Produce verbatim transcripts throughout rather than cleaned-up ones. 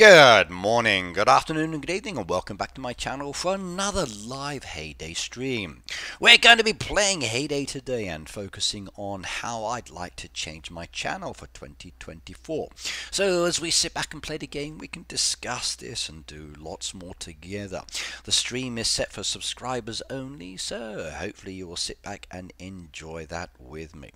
Good morning, good afternoon, and good evening, and welcome back to my channel for another live Hay Day stream. We're going to be playing Hay Day today and focusing on how I'd like to change my channel for twenty twenty-four. So as we sit back and play the game, we can discuss this and do lots more together. The stream is set for subscribers only, so hopefully you will sit back and enjoy that with me.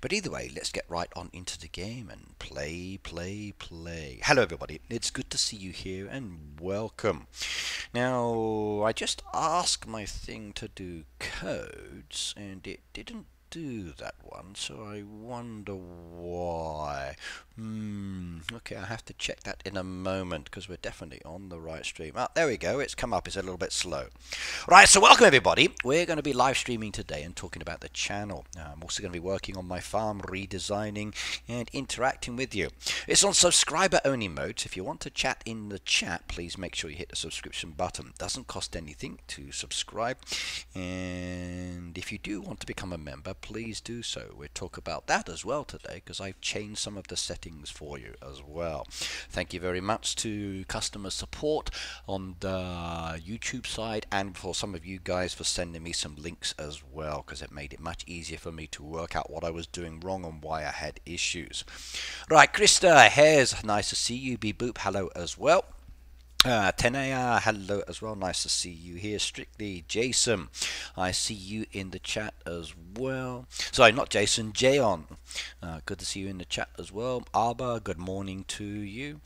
But either way, let's get right on into the game and play, play, play. Hello everybody, it's good to see you here and welcome. Now I just asked my thing to do codes and it didn't do that one, so I wonder why. Hmm okay, I have to check that in a moment because we're definitely on the right stream. Ah, there we go, it's come up, it's a little bit slow. Right, so welcome everybody. We're going to be live streaming today and talking about the channel. Now, I'm also going to be working on my farm, redesigning and interacting with you. It's on subscriber only mode, so if you want to chat in the chat, please make sure you hit the subscription button. Doesn't cost anything to subscribe, and if you do want to become a member, please do so. We'll talk about that as well today because I've changed some of the settings for you as well. Thank you very much to customer support on the YouTube side and for some of you guys for sending me some links as well, because it made it much easier for me to work out what I was doing wrong and why I had issues. Right, Krista, Hez, nice to see you. Beboop, hello as well. Uh, Tenaya, hello as well, nice to see you here. Strictly, Jason, I see you in the chat as well. Sorry, not Jason, Jayon, uh, good to see you in the chat as well. Arba, good morning to you.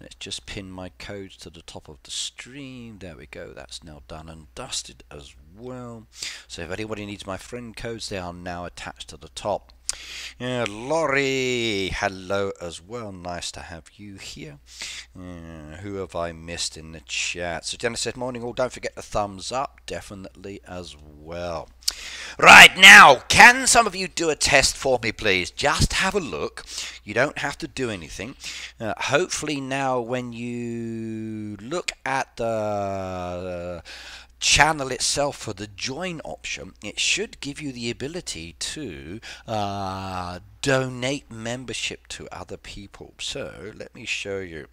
Let's just pin my codes to the top of the stream. There we go, that's now done and dusted as well. So if anybody needs my friend codes, they are now attached to the top. Yeah, Laurie, hello as well, nice to have you here. Uh, who have I missed in the chat? So Janet said, morning all, don't forget the thumbs up, definitely as well. Right, now, can some of you do a test for me, please? Just have a look. You don't have to do anything. Uh, hopefully now when you look at the... Uh, channel itself for the join option, it should give you the ability to uh, donate membership to other people. So let me show you.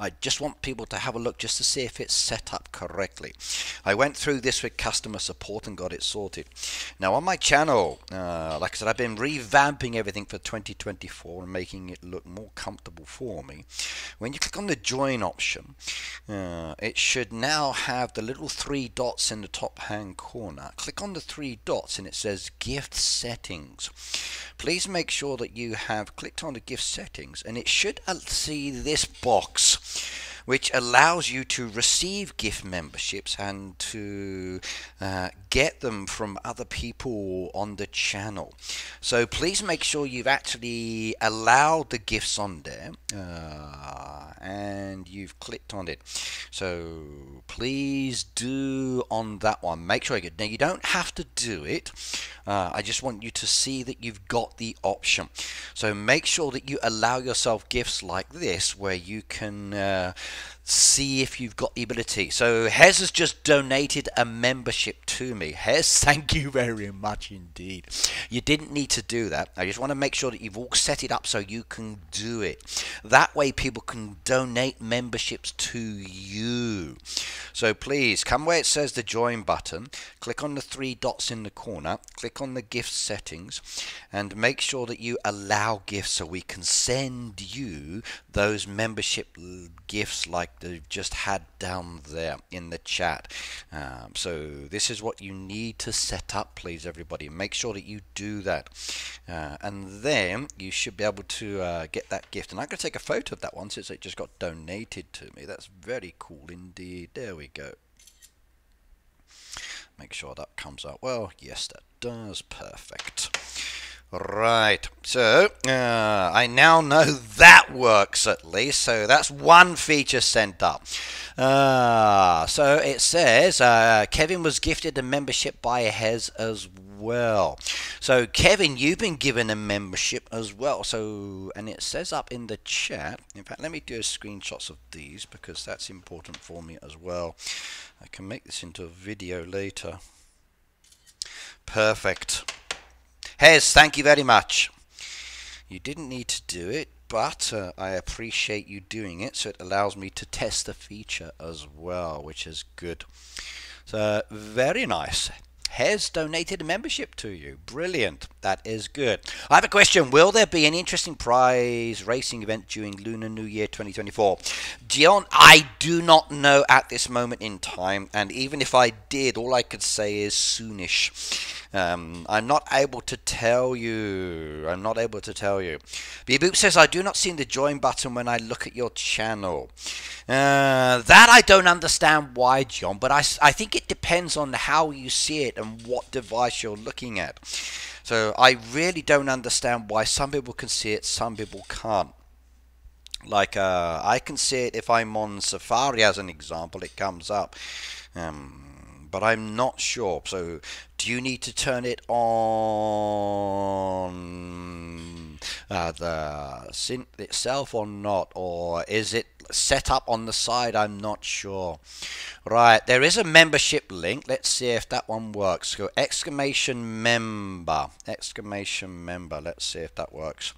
I just want people to have a look just to see if it's set up correctly. I went through this with customer support and got it sorted. Now on my channel, uh, like I said, I've been revamping everything for twenty twenty-four and making it look more comfortable for me. When you click on the join option, uh, it should now have the little three dots in the top hand corner. Click on the three dots and it says gift settings. Please make sure that you have clicked on the gift settings and it should see this box which allows you to receive gift memberships and to uh, get them from other people on the channel. So please make sure you've actually allowed the gifts on there uh, and you've clicked on it. So please do on that one. Make sure you get. Now you don't have to do it. Uh, I just want you to see that you've got the option. So make sure that you allow yourself gifts like this where you can uh, see if you've got the ability. So Hez has just donated a membership to me. Hez, thank you very much indeed. You didn't need to do that. I just want to make sure that you've all set it up so you can do it. That way people can donate memberships to you. So please come where it says the join button, click on the three dots in the corner, click on the gift settings and make sure that you allow gifts so we can send you those membership gifts like they've just had down there in the chat. Um, so this is what you need to set up, please everybody. Make sure that you do that uh, and then you should be able to uh, get that gift. And I'm going to take a photo of that one since it just got donated to me. That's very cool indeed. There we go. Make sure that comes out well. Yes, that does. Perfect. Right, so uh, I now know that works at least, so that's one feature sent up. Uh, so it says uh, Kevin was gifted a membership by Hez as well. So Kevin, you've been given a membership as well. So, and it says up in the chat, in fact let me do screenshots of these because that's important for me as well. I can make this into a video later. Perfect. Hez, thank you very much. You didn't need to do it. but uh, I appreciate you doing it, so it allows me to test the feature as well, which is good. So very nice. Has donated a membership to you. Brilliant. That is good. I have a question. Will there be an interesting prize racing event during Lunar New Year twenty twenty-four? Dion, I do not know at this moment in time. And even if I did, all I could say is soonish. Um, I'm not able to tell you. I'm not able to tell you. Beboop says, I do not see the join button when I look at your channel. Uh, that I don't understand why, John, but I, I think it depends on how you see it and what device you're looking at. So I really don't understand why some people can see it, some people can't. Like, uh, I can see it if I'm on Safari, as an example, it comes up. Um... But I'm not sure. So do you need to turn it on uh, the synth itself or not? Or is it set up on the side? I'm not sure. Right, there is a membership link. Let's see if that one works. Go exclamation member. Exclamation member. Let's see if that works.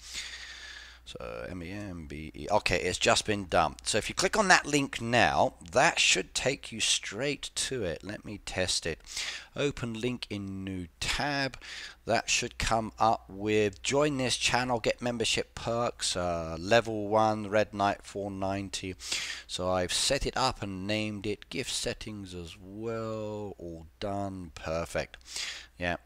So M E M B E. Okay, it's just been dumped. So if you click on that link now, that should take you straight to it. Let me test it. Open link in new tab. That should come up with join this channel, get membership perks, uh, level one, Red Knight four ninety. So I've set it up and named it. Gift settings as well. All done. Perfect. Yeah.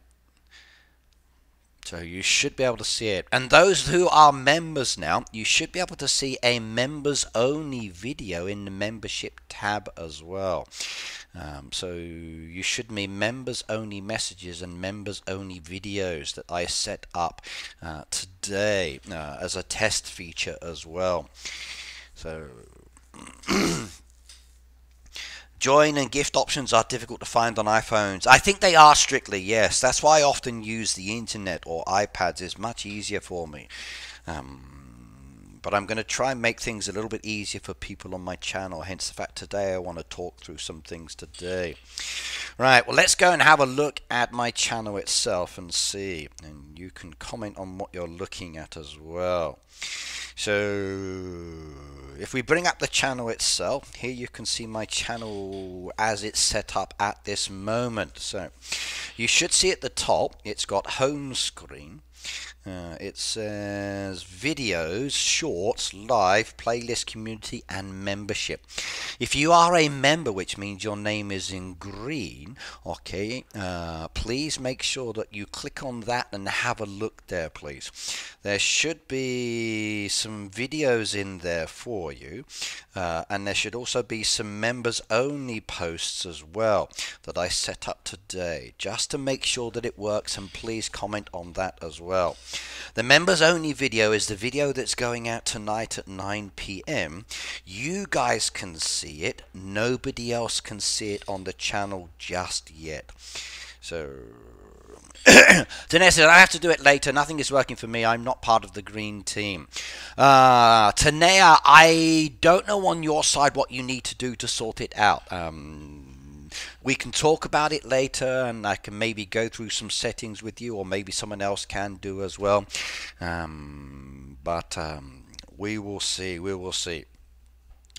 So you should be able to see it. And those who are members now, you should be able to see a members only video in the membership tab as well. Um, so you should be members only messages and members only videos that I set up uh, today uh, as a test feature as well. So... Join and gift options are difficult to find on iPhones. I think they are strictly, yes. That's why I often use the internet or iPads. It's much easier for me. Um, but I'm going to try and make things a little bit easier for people on my channel. Hence the fact today I want to talk through some things today. Right, well, let's go and have a look at my channel itself and see. And you can comment on what you're looking at as well. So... if we bring up the channel itself, here you can see my channel as it's set up at this moment. So you should see at the top, it's got home screen. Uh, it says videos, shorts, live, playlist, community, and membership. If you are a member, which means your name is in green, okay, uh, please make sure that you click on that and have a look there, please. There should be some videos in there for you, uh, and there should also be some members only posts as well that I set up today, just to make sure that it works, and please comment on that as well. Well, the members only video is the video that's going out tonight at nine P M You guys can see it. Nobody else can see it on the channel just yet. So Tenaya says, I have to do it later. Nothing is working for me. I'm not part of the green team. Uh, Tenaya, I don't know on your side what you need to do to sort it out. Um... We can talk about it later, and I can maybe go through some settings with you, or maybe someone else can do as well. Um, but um, we will see, we will see.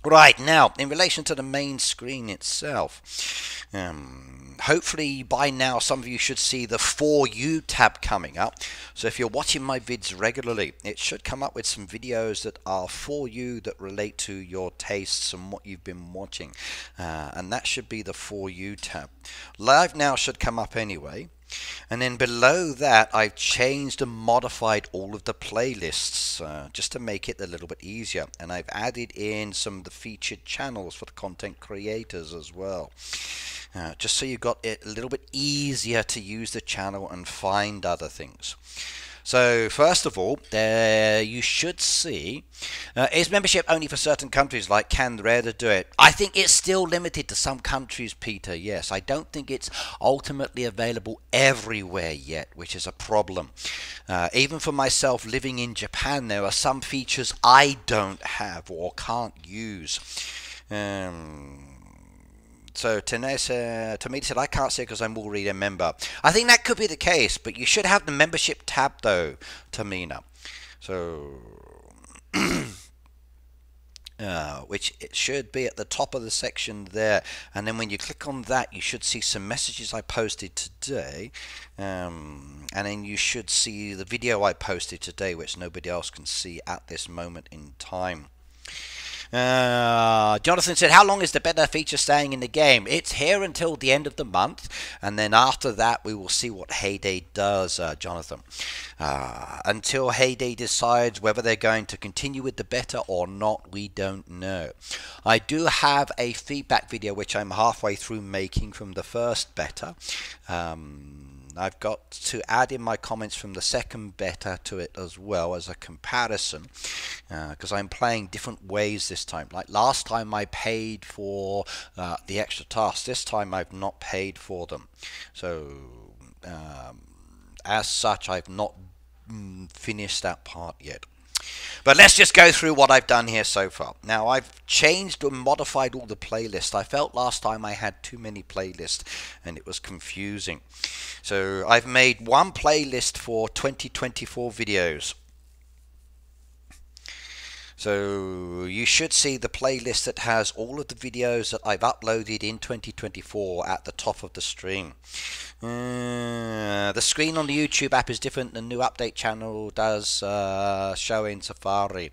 Right, now, in relation to the main screen itself, um, hopefully by now some of you should see the For You tab coming up. So if you're watching my vids regularly, it should come up with some videos that are for you, that relate to your tastes and what you've been watching. Uh, and that should be the For You tab. Live Now should come up anyway. And then below that, I've changed and modified all of the playlists uh, just to make it a little bit easier. And I've added in some of the featured channels for the content creators as well. Uh, just so you've got it a little bit easier to use the channel and find other things. So first of all, there you should see, uh, is membership only for certain countries, like can Canada do it? I think it's still limited to some countries, Peter, yes. I don't think it's ultimately available everywhere yet, which is a problem. Uh, even for myself living in Japan, there are some features I don't have or can't use. Um... So Tenaya, Tamina said, I can't see it because I'm already a member. I think that could be the case, but you should have the membership tab though, Tamina. So Uh, which it should be at the top of the section there, and then when you click on that you should see some messages I posted today, um, and then you should see the video I posted today, which nobody else can see at this moment in time. Uh, Jonathan said, how long is the beta feature staying in the game? It's here until the end of the month, and then after that we will see what Hay Day does, uh, Jonathan. Uh, until Hay Day decides whether they're going to continue with the beta or not, we don't know. I do have a feedback video which I'm halfway through making from the first beta. Um, I've got to add in my comments from the second beta to it as well as a comparison, because uh, I'm playing different ways this time. Like last time I paid for uh, the extra tasks, this time I've not paid for them. So um, as such I've not mm, finished that part yet. But let's just go through what I've done here so far. Now, I've changed and modified all the playlists. I felt last time I had too many playlists and it was confusing. So I've made one playlist for twenty twenty-four videos. So you should see the playlist that has all of the videos that I've uploaded in twenty twenty-four at the top of the stream. Uh, the screen on the YouTube app is different. The new update channel does uh, show in Safari.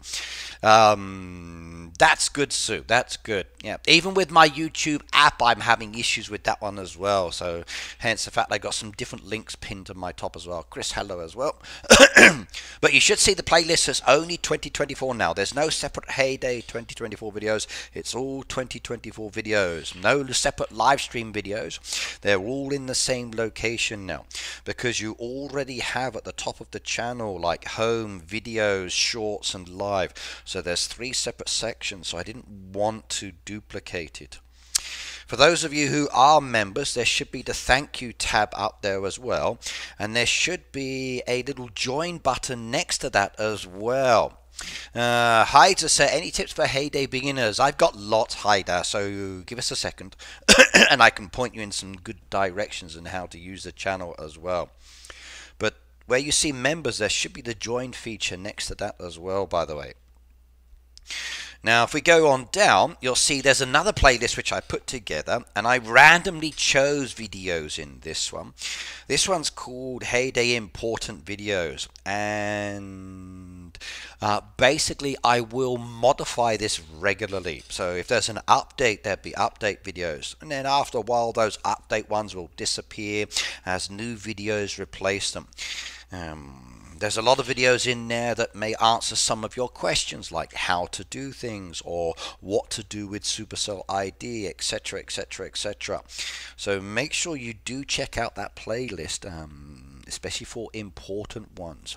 Um, that's good, Sue. That's good. Yeah. Even with my YouTube app, I'm having issues with that one as well. So hence the fact I got some different links pinned to my top as well. Chris, hello as well. But you should see the playlist is only twenty twenty-four now. There's no separate Hay Day twenty twenty-four videos. It's all twenty twenty-four videos. No separate live stream videos. They're all in the same location now, because you already have at the top of the channel like home, videos, shorts and live. So there's three separate sections, so I didn't want to duplicate it. For those of you who are members, there should be the thank you tab up there as well, and there should be a little join button next to that as well. Uh, Haider said, any tips for Hay Day beginners? I've got lots, Haider, so give us a second and I can point you in some good directions on how to use the channel as well. But where you see members, there should be the join feature next to that as well, by the way. Now, if we go on down, you'll see there's another playlist which I put together, and I randomly chose videos in this one. This one's called Hay Day Important Videos, and uh, basically I will modify this regularly. So if there's an update, there'll be update videos, and then after a while those update ones will disappear as new videos replace them. Um, There's a lot of videos in there that may answer some of your questions, like how to do things or what to do with Supercell I D, etc, etc, et cetera. So make sure you do check out that playlist, um, especially for important ones.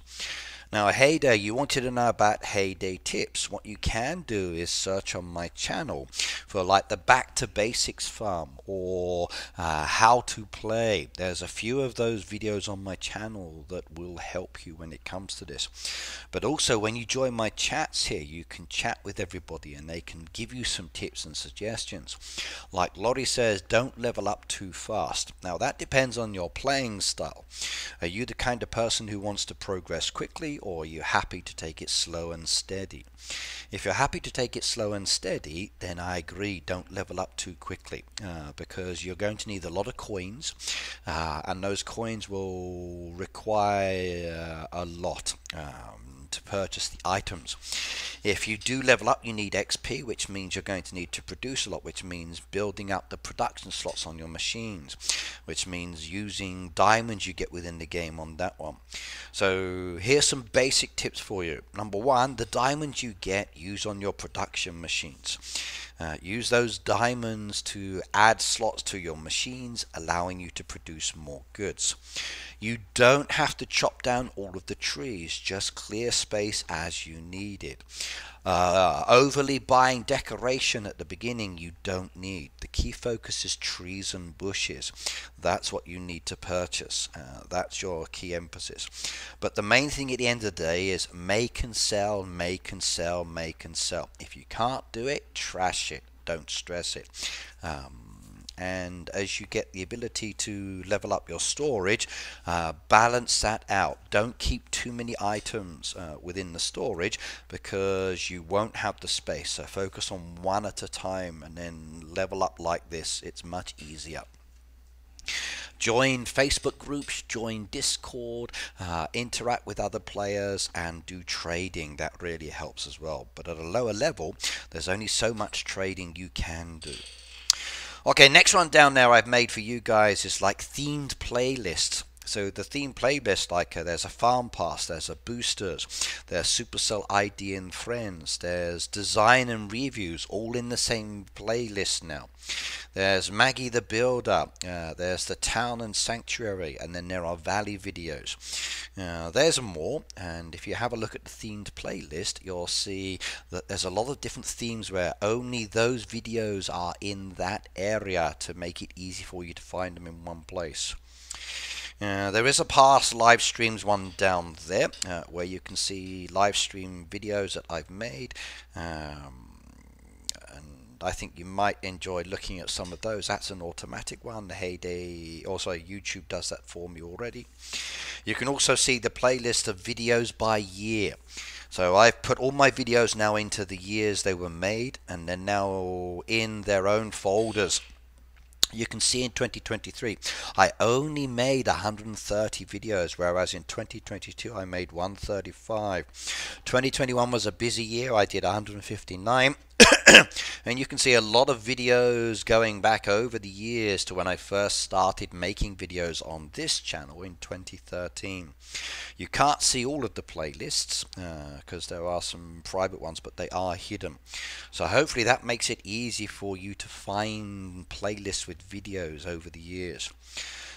Now, Hay Day, you wanted to know about Hay Day tips. What you can do is search on my channel for like the Back to Basics farm or uh, How to Play. There's a few of those videos on my channel that will help you when it comes to this. But also when you join my chats here, you can chat with everybody and they can give you some tips and suggestions. Like Lordy says, don't level up too fast. Now that depends on your playing style. Are you the kind of person who wants to progress quickly, or are you happy to take it slow and steady? If you're happy to take it slow and steady, then I agree, don't level up too quickly, uh, because you're going to need a lot of coins, uh, and those coins will require a lot um, to purchase the items. If you do level up, you need X P, which means you're going to need to produce a lot, which means building up the production slots on your machines, which means using diamonds you get within the game on that one. So here's some basic tips for you. Number one, the diamonds you get, use on your production machines. Uh, use those diamonds to add slots to your machines, allowing you to produce more goods. You don't have to chop down all of the trees, just clear space as you need it. Uh, overly buying decoration at the beginning, you don't need. The key focus is trees and bushes. That's what you need to purchase. Uh, that's your key emphasis. But the main thing at the end of the day is make and sell, make and sell, make and sell. If you can't do it, trash it. Don't stress it. Um, and as you get the ability to level up your storage, uh, balance that out. Don't keep too many items uh, within the storage because you won't have the space. So focus on one at a time and then level up like this. It's much easier. Join Facebook groups, join Discord, uh, interact with other players and do trading. That really helps as well. But at a lower level, there's only so much trading you can do. Okay, next one down there I've made for you guys is like themed playlists. So the theme playlist, like uh, there's a Farm Pass, there's a Boosters, there's Supercell I D and Friends, there's Design and Reviews, all in the same playlist now. There's Maggie the Builder, uh, there's the Town and Sanctuary, and then there are Valley videos. Uh, there's more, and if you have a look at the themed playlist, you'll see that there's a lot of different themes where only those videos are in that area to make it easy for you to find them in one place. Uh, there is a past live streams one down there uh, where you can see live stream videos that I've made, um, and I think you might enjoy looking at some of those. That's an automatic one. The Hay Day, also YouTube does that for me already. You can also see the playlist of videos by year. So I've put all my videos now into the years they were made, and they're now in their own folders. You can see in twenty twenty-three I only made one hundred thirty videos, whereas in twenty twenty-two I made one thirty-five. twenty twenty-one was a busy year, I did one hundred fifty-nine. And you can see a lot of videos going back over the years to when I first started making videos on this channel in twenty thirteen. You can't see all of the playlists because uh, there are some private ones, but they are hidden. So hopefully that makes it easy for you to find playlists with videos over the years.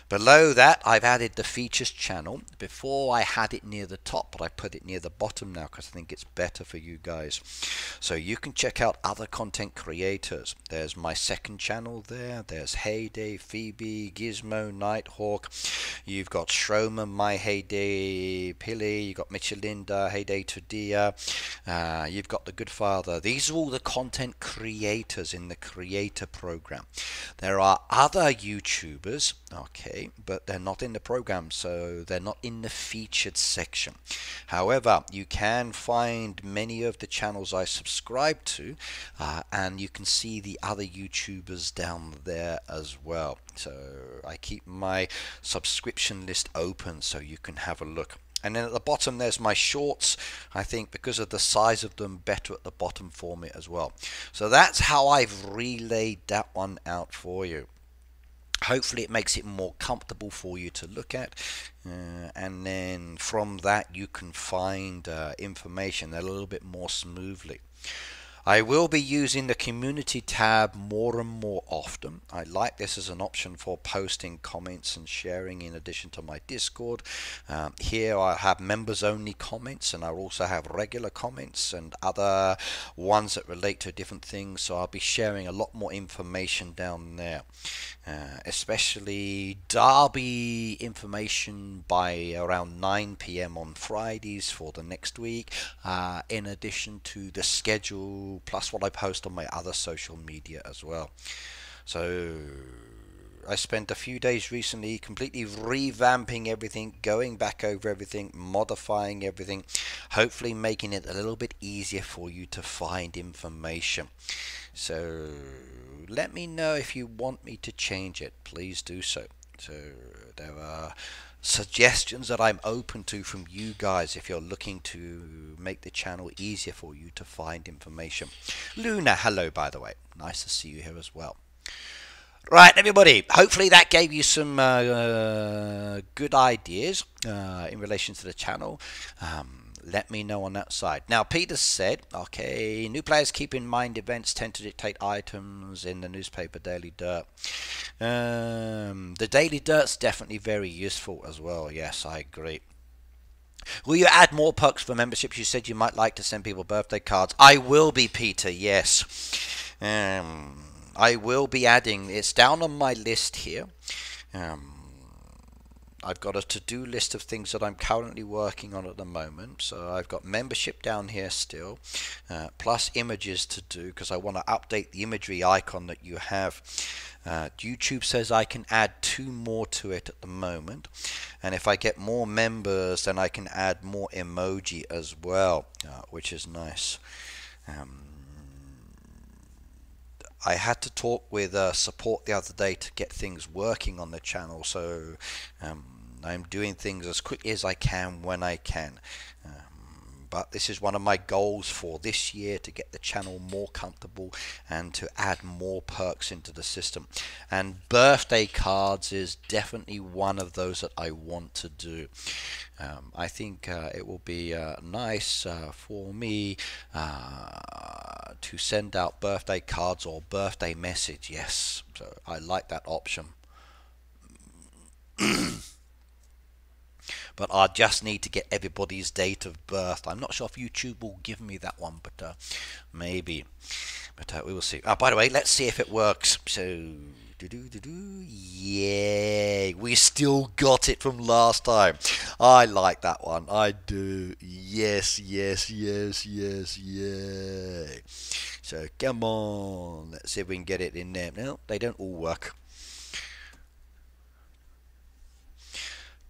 Below that, I've added the features channel. Before I had it near the top, but I put it near the bottom now because I think it's better for you guys. So you can check out other content creators. There's my second channel there. There's Hay Day, Phoebe, Gizmo, Nighthawk. You've got Shroman, My Hay Day, Pilly. You've got Michelinda, Hay Day Todia. Uh, you've got The Good Father. These are all the content creators in the creator program. There are other YouTubers. Okay. But they're not in the program, so they're not in the featured section. However, you can find many of the channels I subscribe to, uh, and you can see the other YouTubers down there as well. So I keep my subscription list open so you can have a look. And then at the bottom there's my shorts. I think because of the size of them, better at the bottom for me as well. So that's how I've relayed that one out for you. Hopefully it makes it more comfortable for you to look at, uh, and then from that you can find uh, information a little bit more smoothly. I will be using the community tab more and more often. I like this as an option for posting comments and sharing in addition to my Discord. Um, here I have members only comments, and I also have regular comments and other ones that relate to different things. So I'll be sharing a lot more information down there, uh, especially Derby information by around nine P M on Fridays for the next week, uh, in addition to the schedule plus what I post on my other social media as well. So I spent a few days recently completely revamping everything, going back over everything, modifying everything, hopefully making it a little bit easier for you to find information. So let me know if you want me to change it, please do so. So there are suggestions that I'm open to from you guys if you're looking to make the channel easier for you to find information. Luna, hello by the way. Nice to see you here as well. Right, everybody, hopefully that gave you some uh, uh, good ideas uh, in relation to the channel. Um, let me know on that side. Now Peter said, okay, new players keep in mind events tend to dictate items in the newspaper Daily Dirt. Um, the Daily Dirt's definitely very useful as well. Yes, I agree. Will you add more perks for memberships? You said you might like to send people birthday cards. I will be, Peter, yes. Um, I will be adding, it's down on my list here. Um, I've got a to-do list of things that I'm currently working on at the moment. So I've got membership down here still, uh, plus images to do because I want to update the imagery icon that you have. Uh, YouTube says I can add two more to it at the moment, and if I get more members then I can add more emoji as well, uh, which is nice. Um, I had to talk with uh, support the other day to get things working on the channel, so um, I'm doing things as quickly as I can when I can. Um, but this is one of my goals for this year, to get the channel more comfortable and to add more perks into the system. And birthday cards is definitely one of those that I want to do. Um, I think uh, it will be uh, nice uh, for me uh, to send out birthday cards or birthday message. Yes, so I like that option. But I just need to get everybody's date of birth. I'm not sure if YouTube will give me that one, but uh, maybe. But uh, we will see. Oh, by the way, let's see if it works. So. Do-do-do-do. Yeah, we still got it from last time. I like that one. I do. Yes, yes, yes, yes, yeah. So come on, let's see if we can get it in there. No, they don't all work.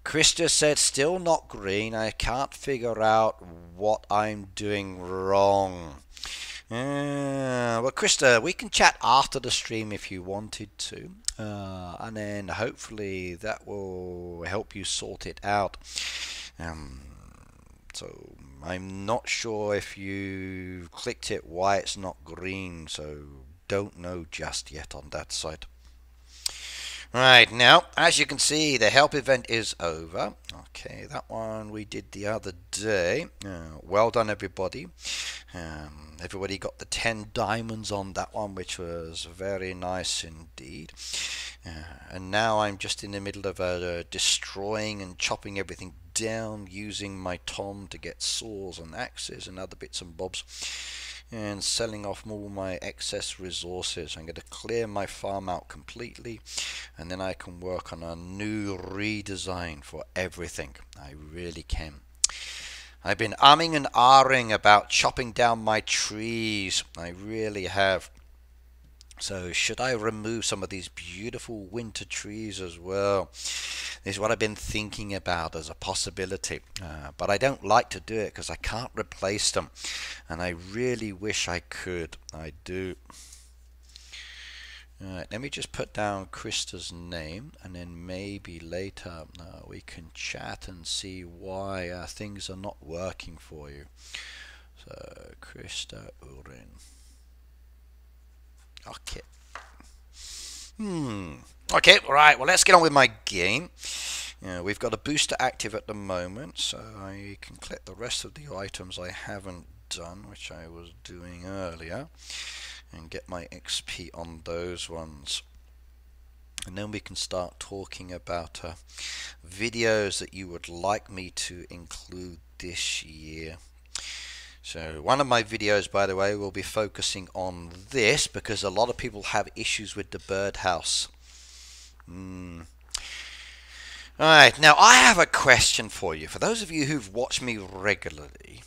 Krista said, still not green. I can't figure out what I'm doing wrong. Uh, well, Krista, we can chat after the stream if you wanted to, uh, and then hopefully that will help you sort it out. Um, so I'm not sure if you clicked it why it's not green, so don't know just yet on that side. Right, now, as you can see, the help event is over. Okay, that one we did the other day. Uh, well done, everybody. Um, everybody got the ten diamonds on that one, which was very nice indeed. Uh, and now I'm just in the middle of uh, destroying and chopping everything down, using my Tom to get saws and axes and other bits and bobs, and selling off all my excess resources. I'm going to clear my farm out completely, and then I can work on a new redesign for everything. I really can. I've been umming and ahhing about chopping down my trees. I really have. So should I remove some of these beautiful winter trees as well? This is what I've been thinking about as a possibility, uh, but I don't like to do it because I can't replace them, and I really wish I could. I do. Alright, let me just put down Krista's name, and then maybe later uh, we can chat and see why uh, things are not working for you. So Krista Urin. Okay. Hmm. Okay, right, well, let's get on with my game. Yeah, we've got a booster active at the moment, so I can click the rest of the items I haven't done, which I was doing earlier, and get my X P on those ones. And then we can start talking about uh, videos that you would like me to include this year. So one of my videos, by the way, will be focusing on this because a lot of people have issues with the birdhouse. Mm. All right, now I have a question for you. For those of you who've watched me regularly,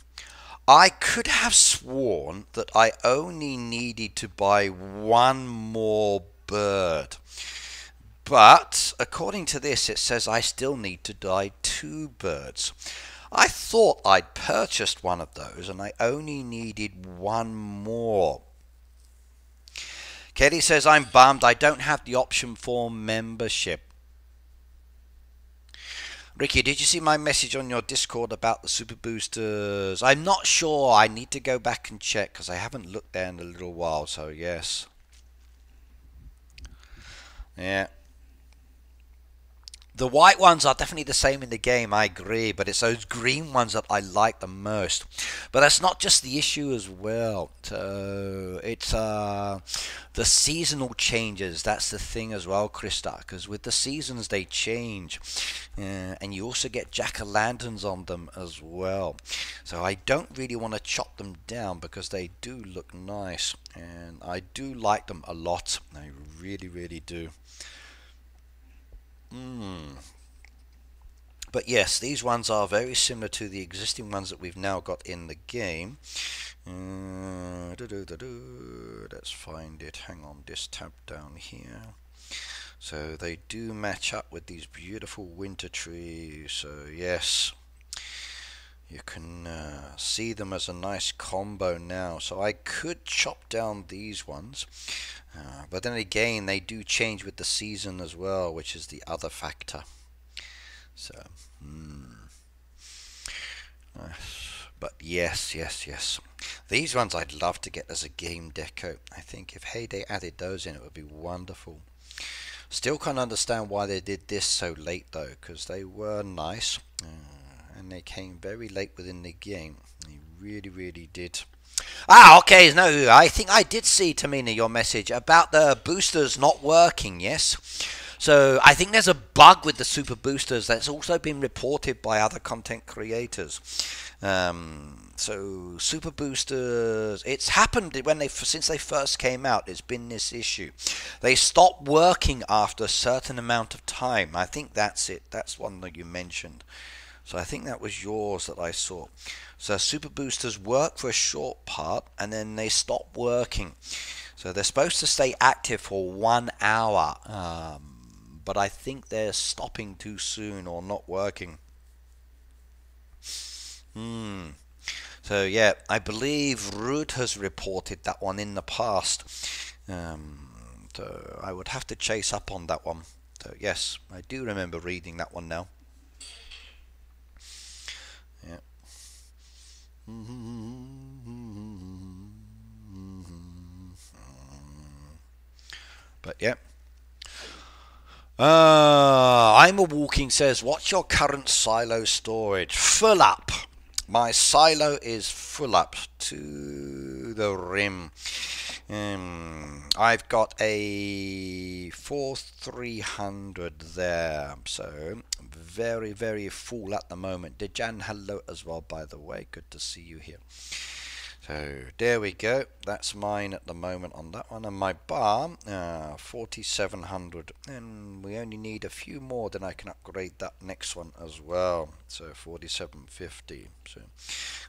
I could have sworn that I only needed to buy one more bird. But according to this, it says I still need to buy two birds. I thought I'd purchased one of those and I only needed one more. Kelly says, I'm bummed I don't have the option for membership. Ricky, did you see my message on your Discord about the super boosters? I'm not sure. I need to go back and check because I haven't looked there in a little while, so yes. Yeah. The white ones are definitely the same in the game, I agree, but it's those green ones that I like the most. But that's not just the issue as well. So it's uh, the seasonal changes. That's the thing as well, Krista, because with the seasons they change. Uh, and you also get jack-o'-lanterns on them as well. So I don't really want to chop them down because they do look nice. And I do like them a lot. I really, really do. Mm. But yes, these ones are very similar to the existing ones that we've now got in the game. Uh, doo -doo -doo -doo. Let's find it. Hang on, this tab down here. So they do match up with these beautiful winter trees. So yes, you can uh, see them as a nice combo now. So I could chop down these ones, uh, but then again they do change with the season as well, which is the other factor. So hmm. nice. But yes, yes, yes, these ones I'd love to get as a game deco. I think if Hay Day added those in, it would be wonderful. Still can't understand why they did this so late though, because they were nice, uh, and they came very late within the game. They really, really did. Ah, okay, no, I think I did see, Tamina, your message about the boosters not working, yes? So I think there's a bug with the super boosters that's also been reported by other content creators. Um, so super boosters, it's happened when they since they first came out. It's been this issue. They stop working after a certain amount of time. I think that's it. That's one that you mentioned. So I think that was yours that I saw. So super boosters work for a short part and then they stop working. So they're supposed to stay active for one hour. Um, but I think they're stopping too soon or not working. Hmm. So yeah, I believe Root has reported that one in the past. Um, so I would have to chase up on that one. So yes, I do remember reading that one now. Yeah. But yeah. Uh, I'm a Walking says, what's your current silo storage? Full up. My silo is full up to the rim. Um, I've got a forty-three hundred there, so very, very full at the moment. Dejan, hello as well, by the way. Good to see you here. So there we go. That's mine at the moment on that one. And my bar, uh, forty-seven hundred. And we only need a few more, then I can upgrade that next one as well. So forty-seven fifty. So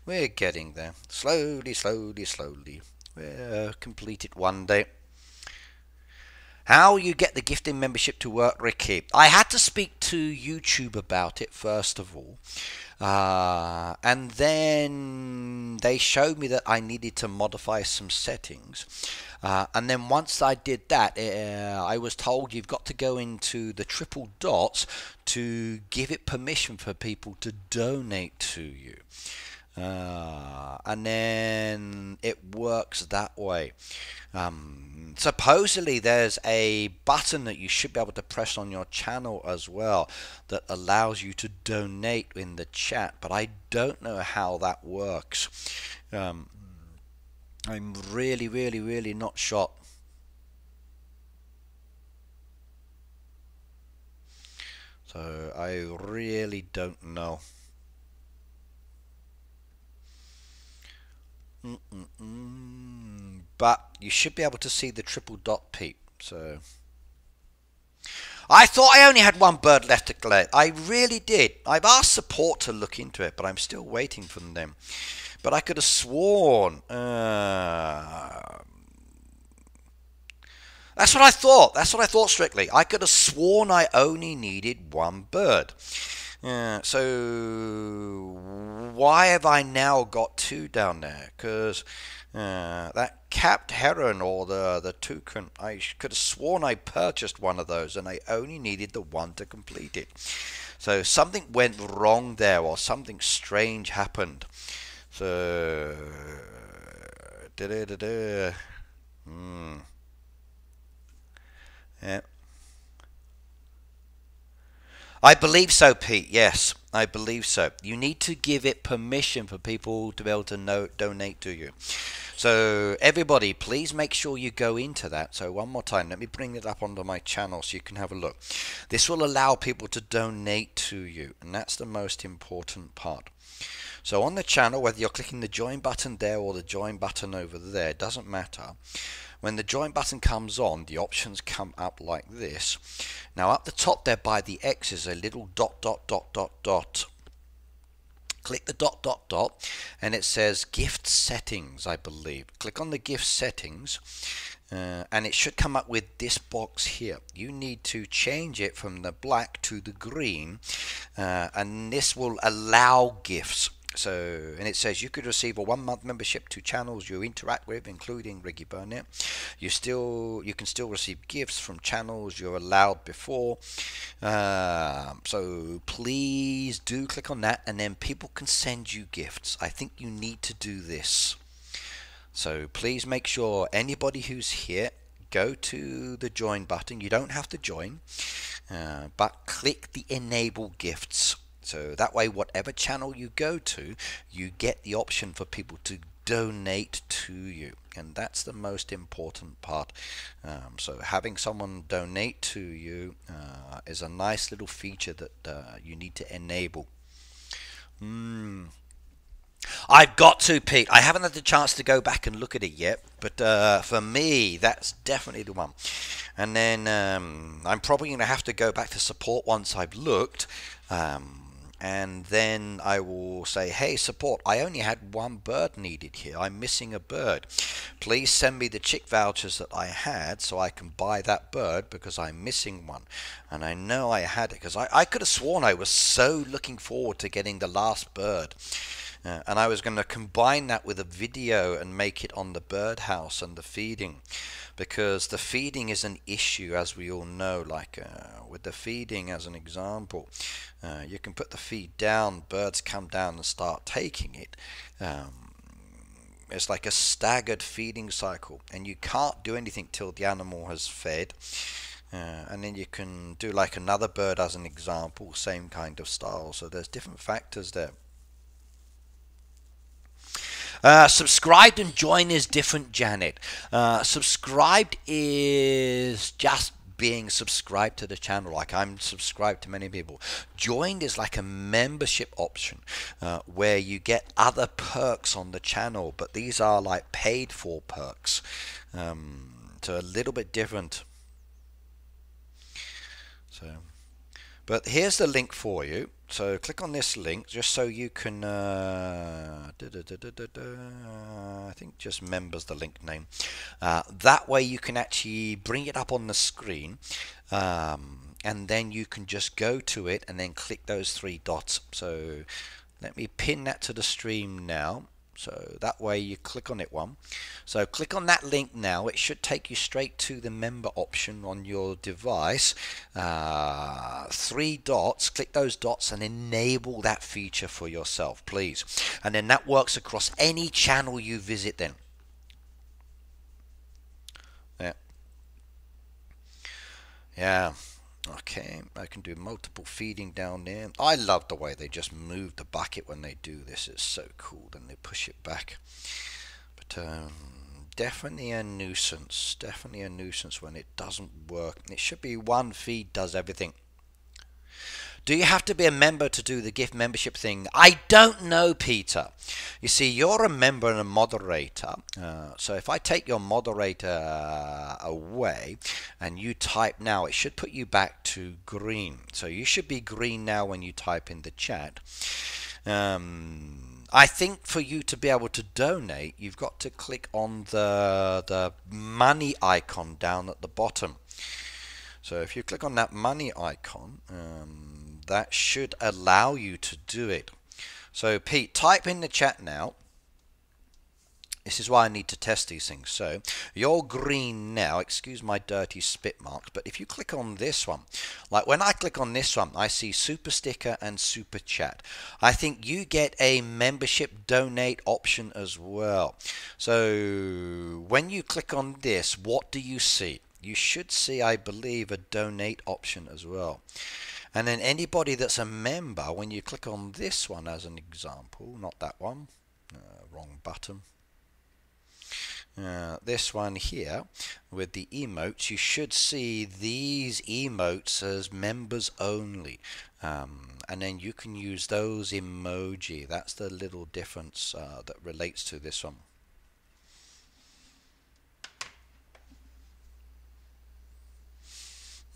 we're getting there. Slowly, slowly, slowly. We'll complete it one day. How you get the gifting membership to work, Ricky? I had to speak to YouTube about it first of all, uh, and then they showed me that I needed to modify some settings, uh, and then once I did that, uh, I was told you've got to go into the triple dots to give it permission for people to donate to you. Uh, and then it works that way. Um, supposedly there's a button that you should be able to press on your channel as well that allows you to donate in the chat, but I don't know how that works. Um, I'm really, really, really not sure. So I really don't know. Mm -mm -mm. But you should be able to see the triple dot peep. So I thought I only had one bird left to collect. I really did. I've asked support to look into it, but I'm still waiting from them. But I could have sworn. Uh, that's what I thought. That's what I thought, Strictly. I could have sworn I only needed one bird. Yeah, so why have I now got two down there? Because uh, that capped heron or the, the toucan, I could have sworn I purchased one of those and I only needed the one to complete it. So something went wrong there or something strange happened. So... Da -da -da -da. Hmm. Yeah. I believe so, Pete. Yes, I believe so. You need to give it permission for people to be able to no donate to you. So everybody, please make sure you go into that. So one more time, let me bring it up onto my channel so you can have a look. This will allow people to donate to you, and that's the most important part. So on the channel, whether you're clicking the join button there or the join button over there, it doesn't matter. When the join button comes on, the options come up like this. Now up the top there by the X is a little dot dot dot dot dot. Click the dot dot dot and it says gift settings, I believe. Click on the gift settings uh, and it should come up with this box here. You need to change it from the black to the green uh, and this will allow gifts. So, and it says you could receive a one-month membership to channels you interact with, including Ricky Burnett. You still, you can still receive gifts from channels you're allowed before. Uh, so please do click on that, and then people can send you gifts. I think you need to do this. So please make sure anybody who's here, go to the join button. You don't have to join, uh, but click the enable gifts. So that way, whatever channel you go to, you get the option for people to donate to you. And that's the most important part. Um, so having someone donate to you uh, is a nice little feature that uh, you need to enable. Mm. I've got to, Pete. I haven't had the chance to go back and look at it yet, but uh, for me, that's definitely the one. And then um, I'm probably going to have to go back to support once I've looked. Um, And then I will say, hey, support, I only had one bird needed here. I'm missing a bird. Please send me the chick vouchers that I had so I can buy that bird because I'm missing one. And I know I had it because I, I could have sworn I was so looking forward to getting the last bird. Uh, and I was going to combine that with a video and make it on the birdhouse and the feeding, because the feeding is an issue, as we all know. Like uh, with the feeding as an example, uh, you can put the feed down, birds come down and start taking it. Um, it's like a staggered feeding cycle, and you can't do anything till the animal has fed. Uh, and then you can do like another bird as an example, same kind of style. So there's different factors there. Uh, subscribed and join is different, Janet. Uh, subscribed is just being subscribed to the channel, like I'm subscribed to many people. Joined is like a membership option uh, where you get other perks on the channel, but these are like paid for perks, um, so a little bit different. So, but here's the link for you. So click on this link just so you can, uh, da, da, da, da, da, da, I think just members the link name. Uh, that way you can actually bring it up on the screen um, and then you can just go to it and then click those three dots. So let me pin that to the stream now. So that way you click on it one. So click on that link now. It should take you straight to the member option on your device. Uh, three dots. Click those dots and enable that feature for yourself, please. And then that works across any channel you visit then. Yeah. Yeah. Okay, I can do multiple feeding down there. I love the way they just move the bucket when they do this. It's so cool. Then they push it back. But um, definitely a nuisance. Definitely a nuisance when it doesn't work. It should be one feed does everything. Do you have to be a member to do the gift membership thing? I don't know, Peter. You see, you're a member and a moderator. Uh, so if I take your moderator away and you type now, it should put you back to green. So you should be green now when you type in the chat. Um, I think for you to be able to donate, you've got to click on the, the money icon down at the bottom. So if you click on that money icon, um, that should allow you to do it. So Pete, type in the chat now. This is why I need to test these things. So you're green now, excuse my dirty spit marks, but if you click on this one, like when I click on this one, I see super sticker and super chat. I think you get a membership donate option as well. So when you click on this, what do you see? You should see, I believe, a donate option as well. And then anybody that's a member, when you click on this one as an example, not that one, uh, wrong button, uh, this one here with the emotes, you should see these emotes as members only. Um, and then you can use those emoji. That's the little difference uh, that relates to this one.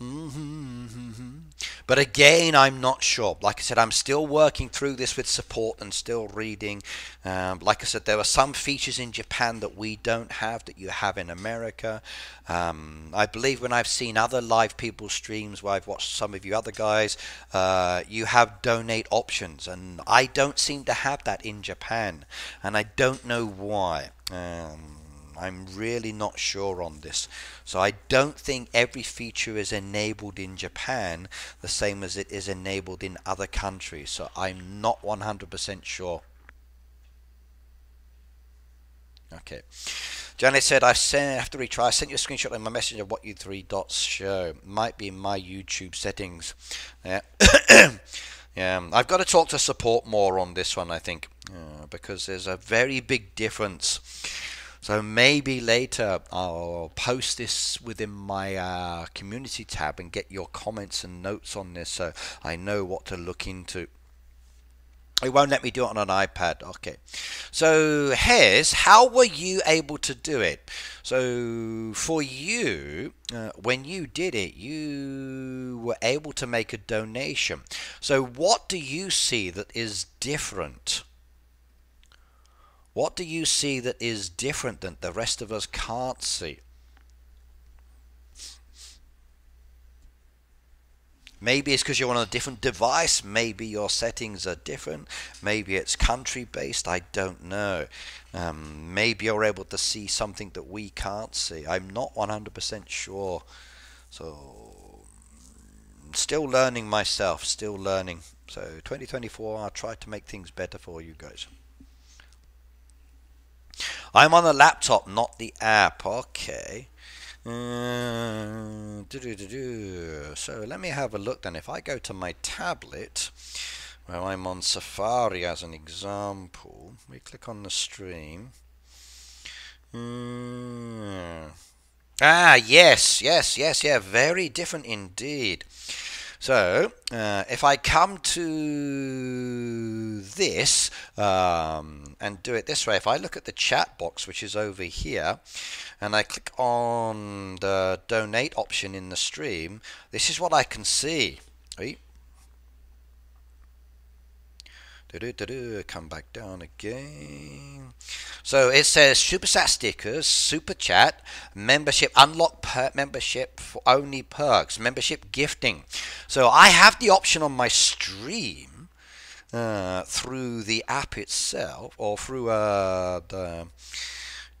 Mm-hmm, mm-hmm. But again, I'm not sure. Like I said, I'm still working through this with support and still reading. Um, like I said, there are some features in Japan that we don't have that you have in America. Um, I believe when I've seen other live people streams where I've watched some of you other guys, uh, you have donate options. And I don't seem to have that in Japan. And I don't know why. Um, I'm really not sure on this. So I don't think every feature is enabled in Japan the same as it is enabled in other countries. So I'm not one hundred percent sure. Okay. Janet said, I sent, after we try, I sent you a screenshot in my message of what you three dots show. Might be in my YouTube settings. Yeah. Yeah, I've got to talk to support more on this one, I think, uh, because there's a very big difference. So maybe later I'll post this within my uh, community tab and get your comments and notes on this so I know what to look into. It won't let me do it on an iPad. Okay. So Hez, how were you able to do it? So for you, uh, when you did it, you were able to make a donation. So what do you see that is different? What do you see that is different that the rest of us can't see? Maybe it's because you're on a different device. Maybe your settings are different. Maybe it's country-based. I don't know. Um, maybe you're able to see something that we can't see. I'm not one hundred percent sure. So, still learning myself. Still learning. So, twenty twenty-four, I'll try to make things better for you guys. I'm on the laptop, not the app. Okay. Uh, doo -doo -doo -doo. So let me have a look then. If I go to my tablet, where I'm on Safari as an example, we click on the stream. Mm. Ah, yes, yes, yes, yeah. Very different indeed. So uh, if I come to this um, and do it this way, if I look at the chat box, which is over here, and I click on the donate option in the stream, this is what I can see. Right? Do-do-do-do. Come back down again. So it says Supercell stickers, super chat, membership, unlock per membership for only perks, membership gifting. So I have the option on my stream uh, through the app itself or through uh, the,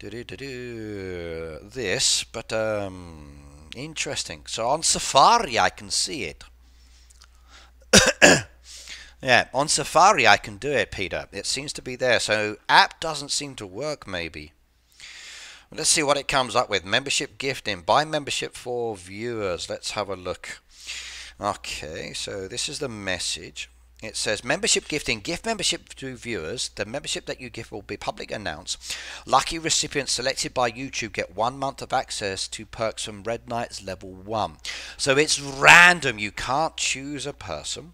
do-do-do-do, this, but um, interesting. So on Safari I can see it. Yeah, on Safari I can do it, Peter. It seems to be there. So app doesn't seem to work, maybe. Let's see what it comes up with. Membership gifting. Buy membership for viewers. Let's have a look. Okay, so this is the message. It says, membership gifting. Gift membership to viewers. The membership that you give will be public announced. Lucky recipients selected by YouTube get one month of access to perks from Red Knight's level one. So it's random. You can't choose a person.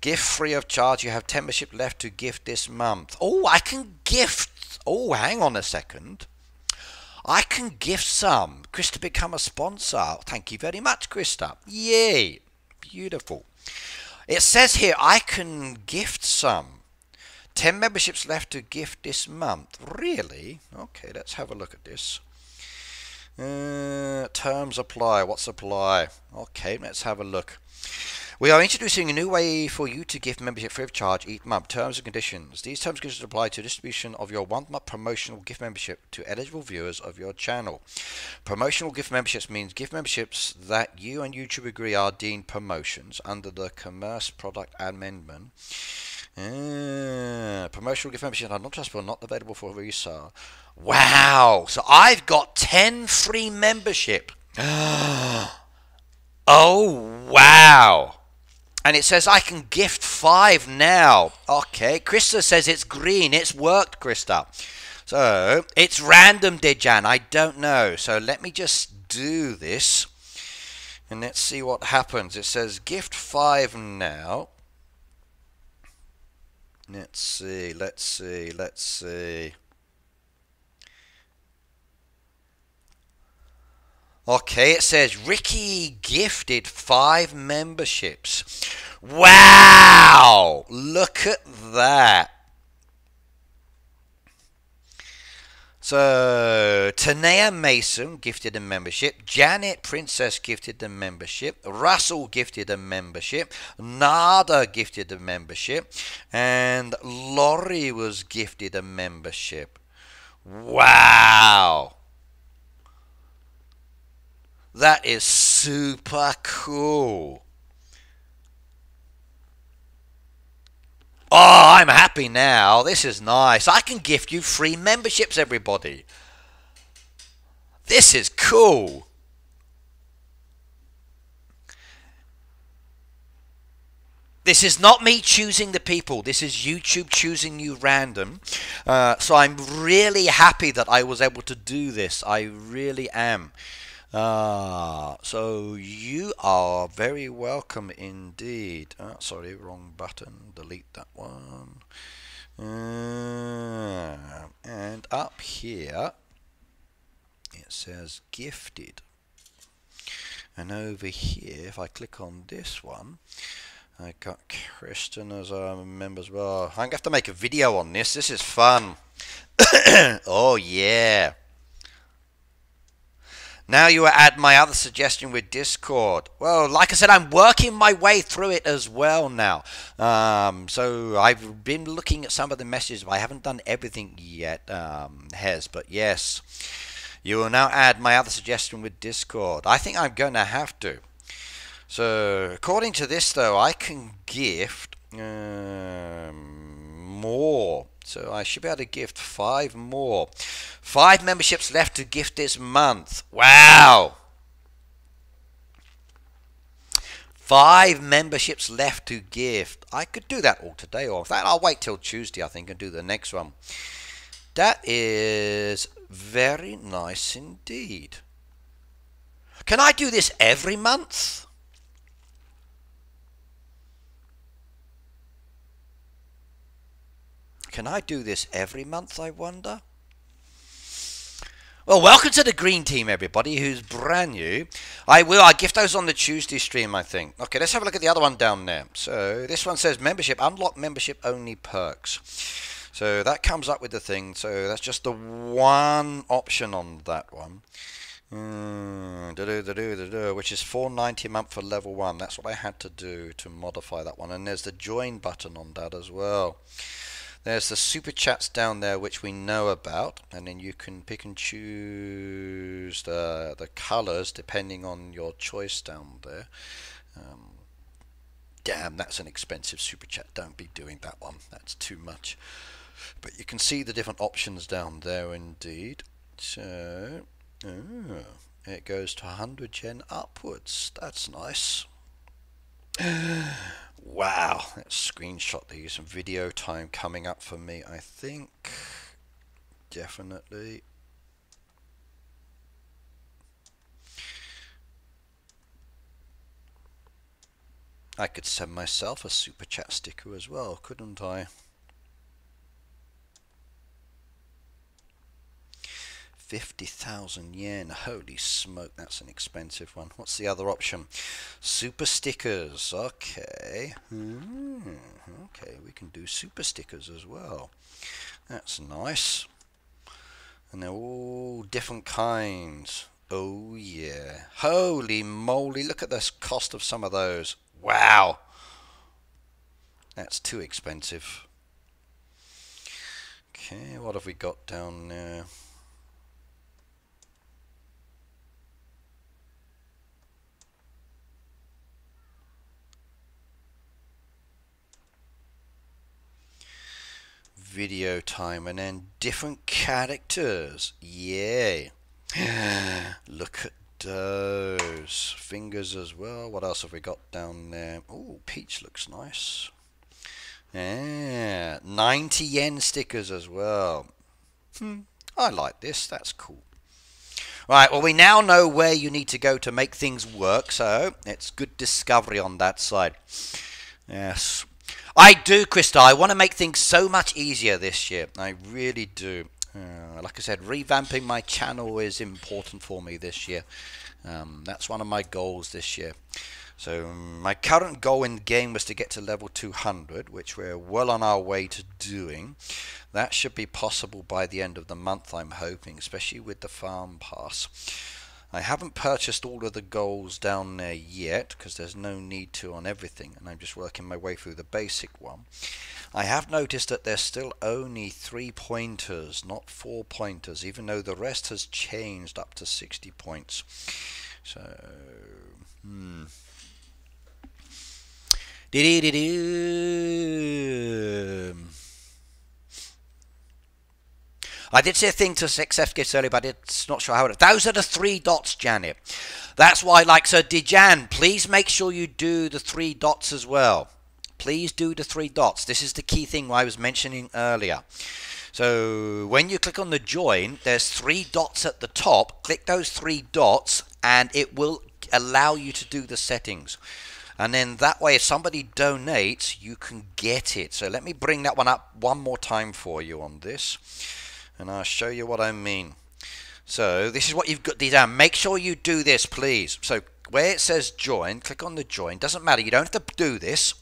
Gift free of charge. You have ten membership left to gift this month. Oh, I can gift. Oh, hang on a second. I can gift some. Krista become a sponsor. Thank you very much, Krista. Yay. Beautiful. It says here I can gift some. ten memberships left to gift this month. Really? Okay, let's have a look at this. Uh, terms apply. What's apply? Okay, let's have a look. We are introducing a new way for you to give membership free of charge each month. Terms and conditions. These terms and conditions apply to distribution of your one-month promotional gift membership to eligible viewers of your channel. Promotional gift memberships means gift memberships that you and YouTube agree are deemed promotions under the Commerce Product Amendment. Uh, promotional gift memberships are not trustable, not available for resale. Wow! So I've got ten free membership. Oh, wow! And it says I can gift five now. Okay, Krista says it's green. It's worked, Krista. So, it's random, Dejan. I don't know. So, let me just do this. And let's see what happens. It says gift five now. Let's see, let's see, let's see. Okay, it says Ricky gifted five memberships. Wow! Look at that. So, Tenaya Mason gifted a membership. Janet Princess gifted a membership. Russell gifted a membership. Nada gifted a membership. And Laurie was gifted a membership. Wow! That is super cool. Oh, I'm happy now. This is nice. I can gift you free memberships, everybody. This is cool. This is not me choosing the people. This is YouTube choosing you random. Uh, so I'm really happy that I was able to do this. I really am. Ah, so you are very welcome indeed. Oh, sorry, wrong button. Delete that one. Uh, and up here, it says gifted. And over here, if I click on this one, I got Kristen as a member as well. I'm going to have to make a video on this. This is fun. Oh, yeah. Now you add my other suggestion with Discord. Well, like I said, I'm working my way through it as well now. Um, so I've been looking at some of the messages, but I haven't done everything yet, um, Hez. But yes, you will now add my other suggestion with Discord. I think I'm going to have to. So according to this, though, I can gift um, more. So I should be able to gift five more. Five memberships left to gift this month. Wow! Five memberships left to gift. I could do that all today, or in fact, I'll wait till Tuesday, I think, and do the next one. That is very nice indeed. Can I do this every month? Can I do this every month, I wonder? Well, welcome to the green team, everybody, who's brand new. I will. I gift those on the Tuesday stream, I think. Okay, let's have a look at the other one down there. So this one says membership. Unlock membership-only perks. So that comes up with the thing. So that's just the one option on that one. Mm, da -da -da -da -da -da, which is four ninety a month for level one. That's what I had to do to modify that one. And there's the join button on that as well. There's the super chats down there, which we know about, and then you can pick and choose the the colors depending on your choice down there. Um, damn, that's an expensive super chat. Don't be doing that one. That's too much. But you can see the different options down there, indeed. So oh, it goes to one hundred yen upwards. That's nice. Wow, let's screenshot these. Some video time coming up for me, I think. Definitely. I could send myself a super chat sticker as well, couldn't I? fifty thousand yen. Holy smoke, that's an expensive one. What's the other option? Super stickers. Okay. Hmm. Okay, we can do super stickers as well. That's nice. And they're all different kinds. Oh, yeah. Holy moly, look at the cost of some of those. Wow. That's too expensive. Okay, what have we got down there? Video time, and then different characters. Yay. Look at those fingers as well. What else have we got down there? Oh, peach looks nice. Yeah, ninety yen stickers as well. Hmm, I like this. That's cool. Right, well, we now know where you need to go to make things work, so it's good discovery on that side. Yes, I do, Krista. I want to make things so much easier this year. I really do. Uh, like I said, revamping my channel is important for me this year. Um, that's one of my goals this year. So my current goal in the game was to get to level two hundred, which we're well on our way to doing. That should be possible by the end of the month, I'm hoping, especially with the farm pass. I haven't purchased all of the goals down there yet, because there's no need to on everything, and I'm just working my way through the basic one. I have noticed that there's still only three pointers, not four pointers, even though the rest has changed up to sixty points. So, hmm. De-de-de-de. I did see a thing to six F gifts earlier, but it's not sure how it... Those are the three dots, Janet. That's why, like, so Dejan, please make sure you do the three dots as well. Please do the three dots. This is the key thing I was mentioning earlier. So when you click on the join, there's three dots at the top. Click those three dots, and it will allow you to do the settings. And then that way, if somebody donates, you can get it. So let me bring that one up one more time for you on this, and I'll show you what I mean. So this is what you've got down. Make sure you do this, please. So where it says join, click on the join. Doesn't matter, you don't have to do this.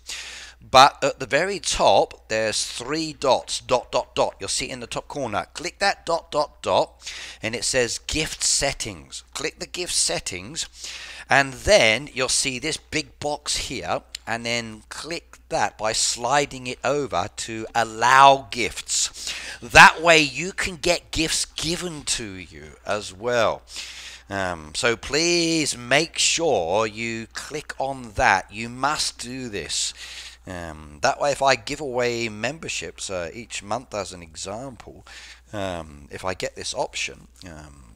But at the very top, there's three dots, dot, dot, dot. You'll see it in the top corner. Click that dot, dot, dot, and it says gift settings. Click the gift settings, and then you'll see this big box here, and then click that by sliding it over to allow gifts. That way you can get gifts given to you as well. Um, so please make sure you click on that. You must do this. Um, that way, if I give away memberships uh, each month as an example, um, if I get this option, um,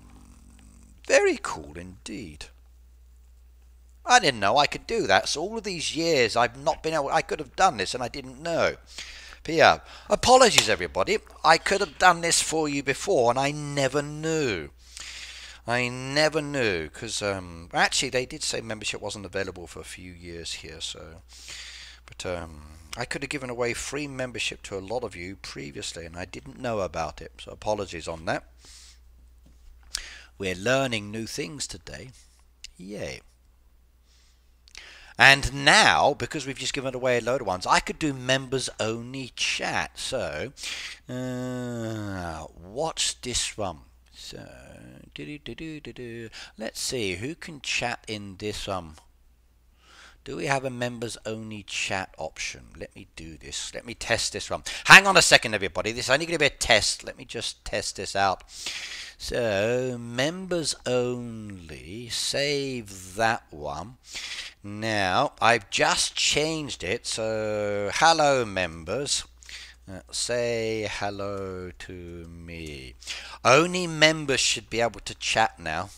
very cool indeed. I didn't know I could do that. So all of these years I've not been able, I could have done this and I didn't know. Pia, apologies everybody, I could have done this for you before and I never knew. I never knew, because um, actually they did say membership wasn't available for a few years here, so... But um, I could have given away free membership to a lot of you previously, and I didn't know about it. So apologies on that. We're learning new things today. Yay. And now, because we've just given away a load of ones, I could do members only chat. So, uh, what's this one? So, do-do-do-do-do-do. Let's see, who can chat in this one? Um, Do we have a members only chat option? Let me do this. Let me test this one. Hang on a second, everybody. This is only going to be a test. Let me just test this out. So, members only. Save that one. Now, I've just changed it. So, hello, members. Uh, say hello to me. Only members should be able to chat now.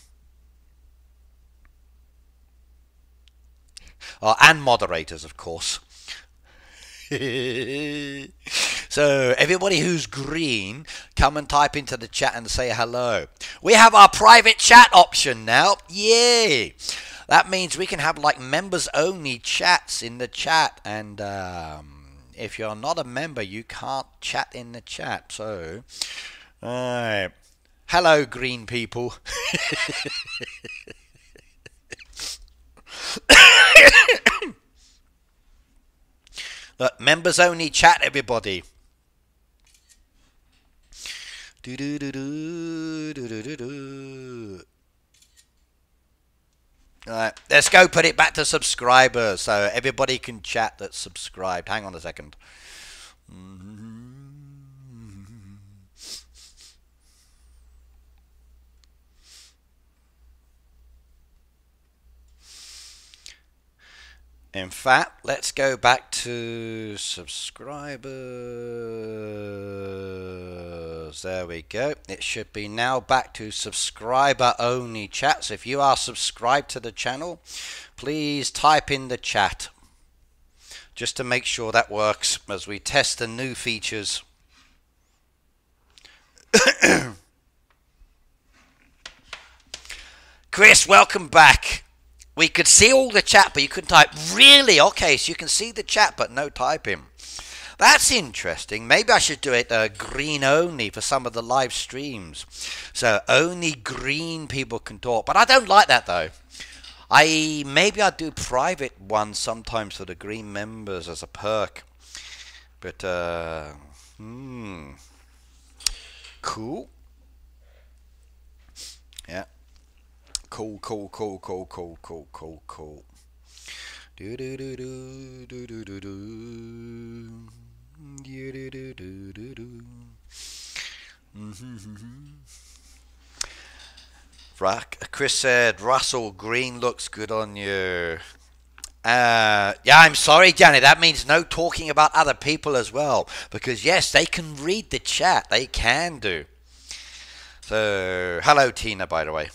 Uh, and moderators, of course. So everybody who's green, come and type into the chat and say hello. We have our private chat option now. Yay! That means we can have like members only chats in the chat, and um, if you're not a member you can't chat in the chat. So uh, hello green people. Look, members only chat, everybody. Do do do do do do do. All right, let's go put it back to subscribers so everybody can chat that's subscribed. Hang on a second. In fact, let's go back to subscribers. There we go. It should be now back to subscriber only chats. If you are subscribed to the channel, please type in the chat just to make sure that works as we test the new features. Chris, welcome back. We could see all the chat, but you couldn't type. Really? Okay, so you can see the chat, but no typing. That's interesting. Maybe I should do it uh, green only for some of the live streams. So only green people can talk. But I don't like that, though. I Maybe I do private ones sometimes for the green members as a perk. But, uh... Hmm... Cool. Yeah. Cool, cool, cool, cool, cool, cool, cool, cool. Do do do do do do do do. Do do do do do do. Chris said, "Russell, green looks good on you." Uh, yeah, I'm sorry, Janet. That means no talking about other people as well, because yes, they can read the chat. They can do. So, hello, Tina, by the way,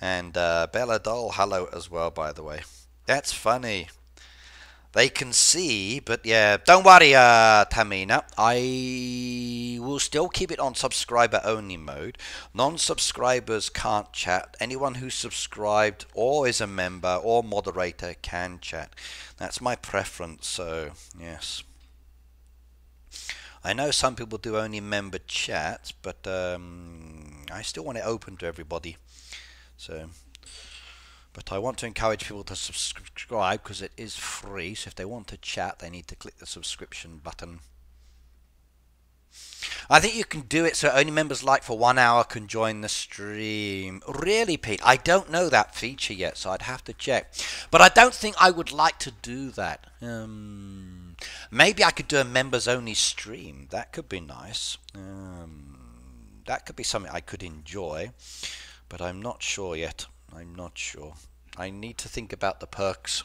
and uh, Bella Doll, hello as well, by the way. That's funny. They can see, but yeah, don't worry, uh, Tamina. I will still keep it on subscriber-only mode. Non-subscribers can't chat. Anyone who's subscribed or is a member or moderator can chat. That's my preference, so yes. I know some people do only member chats, but um, I still want it open to everybody. So... But I want to encourage people to subscribe because it is free. So if they want to chat, they need to click the subscription button. I think you can do it so only members like for one hour can join the stream. Really, Pete? I don't know that feature yet, so I'd have to check. But I don't think I would like to do that. Um, maybe I could do a members-only stream. That could be nice. Um, that could be something I could enjoy. But I'm not sure yet. I'm not sure. I need to think about the perks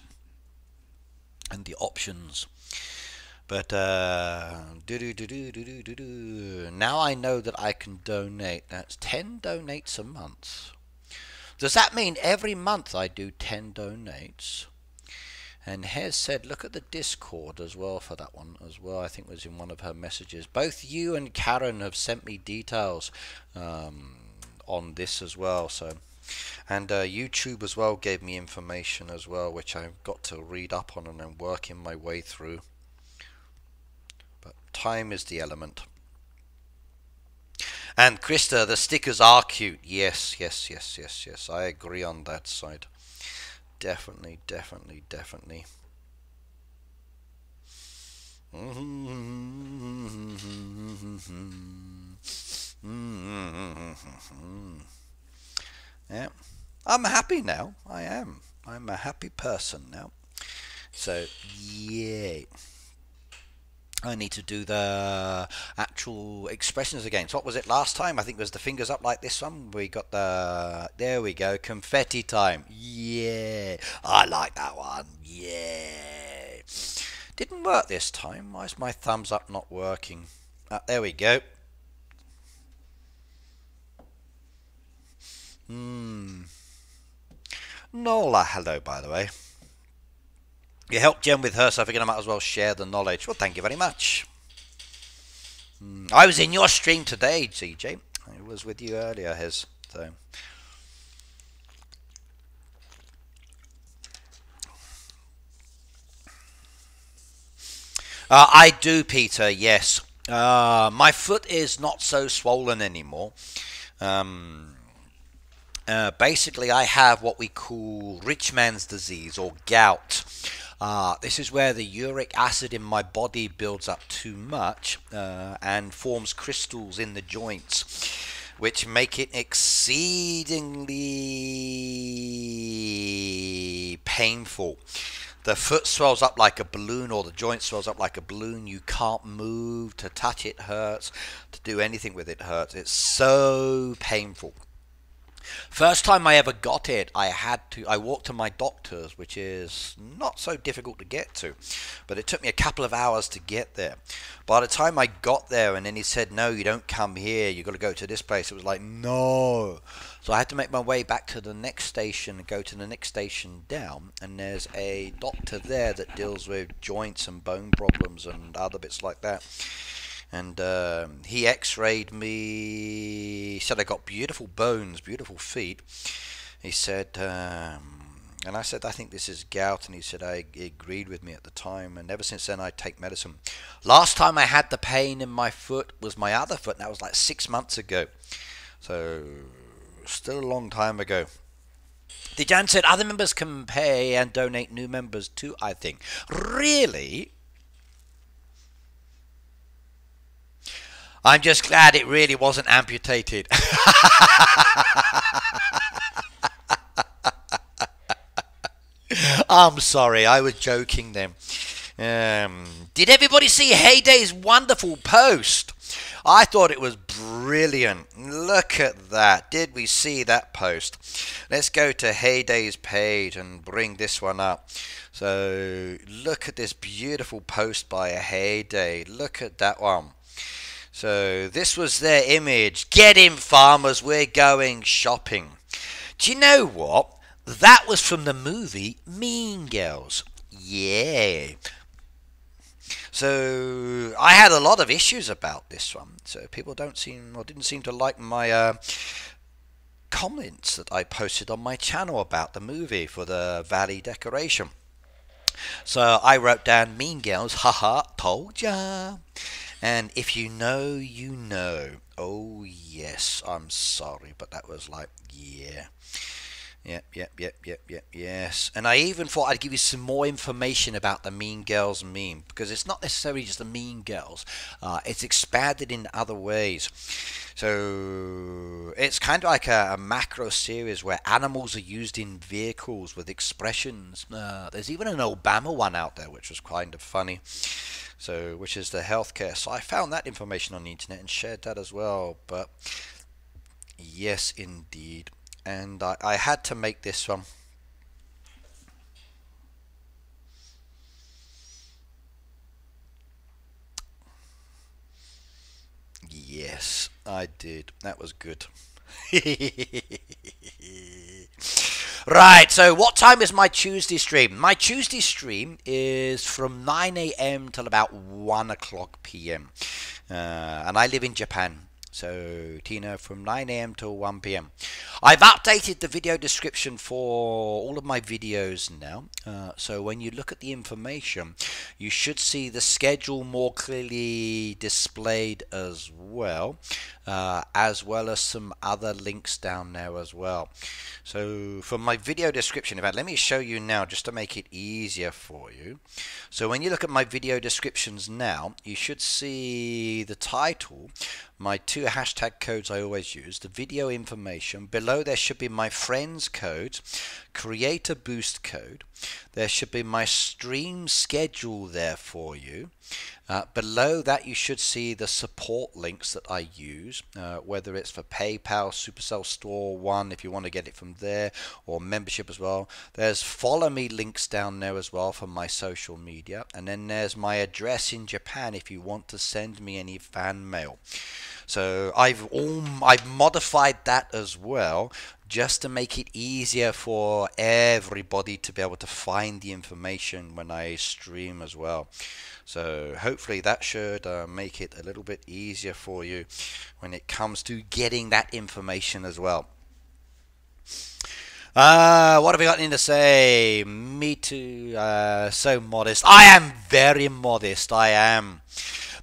and the options. But uh, do do do do do do do. Now I know that I can donate. That's ten donates a month. Does that mean every month I do ten donates? And Hez said, look at the Discord as well for that one as well. I think it was in one of her messages. Both you and Karen have sent me details um, on this as well. So. And uh, YouTube as well gave me information as well, which I've got to read up on and I'm working my way through. But time is the element. And Krista, the stickers are cute. Yes, yes, yes, yes, yes. I agree on that side. Definitely, definitely, definitely. Yeah, I'm happy now. I am. I'm a happy person now. So, yeah. I need to do the actual expressions again. So what was it last time? I think it was the fingers up like this one. We got the... There we go. Confetti time. Yeah. I like that one. Yeah. Didn't work this time. Why is my thumbs up not working? Ah, there we go. Hmm. Nola, hello, by the way. You helped Jen with her, so I figured I might as well share the knowledge. Well, thank you very much. Mm. I was in your stream today, C J. I was with you earlier, Hez. So. Uh, I do, Peter, yes. Uh, my foot is not so swollen anymore. Um... Uh, basically, I have what we call rich man's disease or gout. Uh, this is where the uric acid in my body builds up too much uh, and forms crystals in the joints, which make it exceedingly painful. The foot swells up like a balloon, or the joint swells up like a balloon. You can't move. To touch it hurts. To do anything with it hurts. It's so painful. First time I ever got it, I had to, I walked to my doctor's, which is not so difficult to get to, but it took me a couple of hours to get there. By the time I got there, and then he said, no, you don't come here, you've got to go to this place, it was like, no. So I had to make my way back to the next station, go to the next station down, and there's a doctor there that deals with joints and bone problems and other bits like that. And um, he x-rayed me, said I got beautiful bones, beautiful feet. He said, um, And I said, I think this is gout. And he said, I he agreed with me at the time. And ever since then, I take medicine. Last time I had the pain in my foot was my other foot. And that was like six months ago. So, still a long time ago. Dejan said, other members can pay and donate new members too, I think. Really? I'm just glad it really wasn't amputated. I'm sorry, I was joking then. Um, did everybody see Hay Day's wonderful post? I thought it was brilliant. Look at that. Did we see that post? Let's go to Hay Day's page and bring this one up. So look at this beautiful post by Hay Day. Look at that one. So this was their image. Get in, farmers. We're going shopping. Do you know what? That was from the movie Mean Girls. Yeah. So I had a lot of issues about this one. So people don't seem or didn't seem to like my uh, comments that I posted on my channel about the movie for the valley decoration. So I wrote down Mean Girls, haha, told ya. And if you know, you know. Oh yes, I'm sorry, but that was like, yeah. Yep, yep, yep, yep, yep, yes. And I even thought I'd give you some more information about the Mean Girls meme, because it's not necessarily just the Mean Girls. Uh, it's expanded in other ways. So it's kind of like a, a macro series where animals are used in vehicles with expressions. Uh, there's even an Obama one out there, which was kind of funny. So, which is the healthcare. So I found that information on the internet and shared that as well. But yes, indeed. And I, I had to make this one. Yes, I did. That was good. Right, so what time is my Tuesday stream? My Tuesday stream is from nine A M till about one o'clock P M Uh, and I live in Japan. So, Tina, from nine A M till one P M I've updated the video description for all of my videos now. Uh, so when you look at the information, you should see the schedule more clearly displayed as well, uh, as well as some other links down there as well. So for my video description, in fact, let me show you now just to make it easier for you. So when you look at my video descriptions now, you should see the title, my two hashtag codes I always use, the video information. Below there should be my friends codes, creator boost code. There should be my stream schedule there for you. Uh, below that you should see the support links that I use, uh, whether it's for PayPal, Supercell Store one if you want to get it from there, or membership as well. There's follow me links down there as well for my social media, and then there's my address in Japan if you want to send me any fan mail. So I've all, I've modified that as well, just to make it easier for everybody to be able to find the information when I stream as well. So hopefully that should uh, make it a little bit easier for you when it comes to getting that information as well. Uh, what have we got in to say? Me too, uh, so modest. I am very modest, I am.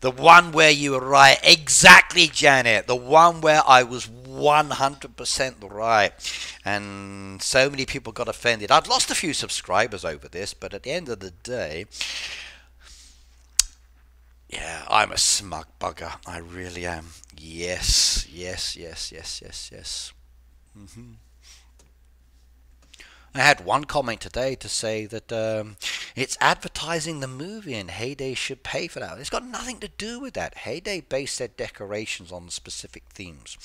The one where you were right. Exactly, Janet. The one where I was one hundred percent right. And so many people got offended. I've lost a few subscribers over this, but at the end of the day, yeah, I'm a smug bugger. I really am. Yes, yes, yes, yes, yes, yes. Mm-hmm. I had one comment today to say that um, it's advertising the movie and Hay Day should pay for that. It's got nothing to do with that. Hay Day based their decorations on specific themes.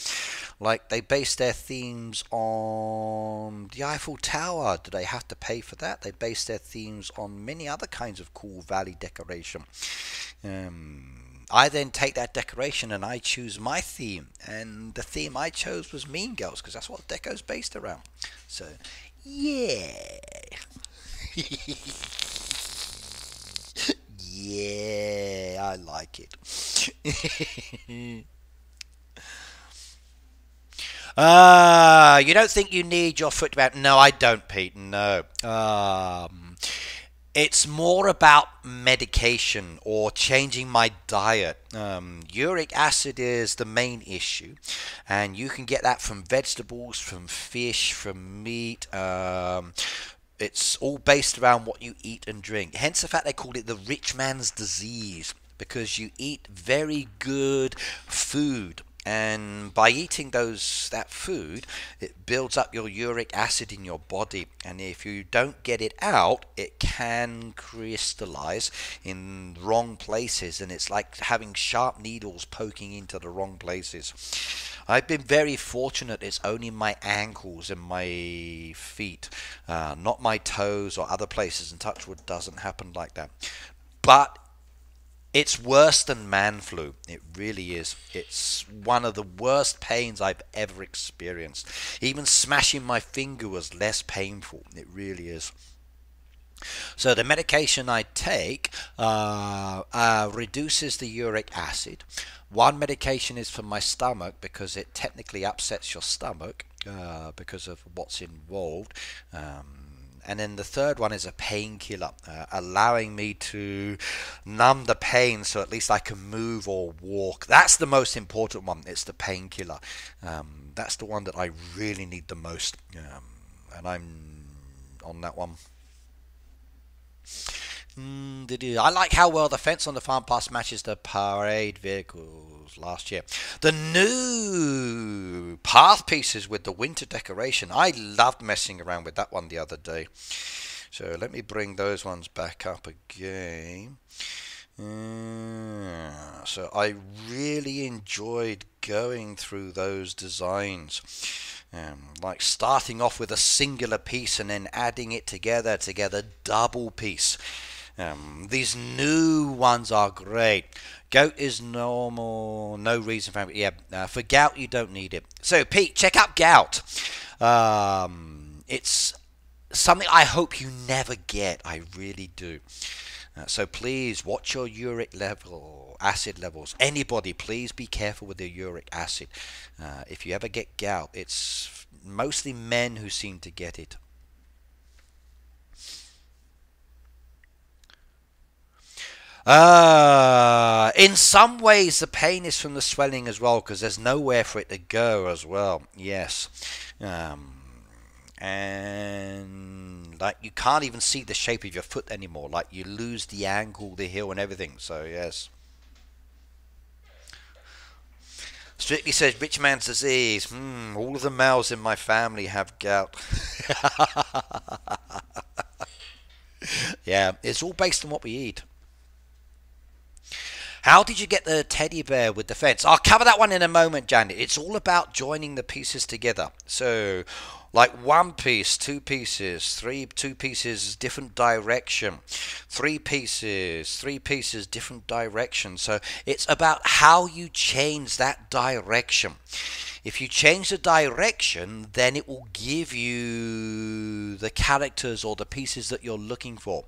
Like they based their themes on the Eiffel Tower. Do they have to pay for that? They based their themes on many other kinds of cool valley decoration. Um, I then take that decoration and I choose my theme. And the theme I chose was Mean Girls because that's what deco's based around. So... yeah. Yeah, I like it. Ah, uh, you don't think you need your foot about? No, I don't, Pete. No. Um, it's more about medication or changing my diet. Um, uric acid is the main issue, and you can get that from vegetables, from fish, from meat. Um, it's all based around what you eat and drink. Hence the fact they called it the rich man's disease, because you eat very good food. And by eating those that food, it builds up your uric acid in your body, and if you don't get it out, it can crystallize in wrong places, and it's like having sharp needles poking into the wrong places. I've been very fortunate. It's only my ankles and my feet, uh, not my toes or other places, and touchwood doesn't happen like that. But it's worse than man flu. It really is. It's one of the worst pains I've ever experienced. Even smashing my finger was less painful. It really is. So the medication I take uh, uh, reduces the uric acid. One medication is for my stomach, because it technically upsets your stomach uh, because of what's involved. Um, And then the third one is a painkiller, uh, allowing me to numb the pain so at least I can move or walk. That's the most important one. It's the painkiller. Um, that's the one that I really need the most. Um, and I'm on that one. Mm, I like how well the fence on the farm pass matches the parade vehicles last year. The new path pieces with the winter decoration. I loved messing around with that one the other day. So let me bring those ones back up again. Mm, so I really enjoyed going through those designs. Um, like starting off with a singular piece and then adding it together, together double piece. Um, these new ones are great. Gout is normal, no reason for it. Yeah, uh, for gout you don't need it. So Pete, check out gout. Um, it's something I hope you never get. I really do. Uh, so please watch your uric level, acid levels. Anybody, please be careful with the uric acid. Uh, if you ever get gout, it's mostly men who seem to get it. Uh, in some ways the pain is from the swelling as well, because there's nowhere for it to go as well. Yes. Um, and like you can't even see the shape of your foot anymore. Like you lose the angle, the heel and everything. So yes. Strictly says rich man's disease. Hmm, all of the males in my family have gout. Yeah, it's all based on what we eat. How did you get the teddy bear with the fence? I'll cover that one in a moment, Janet. It's all about joining the pieces together. So, like one piece, two pieces, three, two pieces, different direction. Three pieces, three pieces, different direction. So, it's about how you change that direction. If you change the direction, then it will give you the characters or the pieces that you're looking for.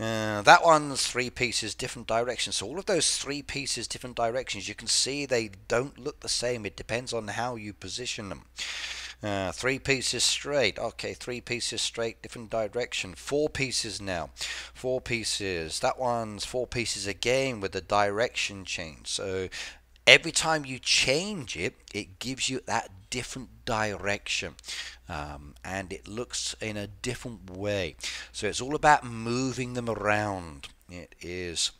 Uh, that one's three pieces, different directions. So all of those three pieces, different directions, you can see they don't look the same. It depends on how you position them. Uh, three pieces straight. Okay, three pieces straight, different direction. Four pieces now. Four pieces. That one's four pieces again with the direction change. So every time you change it, it gives you that different direction, um, and it looks in a different way. So it's all about moving them around. It is.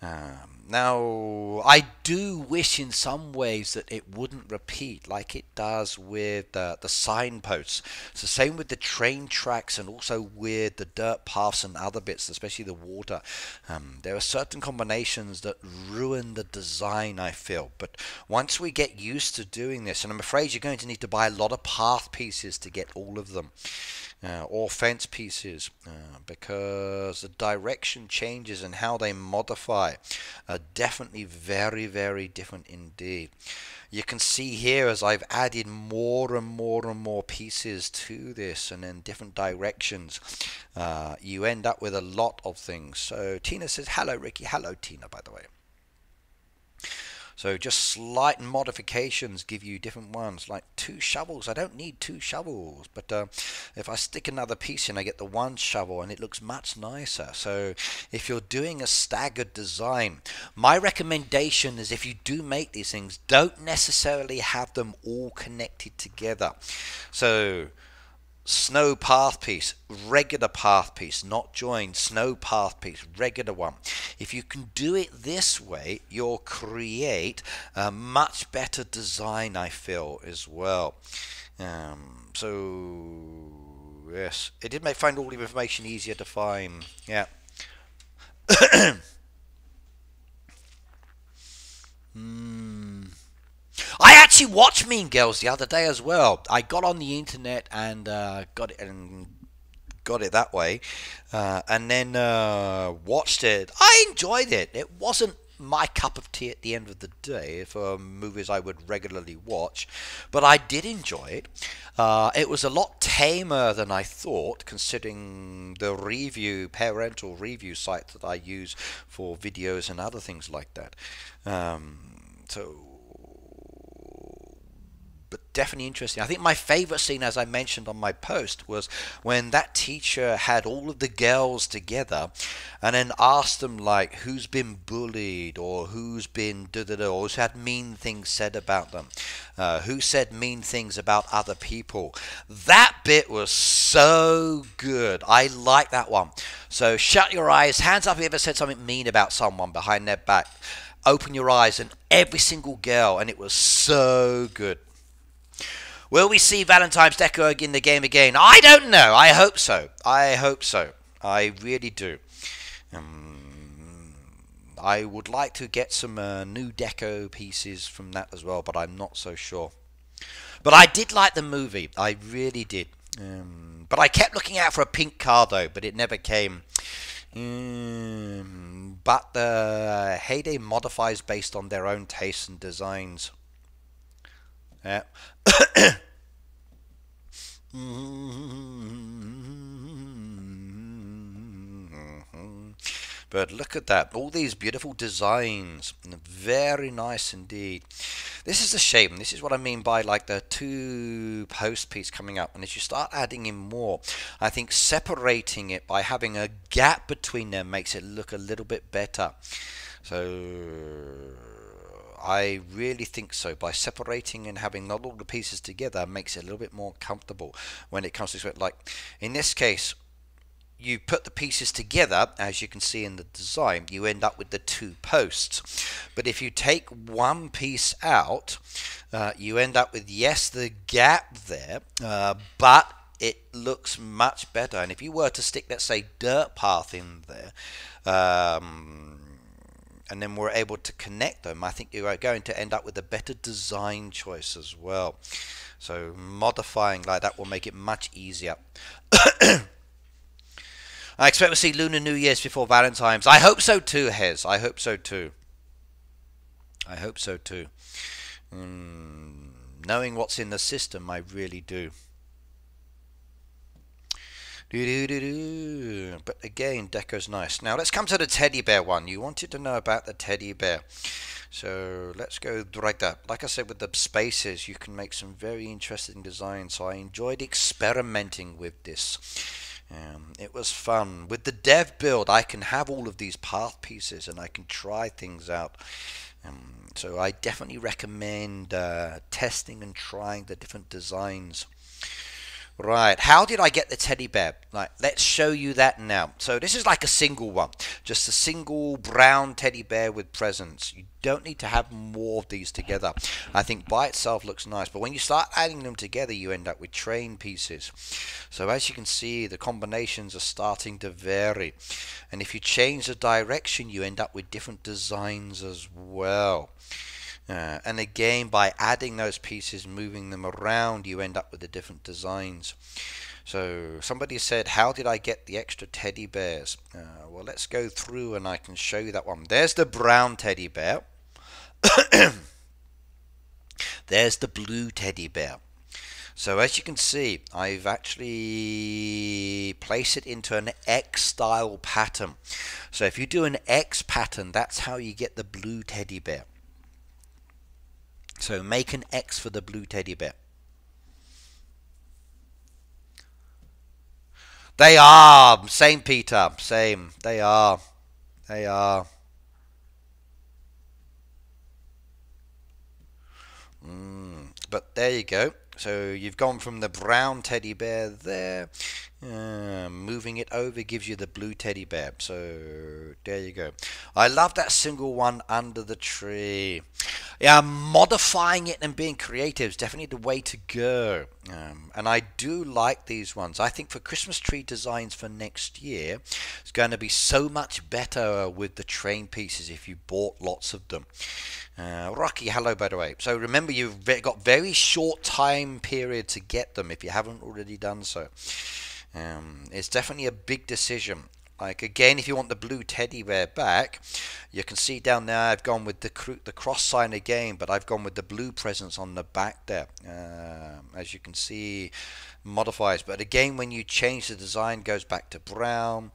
Um, now, I do wish in some ways that it wouldn't repeat like it does with uh, the signposts. It's the same with the train tracks and also with the dirt paths and other bits, especially the water. Um, there are certain combinations that ruin the design, I feel. But once we get used to doing this, and I'm afraid you're going to need to buy a lot of path pieces to get all of them. Uh, or fence pieces, uh, because the direction changes and how they modify are definitely very, very different indeed. You can see here as I've added more and more and more pieces to this and in different directions, uh, you end up with a lot of things. So Tina says, hello Ricky, hello Tina by the way. So just slight modifications give you different ones, like two shovels. I don't need two shovels, but uh, if I stick another piece in, I get the one shovel and it looks much nicer. So if you're doing a staggered design, my recommendation is if you do make these things, don't necessarily have them all connected together. So snow path piece, regular path piece, not joined, snow path piece, regular one. If you can do it this way, you'll create a much better design, I feel, as well. Um, so, yes, it did make find all the information easier to find. Yeah. Hmm. I actually watched Mean Girls the other day as well. I got on the internet and uh, got it and got it that way, uh, and then uh, watched it. I enjoyed it. It wasn't my cup of tea at the end of the day for movies I would regularly watch, but I did enjoy it. Uh, it was a lot tamer than I thought, considering the review, parental review site that I use for videos and other things like that. Um, so. But definitely interesting. I think my favorite scene, as I mentioned on my post, was when that teacher had all of the girls together and then asked them, like, who's been bullied or who's been da-da-da, or who's had mean things said about them, uh, who said mean things about other people. That bit was so good. I like that one. So shut your eyes, hands up if you ever said something mean about someone behind their back. Open your eyes, and every single girl, and it was so good. Will we see Valentine's Deco in the game again? I don't know. I hope so. I hope so. I really do. Um, I would like to get some uh, new deco pieces from that as well, but I'm not so sure. But I did like the movie. I really did. Um, but I kept looking out for a pink car, though, but it never came. Um, but uh, Hay Day modifies based on their own tastes and designs. Yeah. But look at that, all these beautiful designs, very nice indeed. This is a shame. This is what I mean by, like, the two post piece coming up, and as you start adding in more, I think separating it by having a gap between them makes it look a little bit better. So I really think so. By separating and having not all the pieces together makes it a little bit more comfortable when it comes to, like, in this case, you put the pieces together, as you can see in the design, you end up with the two posts. But if you take one piece out, uh, you end up with, yes, the gap there, uh, but it looks much better. And if you were to stick, let's say, dirt path in there, um, and then we're able to connect them, I think you are going to end up with a better design choice as well. So modifying like that will make it much easier. I expect we'll see Lunar New Year's before Valentine's. I hope so too, Hez. I hope so too. I hope so too. Mm, knowing what's in the system, I really do. Do, do, do, do. But again, deco's nice. Now let's come to the teddy bear one. You wanted to know about the teddy bear, so let's go right there. Like I said, with the spaces you can make some very interesting designs, so I enjoyed experimenting with this. Um, it was fun. With the dev build, I can have all of these path pieces and I can try things out. Um, so I definitely recommend uh, testing and trying the different designs. Right, how did I get the teddy bear? Like, let's show you that now. So this is like a single one, just a single brown teddy bear with presents. You don't need to have more of these together. I think by itself looks nice, but when you start adding them together, you end up with train pieces. So as you can see, the combinations are starting to vary. And if you change the direction, you end up with different designs as well. Uh, and again, by adding those pieces, moving them around, you end up with the different designs. So somebody said, how did I get the extra teddy bears? Uh, well, let's go through and I can show you that one. There's the brown teddy bear. There's the blue teddy bear. So as you can see, I've actually placed it into an X style pattern. So if you do an X pattern, that's how you get the blue teddy bear. So make an X for the blue teddy bear. They are! Same, Peter. Same. They are. They are. Mm. But there you go. So you've gone from the brown teddy bear there. Uh, moving it over gives you the blue teddy bear. So there you go. I love that single one under the tree. Yeah, modifying it and being creative is definitely the way to go. Um, and I do like these ones. I think for Christmas tree designs for next year, it's going to be so much better with the train pieces if you bought lots of them. Uh, Rocky, hello, by the way. So remember, you've got very short time period to get them if you haven't already done so. Um, it's definitely a big decision. Like, again, if you want the blue teddy bear back, you can see down there I've gone with the, cr the cross sign again, but I've gone with the blue presence on the back there. Um, as you can see, modifies. But again, when you change the design, it goes back to brown.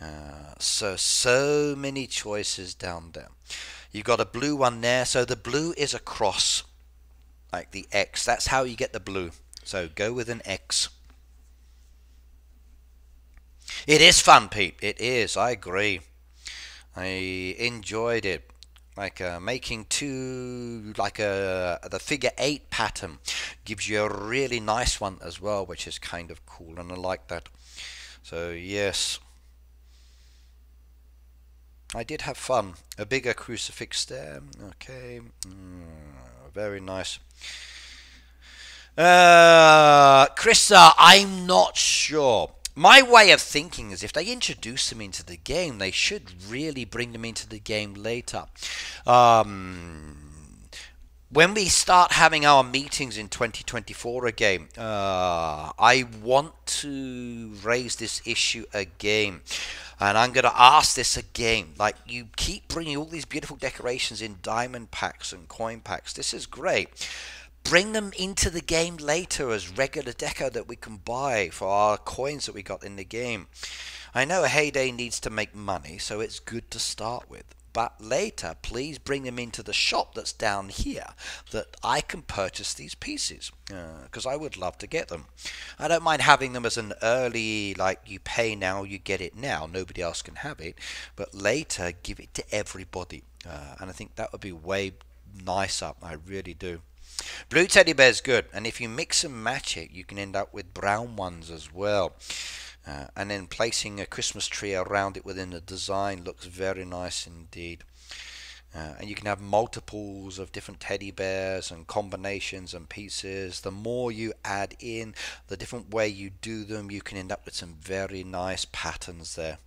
Uh, so, so many choices down there. You've got a blue one there. So the blue is a cross, like the X. That's how you get the blue. So go with an X. It is fun, Pete. It is. I agree. I enjoyed it. Like uh, making two, like a the figure eight pattern gives you a really nice one as well, which is kind of cool, and I like that. So yes, I did have fun. A bigger crucifix there. Okay, mm, very nice. Uh, Krista, I'm not sure. My way of thinking is if they introduce them into the game, they should really bring them into the game later. Um, when we start having our meetings in twenty twenty-four again, uh, I want to raise this issue again. And I'm going to ask this again. Like, you keep bringing all these beautiful decorations in diamond packs and coin packs. This is great. Bring them into the game later as regular deco that we can buy for our coins that we got in the game. I know Hay Day needs to make money, so it's good to start with. But later, please bring them into the shop that's down here that I can purchase these pieces, because uh, I would love to get them. I don't mind having them as an early, like, you pay now, you get it now. Nobody else can have it. But later, give it to everybody. Uh, and I think that would be way nicer. I really do. Blue teddy bear is good, and if you mix and match it, you can end up with brown ones as well. Uh, and then placing a Christmas tree around it within the design looks very nice indeed. Uh, and you can have multiples of different teddy bears and combinations and pieces. The more you add in, the different way you do them, you can end up with some very nice patterns there.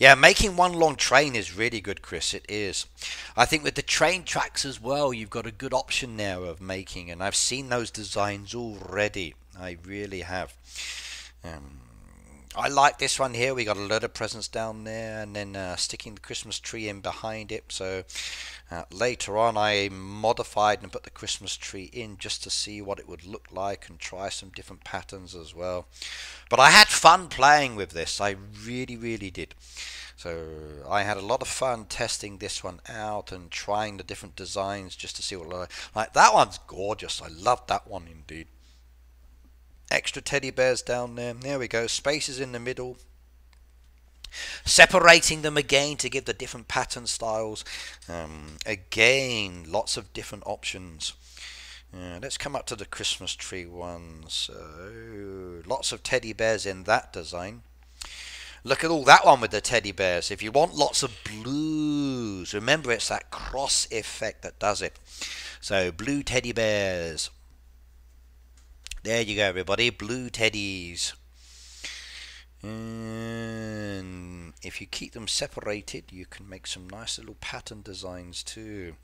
Yeah, making one long train is really good, Chris. It is. I think with the train tracks as well, you've got a good option there of making, and I've seen those designs already. I really have. Um, I like this one here. We got a load of presents down there, and then uh, sticking the Christmas tree in behind it. So uh, later on, I modified and put the Christmas tree in just to see what it would look like and try some different patterns as well. But I had fun playing with this. I really, really did. So I had a lot of fun testing this one out and trying the different designs just to see what I like. That one's gorgeous. I love that one indeed. Extra teddy bears down there. There we go. Spaces in the middle. Separating them again to give the different pattern styles. Um, again, lots of different options. Uh, let's come up to the Christmas tree one. So, lots of teddy bears in that design. Look at all that one with the teddy bears. If you want lots of blues, remember it's that cross effect that does it. So, blue teddy bears. There you go, everybody. Blue teddies. And if you keep them separated, you can make some nice little pattern designs too.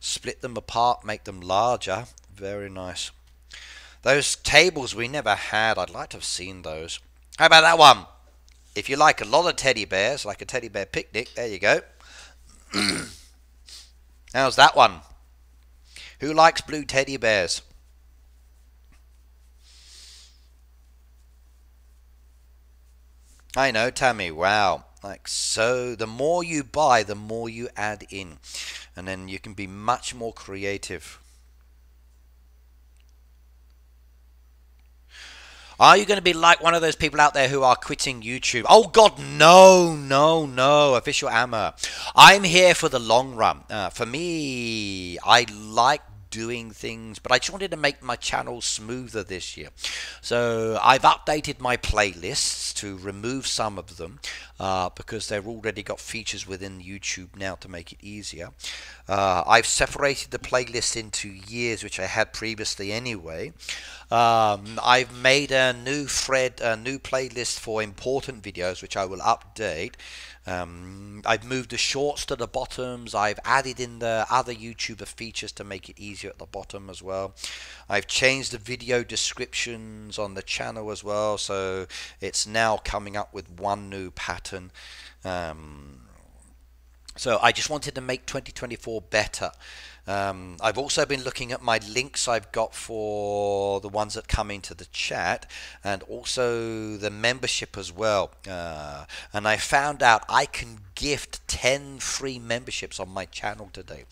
Split them apart, make them larger. Very nice. Those tables we never had. I'd like to have seen those. How about that one? If you like a lot of teddy bears, like a teddy bear picnic, there you go. How's that one? Who likes blue teddy bears? I know, Tammy. Wow. like so. The more you buy, the more you add in, and then you can be much more creative. Are you going to be like one of those people out there who are quitting YouTube? Oh God, no, no, no, official Amma. I'm here for the long run. Uh, for me, I like doing things, but I just wanted to make my channel smoother this year. So I've updated my playlists to remove some of them uh, because they've already got features within YouTube now to make it easier. Uh, I've separated the playlist into years, which I had previously anyway. Um, I've made a new thread, a new playlist for important videos, which I will update. Um, I've moved the shorts to the bottoms. I've added in the other YouTuber features to make it easier at the bottom as well. I've changed the video descriptions on the channel as well, so it's now coming up with one new pattern. Um, so I just wanted to make twenty twenty-four better. Um, I've also been looking at my links I've got for the ones that come into the chat and also the membership as well. Uh, and I found out I can gift ten free memberships on my channel today.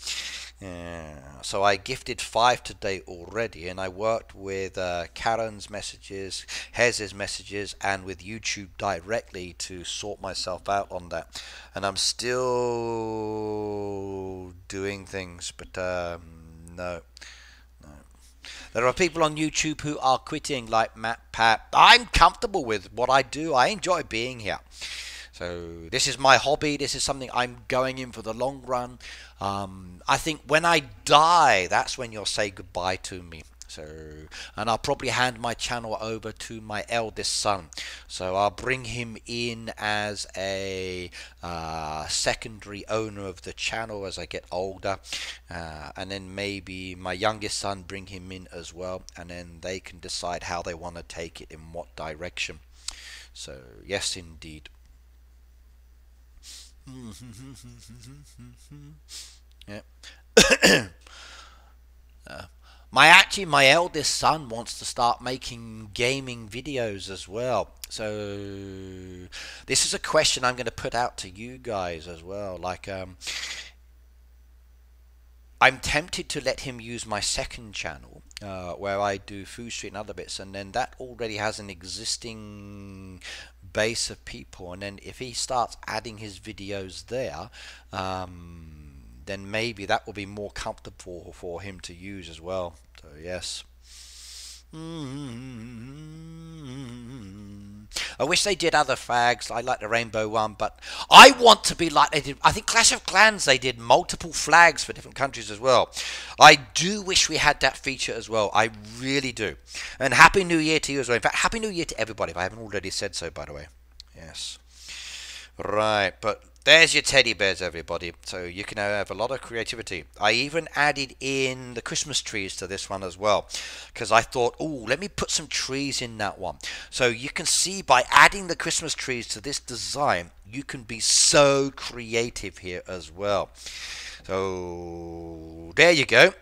Yeah. So I gifted five today already, and I worked with uh, Karen's messages, Hez's messages, and with YouTube directly to sort myself out on that. And I'm still doing things, but um, no. no. There are people on YouTube who are quitting, like Matt Pat. I'm comfortable with what I do. I enjoy being here. So this is my hobby. This is something I'm going in for the long run. Um, I think when I die, that's when you'll say goodbye to me. So, and I'll probably hand my channel over to my eldest son. So I'll bring him in as a uh, secondary owner of the channel as I get older. Uh, and then maybe my youngest son, bring him in as well. And then they can decide how they want to take it, in what direction. So yes, indeed. Yeah. uh, my actually my eldest son wants to start making gaming videos as well, so this is a question I'm going to put out to you guys as well. Like um, I'm tempted to let him use my second channel uh, where I do Food Street and other bits, and then that already has an existing base of people, and then if he starts adding his videos there, um, then maybe that will be more comfortable for him to use as well. So yes, mm-hmm. I wish they did other fags. I like the rainbow one, but I want to be like they did. I think Clash of Clans, they did multiple flags for different countries as well. I do wish we had that feature as well. I really do. And Happy New Year to you as well. In fact, Happy New Year to everybody, if I haven't already said so, by the way. Yes. Right, but there's your teddy bears, everybody. So you can have a lot of creativity. I even added in the Christmas trees to this one as well, because I thought, oh, let me put some trees in that one. So you can see by adding the Christmas trees to this design, you can be so creative here as well. So there you go.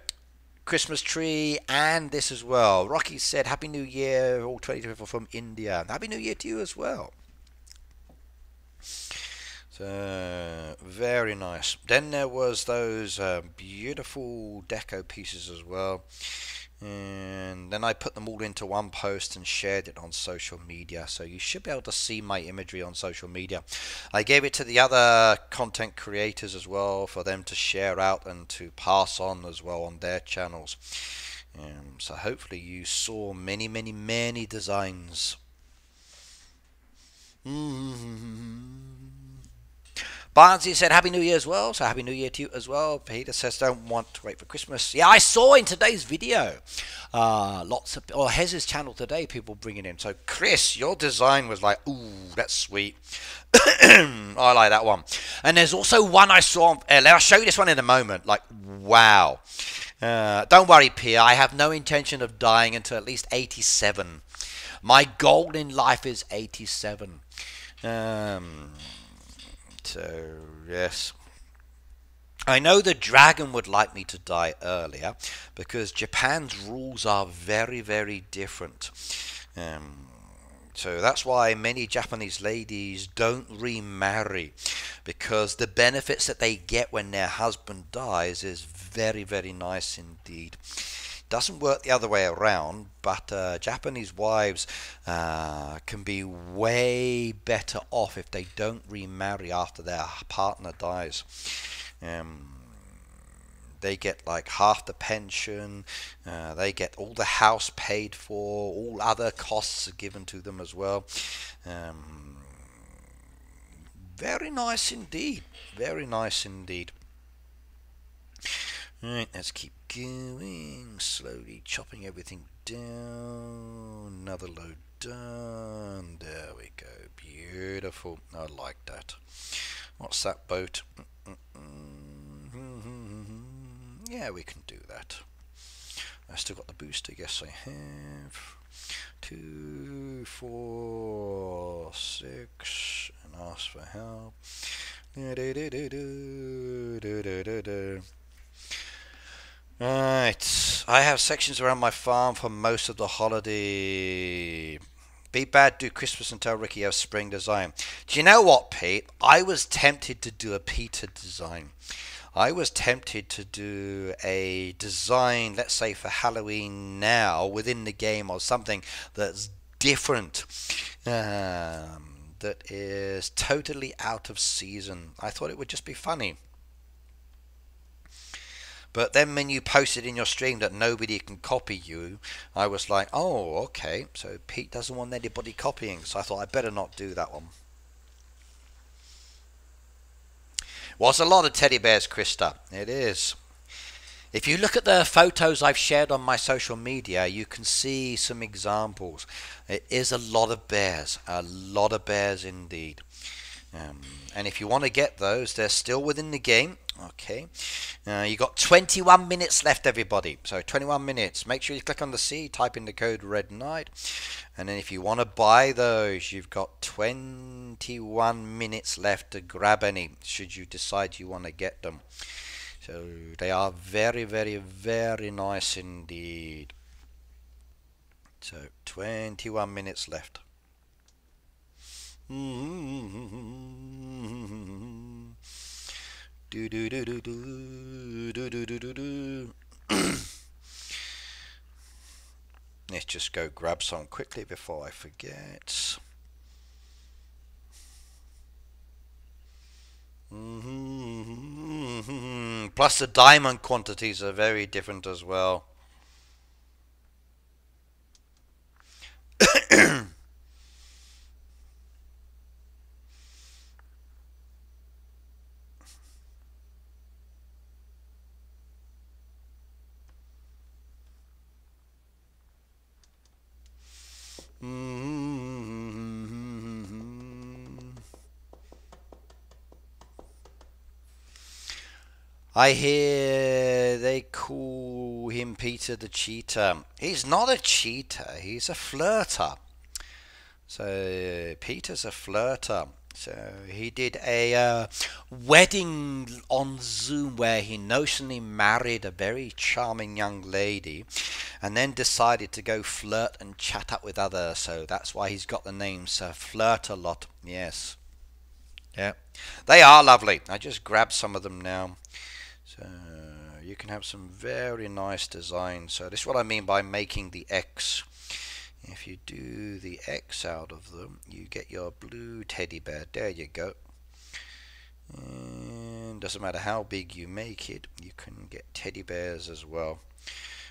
Christmas tree and this as well. Rocky said, Happy New Year, all twenty twenty-four from India. Happy New Year to you as well. So very nice. Then there was those uh, beautiful deco pieces as well. And then I put them all into one post and shared it on social media. So you should be able to see my imagery on social media. I gave it to the other content creators as well for them to share out and to pass on as well on their channels. Um, so hopefully you saw many, many, many designs. Mm-hmm. Barnsley said Happy New Year as well, so Happy New Year to you as well. Peter says don't want to wait for Christmas. Yeah, I saw in today's video uh, lots of, or Hez's channel today, people bringing in. So Chris, your design was like, ooh, that's sweet. I like that one. And there's also one I saw, I'll show you this one in a moment, like, wow. Uh, don't worry, Pia, I have no intention of dying until at least eighty-seven. My goal in life is eighty-seven. Um... So, yes. I know the dragon would like me to die earlier because Japan's rules are very, very different. Um, So that's why many Japanese ladies don't remarry, because the benefits that they get when their husband dies is very, very nice indeed. Doesn't work the other way around, but uh, Japanese wives uh, can be way better off if they don't remarry after their partner dies. Um, they get like half the pension, uh, they get all the house paid for, all other costs are given to them as well. Um, very nice indeed, very nice indeed. Alright, let's keep going, slowly chopping everything down, another load done, there we go, beautiful, I like that. What's that boat? Mm-mm-mm. Yeah, we can do that. I still got the booster, yes I have. Two, four, six, and ask for help. Do, do, do, do, do, do, do, do. Right, I have sections around my farm for most of the holiday. Be bad, do Christmas and tell Ricky of spring design. Do you know what, Pete? I was tempted to do a Peter design. I was tempted to do a design, let's say for Halloween now, within the game or something that's different. Um, that is totally out of season. I thought it would just be funny. But then when you posted in your stream that nobody can copy you, I was like, oh, okay, so Pete doesn't want anybody copying, so I thought I'd better not do that one. Well, it's a lot of teddy bears, Krista. It is. If you look at the photos I've shared on my social media, you can see some examples. It is a lot of bears, a lot of bears indeed. Um, and if you want to get those, they're still within the game. Okay, uh, you got twenty-one minutes left, everybody. So twenty-one minutes. Make sure you click on the C, type in the code Red Knight, and then if you want to buy those, you've got twenty-one minutes left to grab any. Should you decide you want to get them, so they are very, very, very nice indeed. So twenty-one minutes left. Do do do do do do do do do do. Let's just go grab some quickly before I forget. Plus the diamond quantities are very different as well. I hear they call him Peter the Cheater. He's not a cheater, he's a flirter. So Peter's a flirter. So he did a uh, wedding on Zoom where he notionally married a very charming young lady and then decided to go flirt and chat up with others. So that's why he's got the name Sir Flirt-a-Lot. Yes. Yeah. They are lovely. I just grabbed some of them now. So you can have some very nice designs. So this is what I mean by making the X. If you do the X out of them, you get your blue teddy bear. There you go. And doesn't matter how big you make it, you can get teddy bears as well.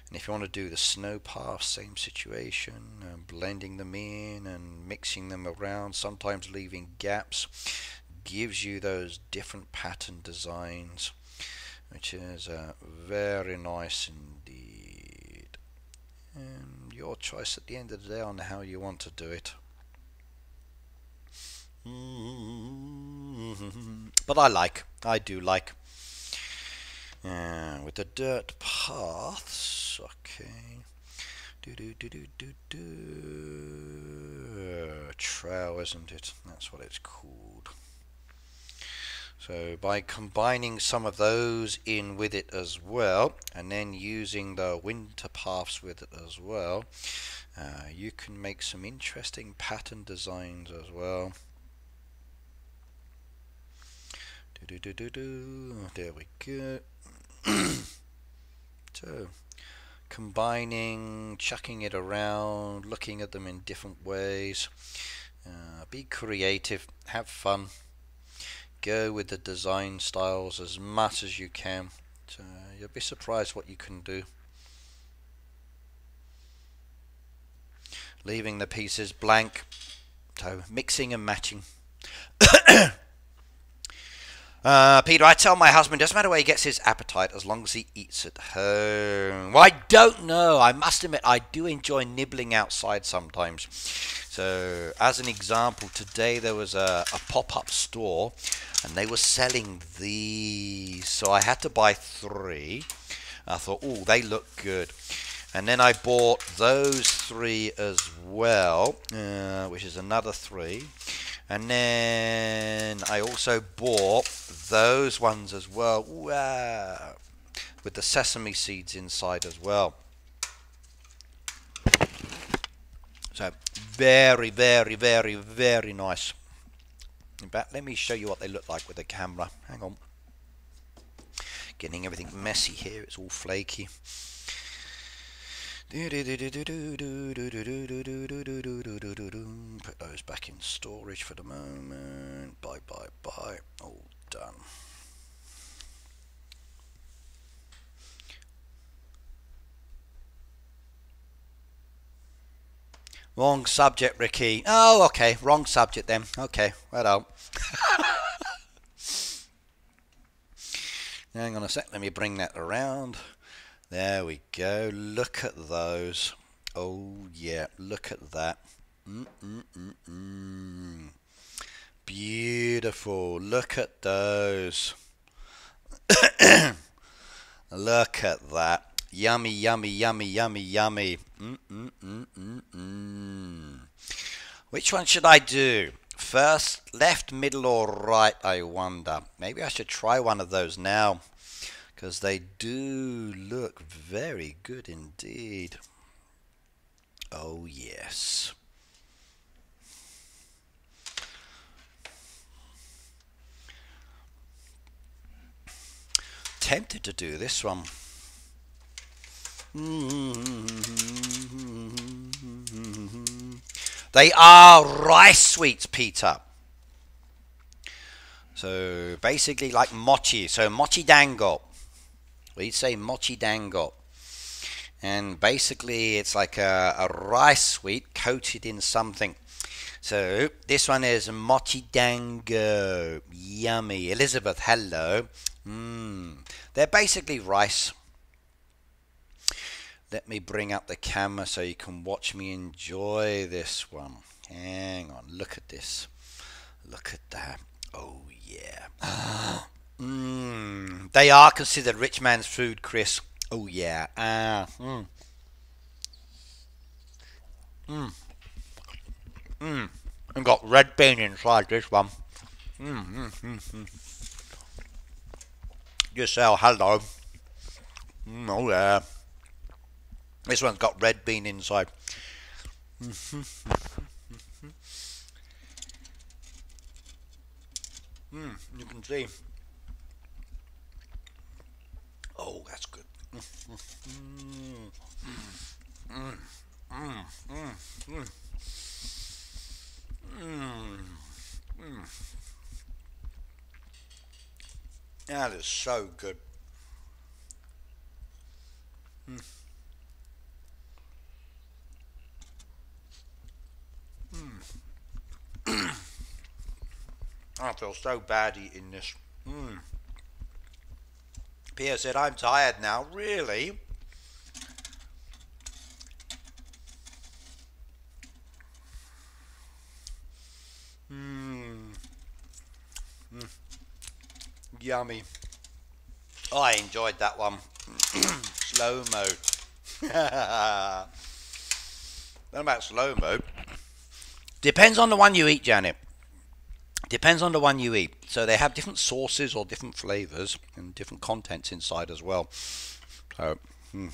And if you want to do the snow path, same situation, uh, blending them in and mixing them around, sometimes leaving gaps, gives you those different pattern designs, which is uh, very nice indeed. And your choice at the end of the day on how you want to do it. But I like, I do like. Uh, with the dirt paths, okay. Do do do do do do. Uh, trail, isn't it? That's what it's called. So by combining some of those in with it as well, and then using the winter paths with it as well, uh, you can make some interesting pattern designs as well. Do, do, do, do. There we go. So combining, chucking it around, looking at them in different ways. Uh, be creative, have fun. Go with the design styles as much as you can. So you'll be surprised what you can do. Leaving the pieces blank. So mixing and matching. Uh, Peter, I tell my husband, doesn't matter where he gets his appetite as long as he eats at home. Well, I don't know. I must admit, I do enjoy nibbling outside sometimes. So, as an example, today there was a, a pop-up store, and they were selling these. So I had to buy three. I thought, oh, they look good. And then I bought those three as well, uh, which is another three. And then I also bought those ones as well, wow, with the sesame seeds inside as well. So very, very, very, very nice. In fact, let me show you what they look like with the camera. Hang on. Getting everything messy here. It's all flaky. Put those back in storage for the moment. Bye, bye, bye. All done. Wrong subject, Ricky. Oh, okay. Wrong subject then. Okay. Well, hang on a sec. Let me bring that around. There we go. Look at those. Oh yeah, look at that. Mm, mm, mm, mm. Beautiful. Look at those. Look at that. Yummy, yummy, yummy, yummy, yummy. Mm, mm, mm, mm, mm. Which one should I do? First, left, middle, or right? I wonder. Maybe I should try one of those now, because they do look very good indeed. Oh yes. Tempted to do this one. They are rice sweets, Peter. So basically like mochi, so mochi dango. We'd say mochi dango, and basically it's like a, a rice sweet coated in something. So this one is mochi dango. Yummy. Elizabeth, hello. Mm. They're basically rice. Let me bring up the camera so you can watch me enjoy this one. Hang on. Look at this. Look at that. Oh yeah. Mm, they are considered rich man's food, Chris. Oh yeah. Ah. Mm. Mm. Mm. And got red bean inside this one. Mm, mm, mm, mm. Just say hello. Mm, oh yeah. This one's got red bean inside. Mm-hmm. Mm, you can see. Oh, that's good. Mm, mm, mm, mm, mm, mm, mm. That is so good. Mm. Mm. I feel so bad eating this. Mm. Pia said, I'm tired now. Really? Mmm. Mm. Yummy. Oh, I enjoyed that one. Slow mode. Don't know about slow mode. Depends on the one you eat, Janet. Depends on the one you eat. So they have different sauces or different flavors and different contents inside as well. So, hmm.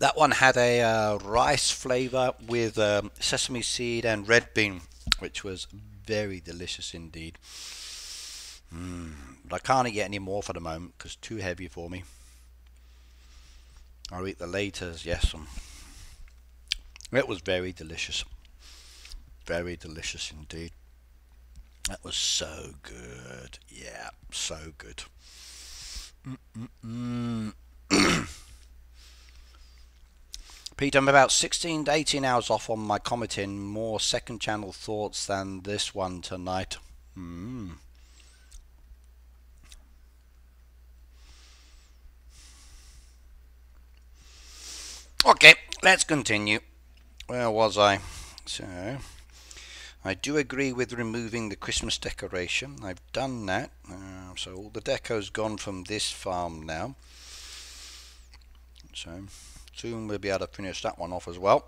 That one had a uh, rice flavor with um, sesame seed and red bean, which was very delicious indeed. Mm, but I can't get any more for the moment because it's too heavy for me. I'll eat the laters, yes. It was very delicious. Very delicious indeed. That was so good. Yeah, so good. Mm-mm-mm. Peter, I'm about sixteen to eighteen hours off on my commenting. More second channel thoughts than this one tonight. Mm. Okay, let's continue. Where was I? So, I do agree with removing the Christmas decoration. I've done that. Uh, so all the deco's gone from this farm now. So soon we'll be able to finish that one off as well.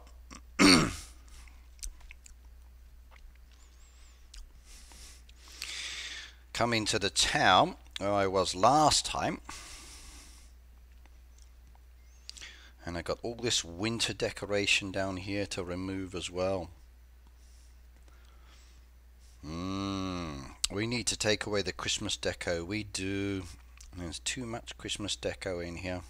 Coming to the town where I was last time. And I got all this winter decoration down here to remove as well. Mm, we need to take away the Christmas deco. We do. There's too much Christmas deco in here.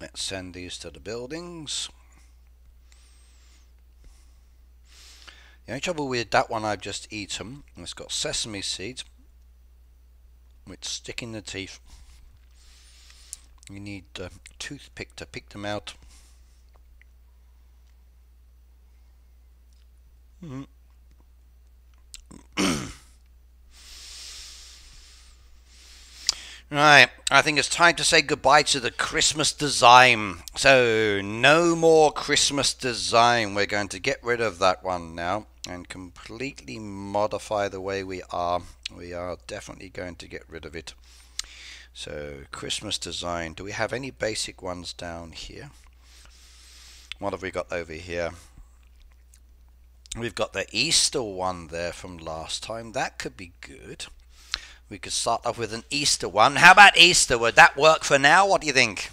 Let's send these to the buildings. The only trouble with that one I've just eaten, and it's got sesame seeds which stick in the teeth. You need a toothpick to pick them out. Mm. Right, I think it's time to say goodbye to the Christmas design. So, no more Christmas design. We're going to get rid of that one now and completely modify the way we are. We are definitely going to get rid of it. So, Christmas design. Do we have any basic ones down here? What have we got over here? We've got the Easter one there from last time. That could be good. We could start off with an Easter one. How about Easter? Would that work for now? What do you think?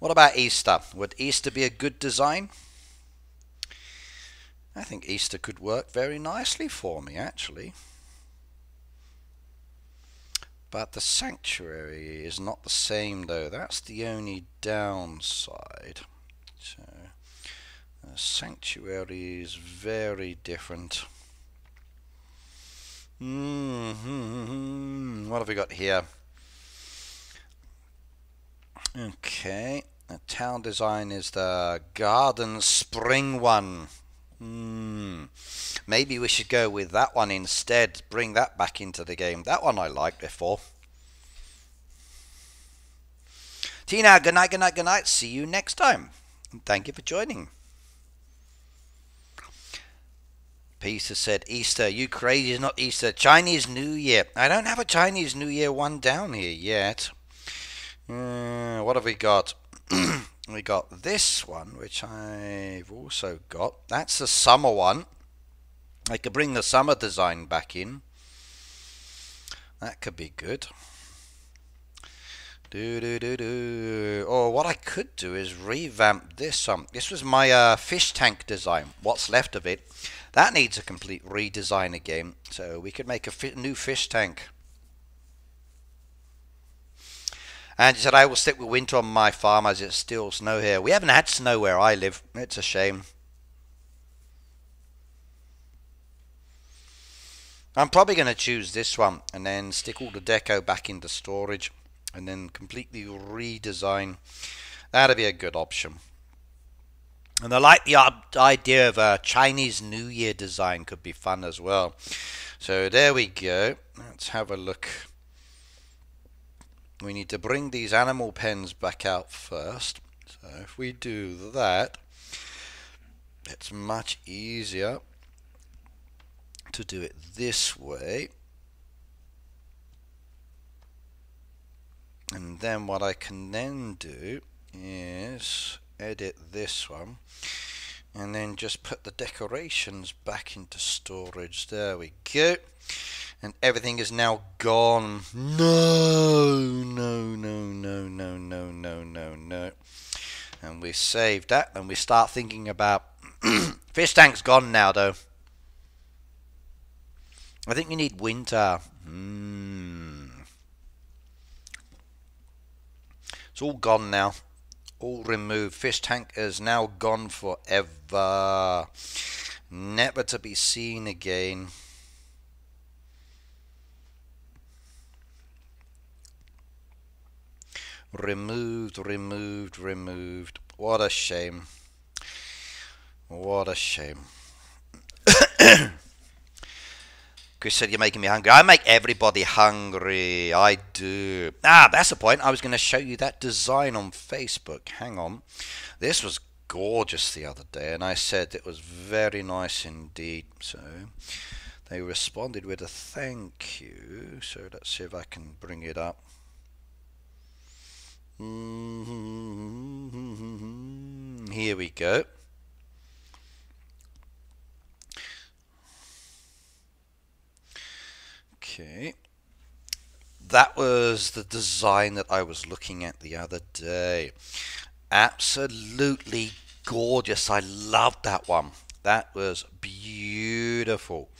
What about Easter? Would Easter be a good design? I think Easter could work very nicely for me, actually. But the sanctuary is not the same though. That's the only downside. So the sanctuary is very different. Mm-hmm. What have we got here? Okay, the town design is the garden spring one. Hmm. Maybe we should go with that one instead. Bring that back into the game. That one I liked before. Tina, good night, good night, good night. See you next time. And thank you for joining. Peter said, Easter, you crazy, it's not Easter. Chinese New Year. I don't have a Chinese New Year one down here yet. Uh, what have we got? We got this one, which I've also got. That's the summer one. I could bring the summer design back in. That could be good. Do do do do. Or what I could do is revamp this one. This was my uh, fish tank design. What's left of it? That needs a complete redesign again. So we could make a fi new fish tank. And he said, I will stick with winter on my farm as it's still snow here. We haven't had snow where I live. It's a shame. I'm probably going to choose this one and then stick all the deco back into storage and then completely redesign. That'll be a good option. And I like the idea of a Chinese New Year design. Could be fun as well. So there we go. Let's have a look. We need to bring these animal pens back out first. So if we do that, it's much easier to do it this way. And then what I can then do is edit this one and then just put the decorations back into storage. There we go. And everything is now gone. No, no, no, no, no, no, no, no, no. And we save that and we start thinking about... Fish tank's gone now though. I think we need winter. Hmm. It's all gone now. All removed. Fish tank is now gone forever. Never to be seen again. Removed, removed, removed. What a shame. What a shame. Chris said, you're making me hungry. I make everybody hungry. I do. Ah, that's the point. I was going to show you that design on Facebook. Hang on. This was gorgeous the other day, and I said it was very nice indeed. So they responded with a thank you. So let's see if I can bring it up. Here we go. Okay, that was the design that I was looking at the other day. Absolutely gorgeous. I loved that one. That was beautiful.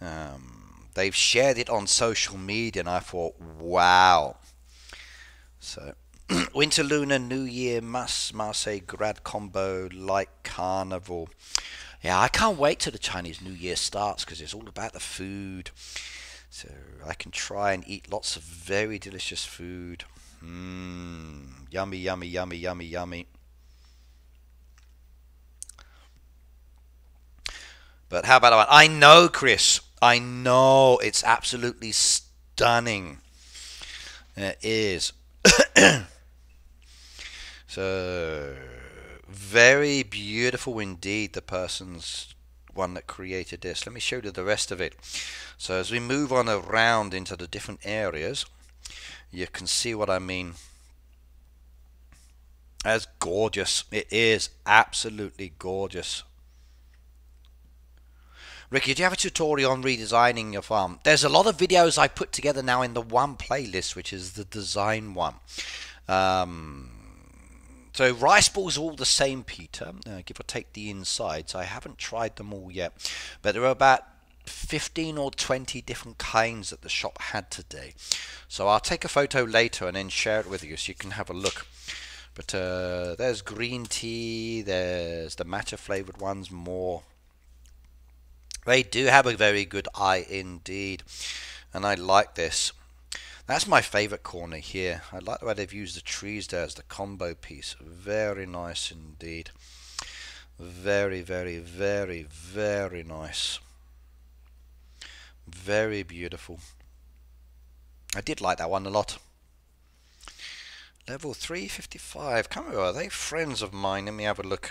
Um, they've shared it on social media and I thought, wow. So, Winter Lunar New Year Mass Marseille Grad Combo Light Carnival. Yeah, I can't wait till the Chinese New Year starts because it's all about the food. So I can try and eat lots of very delicious food. Mmm, yummy, yummy, yummy, yummy, yummy. But how about that one? I know, Chris. I know. It's absolutely stunning. It is. So, very beautiful indeed, the person's one that created this. Let me show you the rest of it. So as we move on around into the different areas, you can see what I mean. That's gorgeous. It is absolutely gorgeous. Ricky, do you have a tutorial on redesigning your farm? There's a lot of videos I put together now in the one playlist, which is the design one. Um, So rice balls are all the same, Peter, uh, give or take the insides. I haven't tried them all yet, but there are about fifteen or twenty different kinds that the shop had today. So I'll take a photo later and then share it with you so you can have a look. But uh, there's green tea, there's the matcha flavored ones, more. They do have a very good eye indeed, and I like this. That's my favourite corner here. I like the way they've used the trees there as the combo piece. Very nice indeed. Very, very, very, very nice. Very beautiful. I did like that one a lot. Level three fifty-five. Come over. Are they friends of mine? Let me have a look.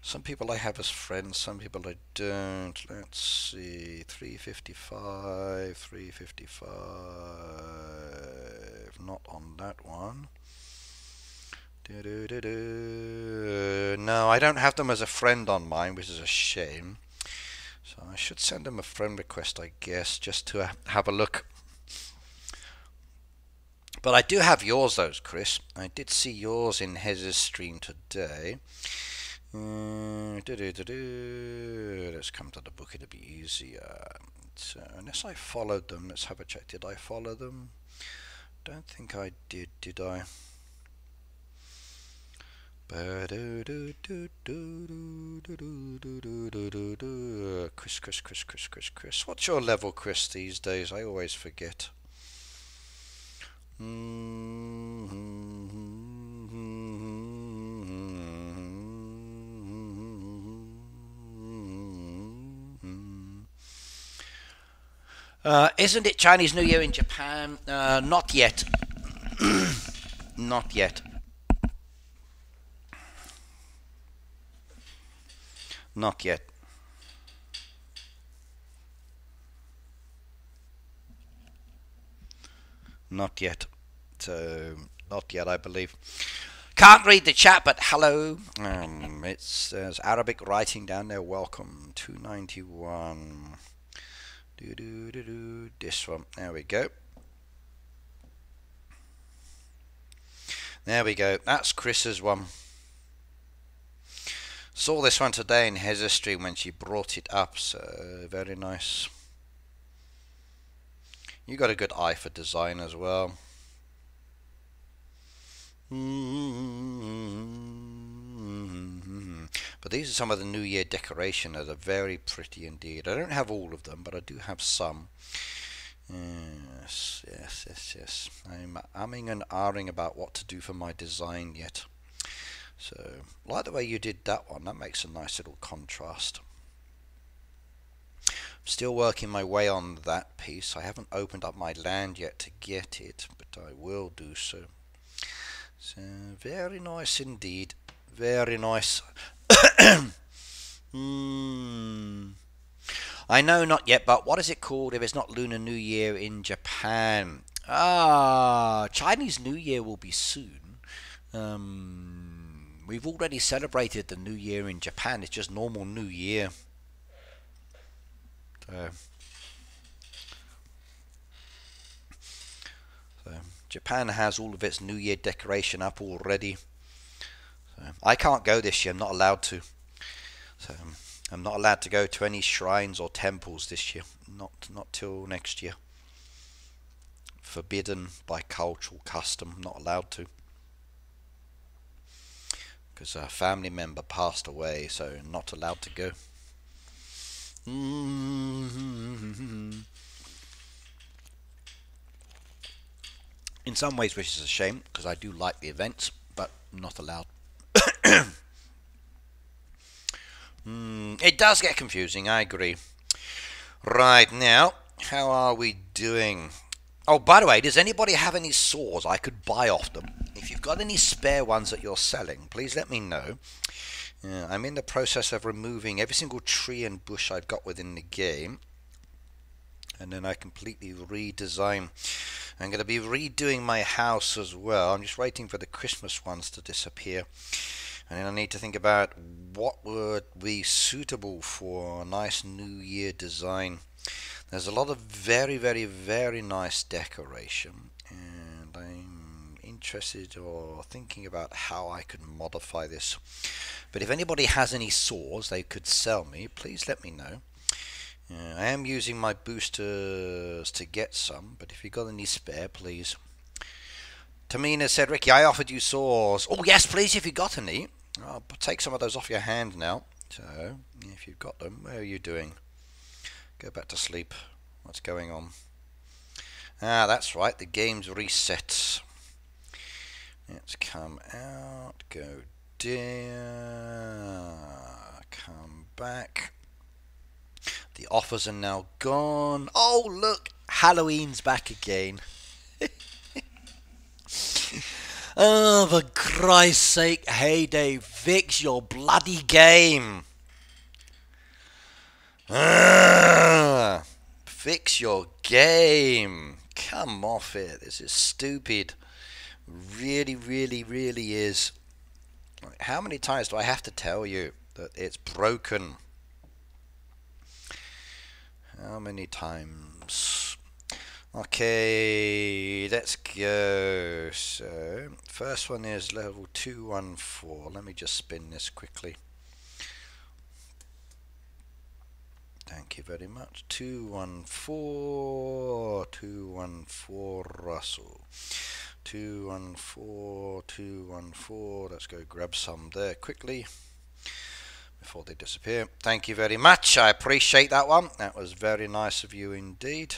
Some people I have as friends, some people I don't. Let's see, three fifty-five, three fifty-five, not on that one. Do, do, do, do. No, I don't have them as a friend on mine, which is a shame. So I should send them a friend request, I guess, just to have a look. But I do have yours, though, Chris. I did see yours in Hez's stream today. Mm, doo -doo -doo -doo. Let's come to the book, it'll be easier. So, unless I followed them, let's have a check. Did I follow them? Don't think I did, did I? Chris, Chris, Chris, Chris, Chris, Chris. What's your level, Chris, these days? I always forget. Mm-hmm. Uh, isn't it Chinese New Year in Japan? Uh, not yet. Not yet. Not yet. Not yet. So, not yet, I believe. Can't read the chat, but hello. Um, it says Arabic writing down there. Welcome. two ninety-one. Do, do, do, do. This one. There we go. There we go. That's Chris's one. Saw this one today in Hez's stream when she brought it up. So, very nice. You got a good eye for design as well. Mm-hmm. But these are some of the New Year decorations that are very pretty indeed. I don't have all of them, but I do have some. Yes, yes, yes, yes. I'm umming and ahhing about what to do for my design yet. So, like the way you did that one, that makes a nice little contrast. Still working my way on that piece. I haven't opened up my land yet to get it, but I will do so. So very nice indeed. Very nice. mm. I know not yet, but what is it called if it's not Lunar New Year in Japan? Ah, Chinese New Year will be soon. Um, we've already celebrated the New Year in Japan. It's just normal New Year. Uh, so Japan has all of its New Year decoration up already. So I can't go this year. I'm not allowed to. So I'm not allowed to go to any shrines or temples this year. Not not till next year. Forbidden by cultural custom. Not allowed to. Because a family member passed away, so not allowed to go. In some ways, which is a shame, because I do like the events, but not allowed. mm, it does get confusing, I agree. Right now, how are we doing? Oh, by the way, does anybody have any saws I could buy off them? If you've got any spare ones that you're selling, please let me know. Yeah, I'm in the process of removing every single tree and bush I've got within the game, and then I completely redesign. I'm going to be redoing my house as well. I'm just waiting for the Christmas ones to disappear, and then I need to think about what would be suitable for a nice New Year design. There's a lot of very, very, very nice decoration, and I'm interested or thinking about how I could modify this. But if anybody has any saws they could sell me, please let me know. Uh, I am using my boosters to get some, but if you've got any spare, please. Tamina said, Ricky, I offered you saws. Oh, yes, please, if you got any. I'll take some of those off your hand now. So, if you've got them, where are you doing? Go back to sleep. What's going on? Ah, that's right, the game's reset. Let's come out, go down. Dear, come back. The offers are now gone. Oh, look, Halloween's back again. Oh, for Christ's sake, Hay Day, fix your bloody game. Ugh, fix your game. Come off it. This is stupid. Really, really, really is. How many times do I have to tell you that it's broken? How many times? Okay, let's go. So, first one is level two one four. Let me just spin this quickly. Thank you very much. two one four, two one four Russell. two one four, two one four. Let's go grab some there quickly before they disappear. Thank you very much. I appreciate that one. That was very nice of you indeed.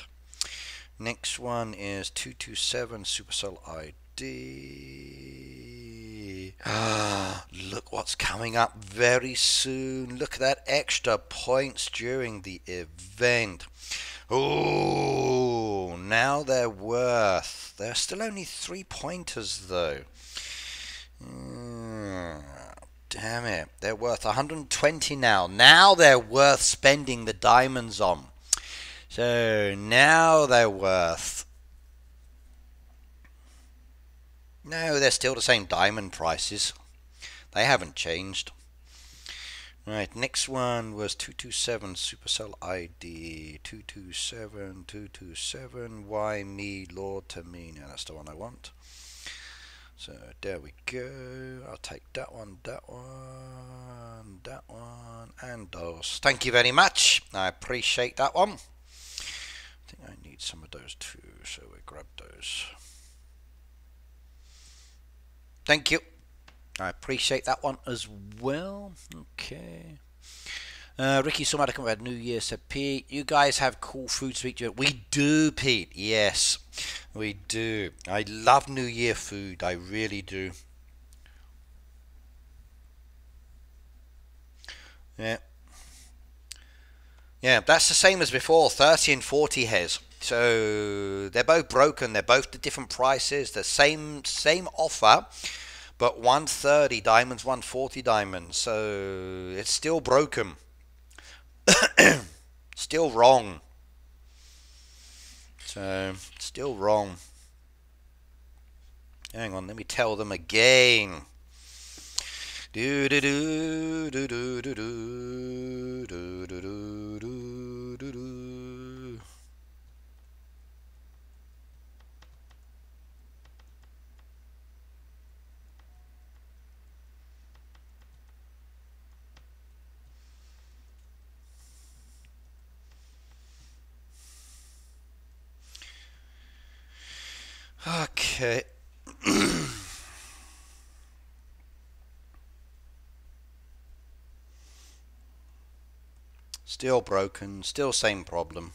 Next one is two two seven Supercell I D. Ah, look what's coming up very soon. Look at that extra points during the event. Oh, now they're worth. There are still only three pointers, though. Mm, damn it. They're worth one hundred twenty now. Now they're worth spending the diamonds on. So now they're worth... No, they're still the same diamond prices. They haven't changed. Right, next one was two two seven Supercell I D. two two seven, two two seven. Why me, Lord Tamina? That's the one I want. So there we go. I'll take that one, that one, that one, and those. Thank you very much. I appreciate that one. I think I need some of those too, so we grab those. Thank you. I appreciate that one as well. Okay. Uh, Ricky, somehow to come about New Year, said, Pete, you guys have cool food to eat. We do, Pete. Yes, we do. I love New Year food. I really do. Yeah. Yeah, that's the same as before, thirty and forty Hez. So they're both broken. They're both the different prices. The same same offer. But one thirty diamonds, one forty diamonds, so it's still broken. Still wrong. So, still wrong. Hang on, let me tell them again. Do do do do do do do do do do do. Okay. Still broken, still same problem.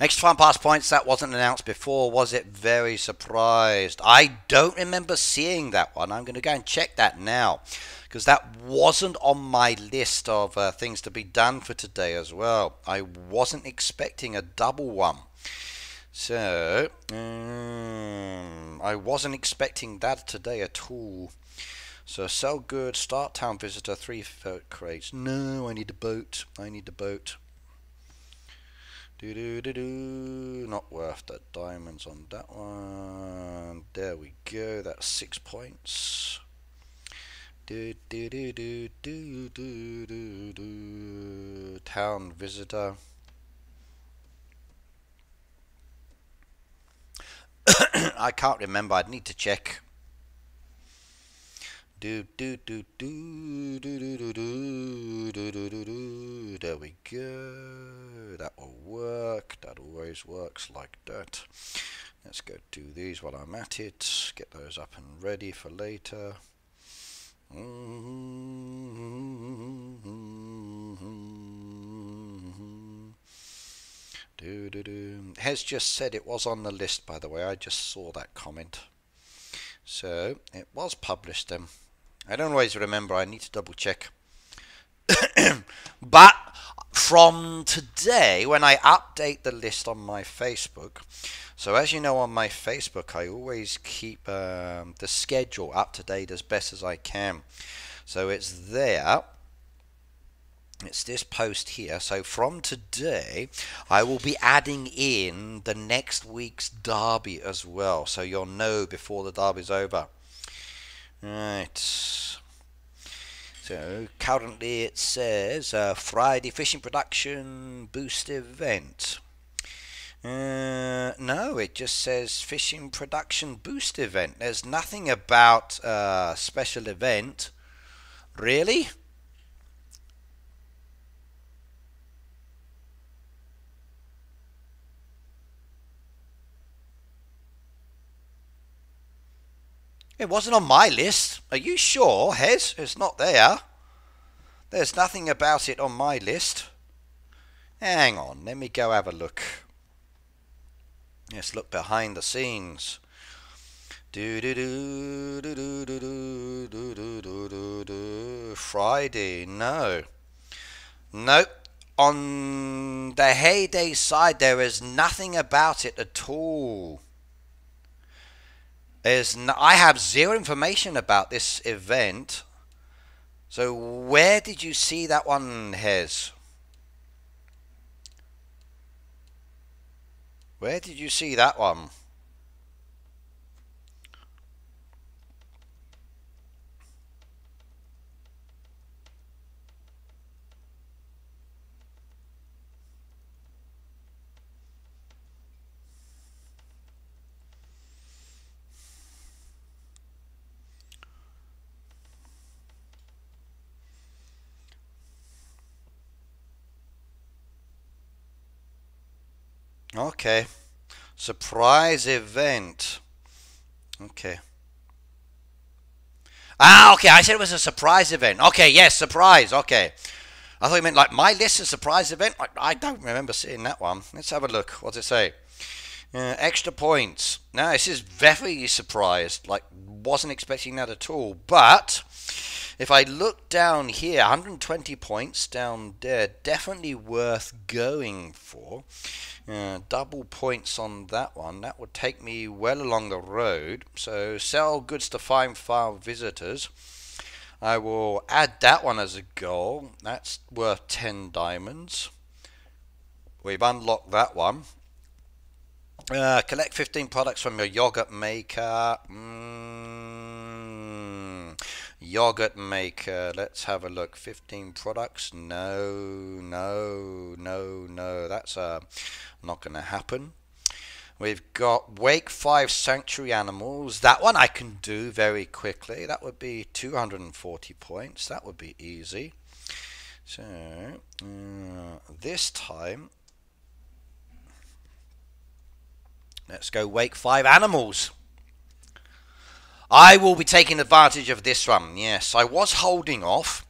Extra time pass points, that wasn't announced before, was it? Very surprised. I don't remember seeing that one. I'm going to go and check that now, because that wasn't on my list of uh, things to be done for today as well. I wasn't expecting a double one. So, um, I wasn't expecting that today at all. So, sell goods, start town visitor, three boat crates. No, I need a boat. I need a boat. Do do do do. Not worth the diamonds on that one. There we go. That's six points. Do do do do do do do do. Town visitor. I can't remember. I'd need to check. Do do do do do do do do do do do. There we go. That will work. That always works like that. Let's go do these while I'm at it. Get those up and ready for later. Do, do, do. Hez just said it was on the list, by the way. I just saw that comment. So, it was published then. I don't always remember. I need to double check. But from today, when I update the list on my Facebook, so as you know on my Facebook, I always keep um, the schedule up to date as best as I can. So it's there. It's this post here. So from today, I will be adding in the next week's derby as well. So you'll know before the derby's over. Right. So currently it says uh, Friday fishing production boost event. Uh, no, it just says fishing production boost event. There's nothing about uh, special event. Really? It wasn't on my list. Are you sure, Hez? It's not there. There's nothing about it on my list. Hang on, let me go have a look. Let's look behind the scenes. Do do do do do do do do do do. Friday, no, nope. on the Hay Day side, there is nothing about it at all. There's no, I have zero information about this event. So where did you see that one, Hez? Where did you see that one? Okay, surprise event. Okay. Ah, okay, I said it was a surprise event. Okay, yes, surprise, okay. I thought you meant like my list is surprise event. I, I don't remember seeing that one. Let's have a look. What does it say? Uh, extra points. Now, this is very surprised. Like, wasn't expecting that at all. But if I look down here, one hundred twenty points down there, definitely worth going for. Uh, double points on that one. That would take me well along the road. So sell goods to find file visitors. I will add that one as a goal. That's worth ten diamonds. We've unlocked that one. Uh, collect fifteen products from your yogurt maker. Mm, yogurt maker. Let's have a look. fifteen products. No, no, no, no. That's uh, not going to happen. We've got Wake five Sanctuary Animals. That one I can do very quickly. That would be two hundred forty points. That would be easy. So, uh, this time... let's go Wake five Animals. I will be taking advantage of this one. Yes, I was holding off.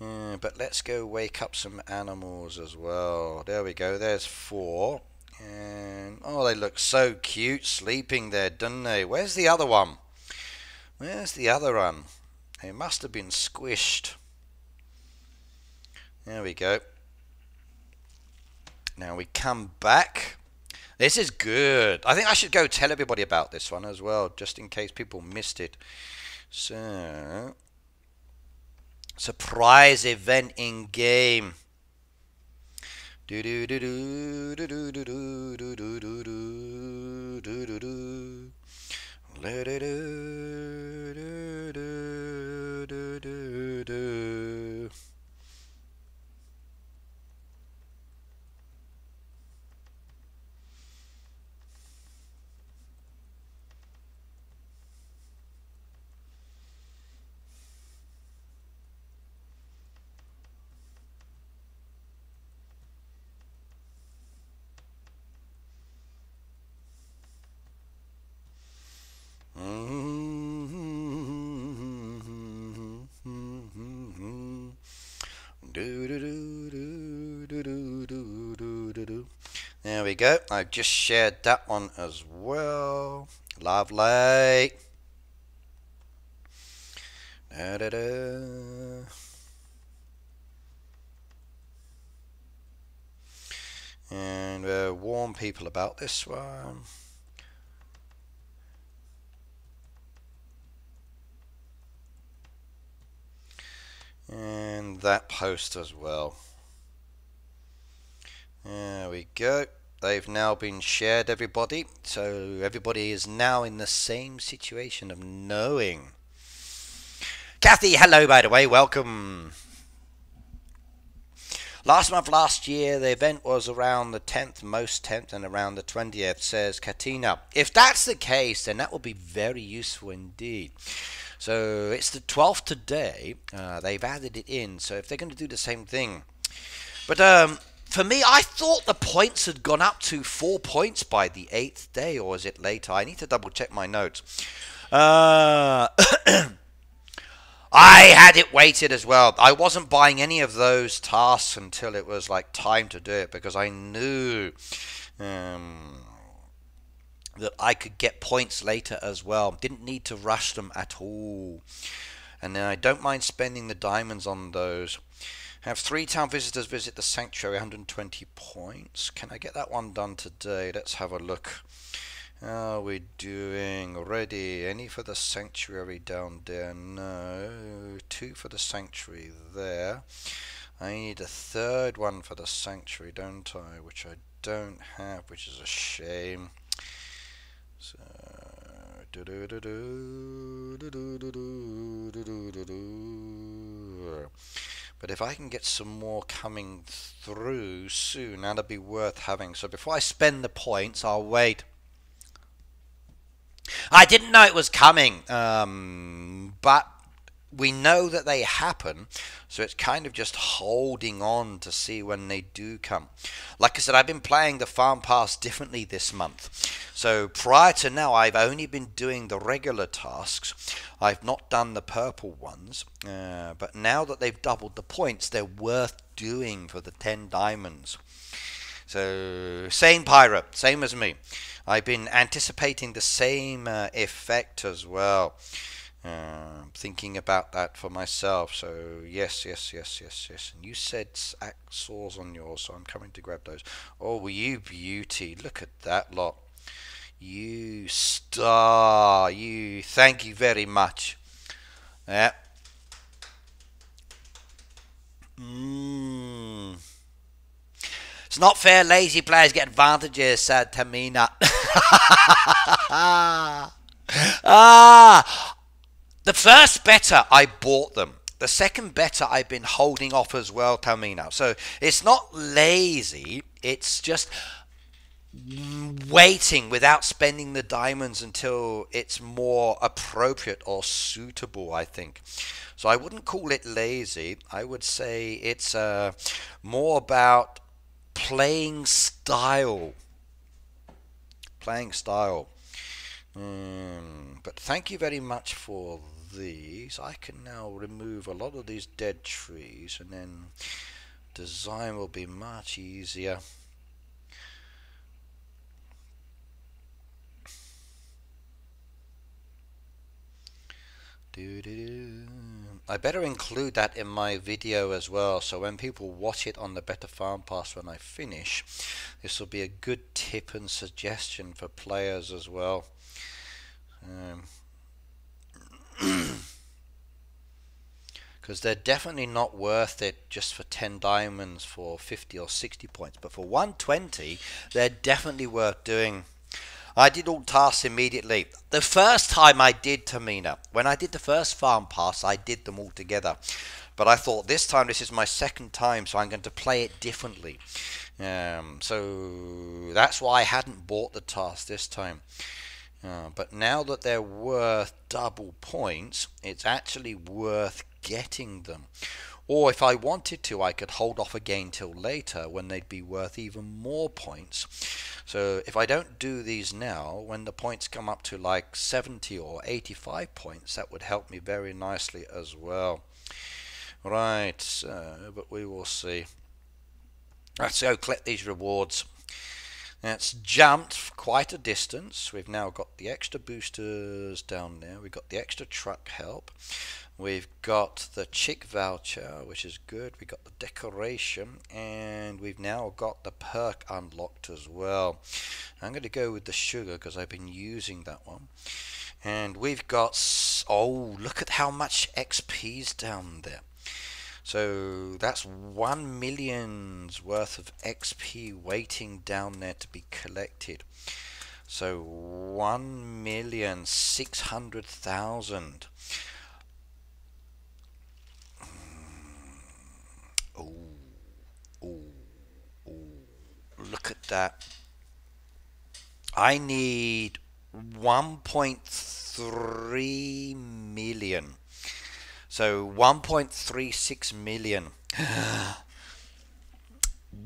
Uh, but let's go wake up some animals as well. There we go. There's four. And, oh, they look so cute sleeping there, don't they? Where's the other one? Where's the other one? They must have been squished. There we go. Now we come back. This is good. I think I should go tell everybody about this one as well, just in case people missed it. So, surprise event in game. Do do do do do do do do do do do do do do. Do do do do do do do. There we go. I've just shared that one as well. Lovely. Da -da -da. And we'll warn people about this one. And that post as well. There we go. They've now been shared, everybody. So everybody is now in the same situation of knowing. Kathy, hello, by the way. Welcome. Last month, last year, the event was around the tenth, most tenth, and around the twentieth, says Katina. If that's the case, then that will be very useful indeed. So it's the twelfth today. Uh, they've added it in. So if they're going to do the same thing. But um, for me, I thought the points had gone up to four points by the eighth day. Or is it later? I need to double check my notes. Uh... I had it weighted as well. I wasn't buying any of those tasks until it was like time to do it, because I knew um, that I could get points later as well. Didn't need to rush them at all. And then I don't mind spending the diamonds on those. Have three town visitors visit the sanctuary, one hundred twenty points. Can I get that one done today? Let's have a look. How are we doing? Ready? Any for the sanctuary down there? No. Two for the sanctuary there. I need a third one for the sanctuary, don't I? Which I don't have, which is a shame. So, do do do do do do do do do do do. But if I can get some more coming through soon, that'll be worth having. So before I spend the points, I'll wait. I didn't know it was coming, um, but we know that they happen, so it's kind of just holding on to see when they do come. Like I said, I've been playing the Farm Pass differently this month. So prior to now, I've only been doing the regular tasks. I've not done the purple ones, uh, but now that they've doubled the points, they're worth doing for the ten diamonds. So, same Pyro, same as me. I've been anticipating the same uh, effect as well. Uh, thinking about that for myself. So, yes, yes, yes, yes, yes. And you said axles on yours, so I'm coming to grab those. Oh, you beauty. Look at that lot. You star. You. Thank you very much. Yeah. Mmm. It's not fair, lazy players get advantages, said Tamina. ah, the first better, I bought them. The second better, I've been holding off as well, Tamina. So it's not lazy, it's just waiting without spending the diamonds until it's more appropriate or suitable, I think. So I wouldn't call it lazy. I would say it's uh, more about playing style, playing style. Mm, but thank you very much for these. I can now remove a lot of these dead trees, and then design will be much easier. I better include that in my video as well, so when people watch it on the Better Farm Pass when I finish, this will be a good tip and suggestion for players as well. Because um, they're definitely not worth it just for ten diamonds for fifty or sixty points, but for one twenty they're definitely worth doing. I did all tasks immediately. The first time I did, Tamina, when I did the first farm pass, I did them all together. But I thought this time, this is my second time, so I'm going to play it differently. Um, so that's why I hadn't bought the task this time. Uh, but now that they're worth double points, it's actually worth getting them. Or if I wanted to, I could hold off again till later when they'd be worth even more points. So if I don't do these now, when the points come up to like seventy or eighty-five points, that would help me very nicely as well. Right, so, but we will see. Let's go collect these rewards. That's jumped quite a distance. We've now got the extra boosters down there. We've got the extra truck help. We've got the chick voucher, which is good. We've got the decoration, and we've now got the perk unlocked as well. I'm going to go with the sugar because I've been using that one. And we've got, oh, look at how much X P's down there. So that's one million's worth of X P waiting down there to be collected. So one million six hundred thousand. Oh, oh, oh! Look at that. I need one point three million. So one point three six million.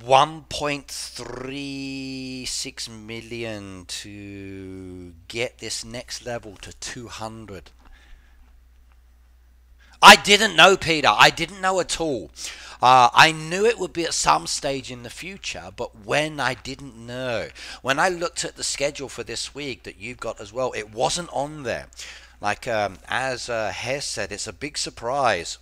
one point three six million to get this next level to two hundred. I didn't know, Peter. I didn't know at all. Uh, I knew it would be at some stage in the future, but when, I didn't know. When I looked at the schedule for this week that you've got as well, it wasn't on there. Like, um, as uh, Hez said, it's a big surprise.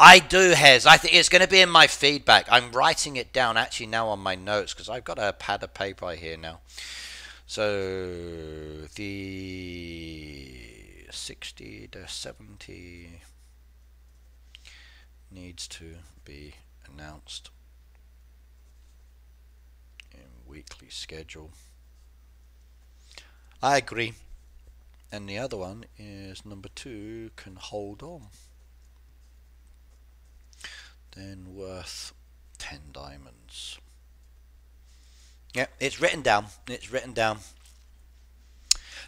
I do, Hez. I think it's going to be in my feedback. I'm writing it down actually now on my notes because I've got a pad of paper here now. So the sixty to seventy needs to be announced in weekly schedule. I agree. And the other one is number two can hold on. Then worth ten diamonds. Yeah, it's written down. It's written down.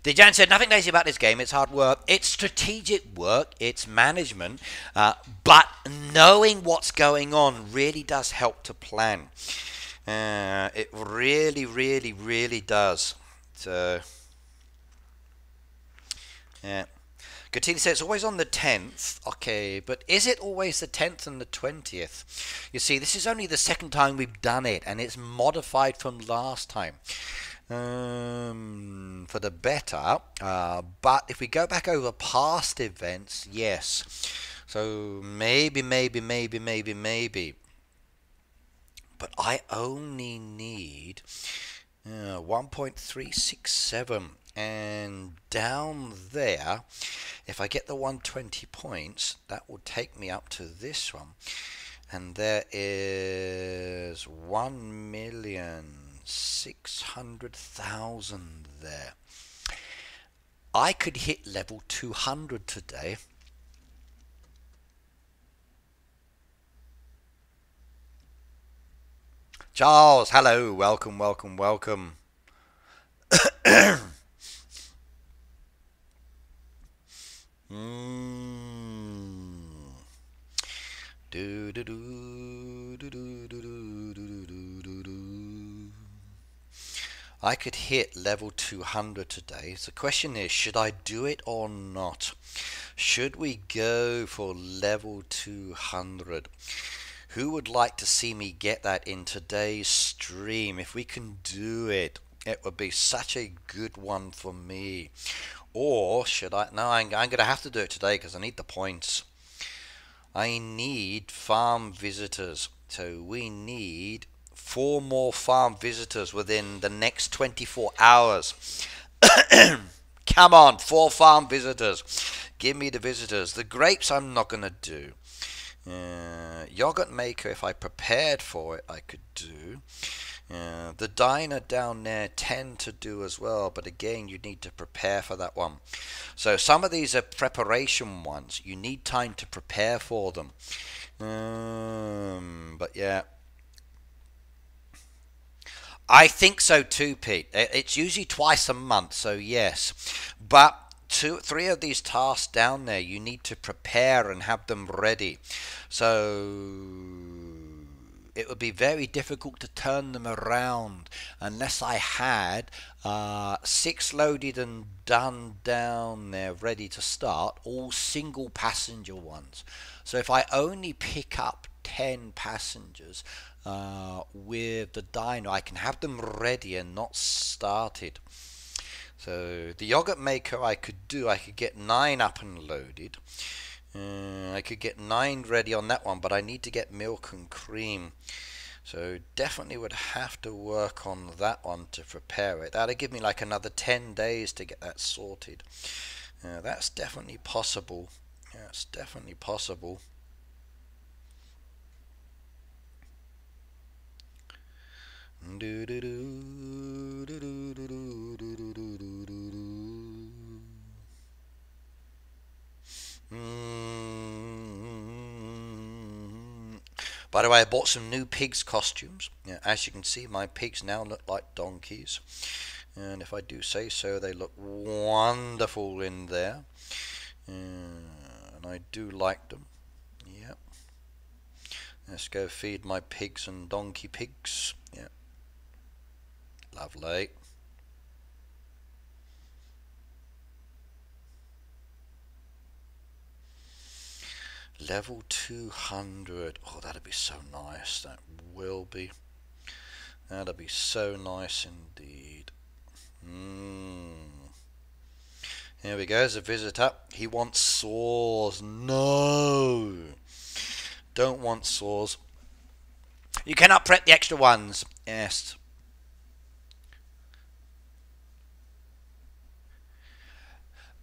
Dejan said, nothing lazy about this game. It's hard work. It's strategic work. It's management. Uh, but knowing what's going on really does help to plan. Uh, it really, really, really does. So, yeah. Katina says, it's always on the tenth. Okay, but is it always the tenth and the twentieth? You see, this is only the second time we've done it, and it's modified from last time. Um, for the better. Uh, but if we go back over past events, yes. So maybe, maybe, maybe, maybe, maybe. But I only need uh, one point three six seven. And down there, if I get the one hundred twenty points, that will take me up to this one. And there is one million six hundred thousand there. I could hit level two hundred today. Charles, hello, welcome, welcome, welcome. Mm. Do, do, do, do, do, do, do, do, do. I could hit level two hundred today. The question is, should I do it or not? Should we go for level two hundred? Who would like to see me get that in today's stream? If we can do it, it would be such a good one for me. Or should I? No, I'm, I'm going to have to do it today because I need the points. I need farm visitors. So we need four more farm visitors within the next twenty-four hours. Come on, four farm visitors. Give me the visitors. The grapes I'm not going to do. Uh, yogurt maker, if I prepared for it, I could do. Uh, the diner down there tend to do as well, but again you need to prepare for that one. So some of these are preparation ones. You need time to prepare for them. Um, but yeah, I think so too, Pete. It's usually twice a month, so yes. But two, three of these tasks down there you need to prepare and have them ready. So it would be very difficult to turn them around unless I had uh, six loaded and done down there ready to start, all single passenger ones. So if I only pick up ten passengers uh, with the dino, I can have them ready and not started. So the yogurt maker I could do, I could get nine up and loaded. Uh, I could get nine ready on that one, but I need to get milk and cream, so definitely would have to work on that one to prepare it. That'll give me like another ten days to get that sorted. Uh, that's definitely possible. That's definitely possible. Do do do do do do do do do do do. Mm-hmm. By the way, I bought some new pigs costumes. Yeah, as you can see, my pigs now look like donkeys, and if I do say so, they look wonderful in there. Uh, and I do like them. Yep. Let's go feed my pigs and donkey pigs. Yep. Lovely. Level two hundred. Oh, that'd be so nice. That will be. That'd be so nice indeed. Mm. Here we go. There's a visitor. He wants saws. No. Don't want sores. You cannot prep the extra ones. Yes.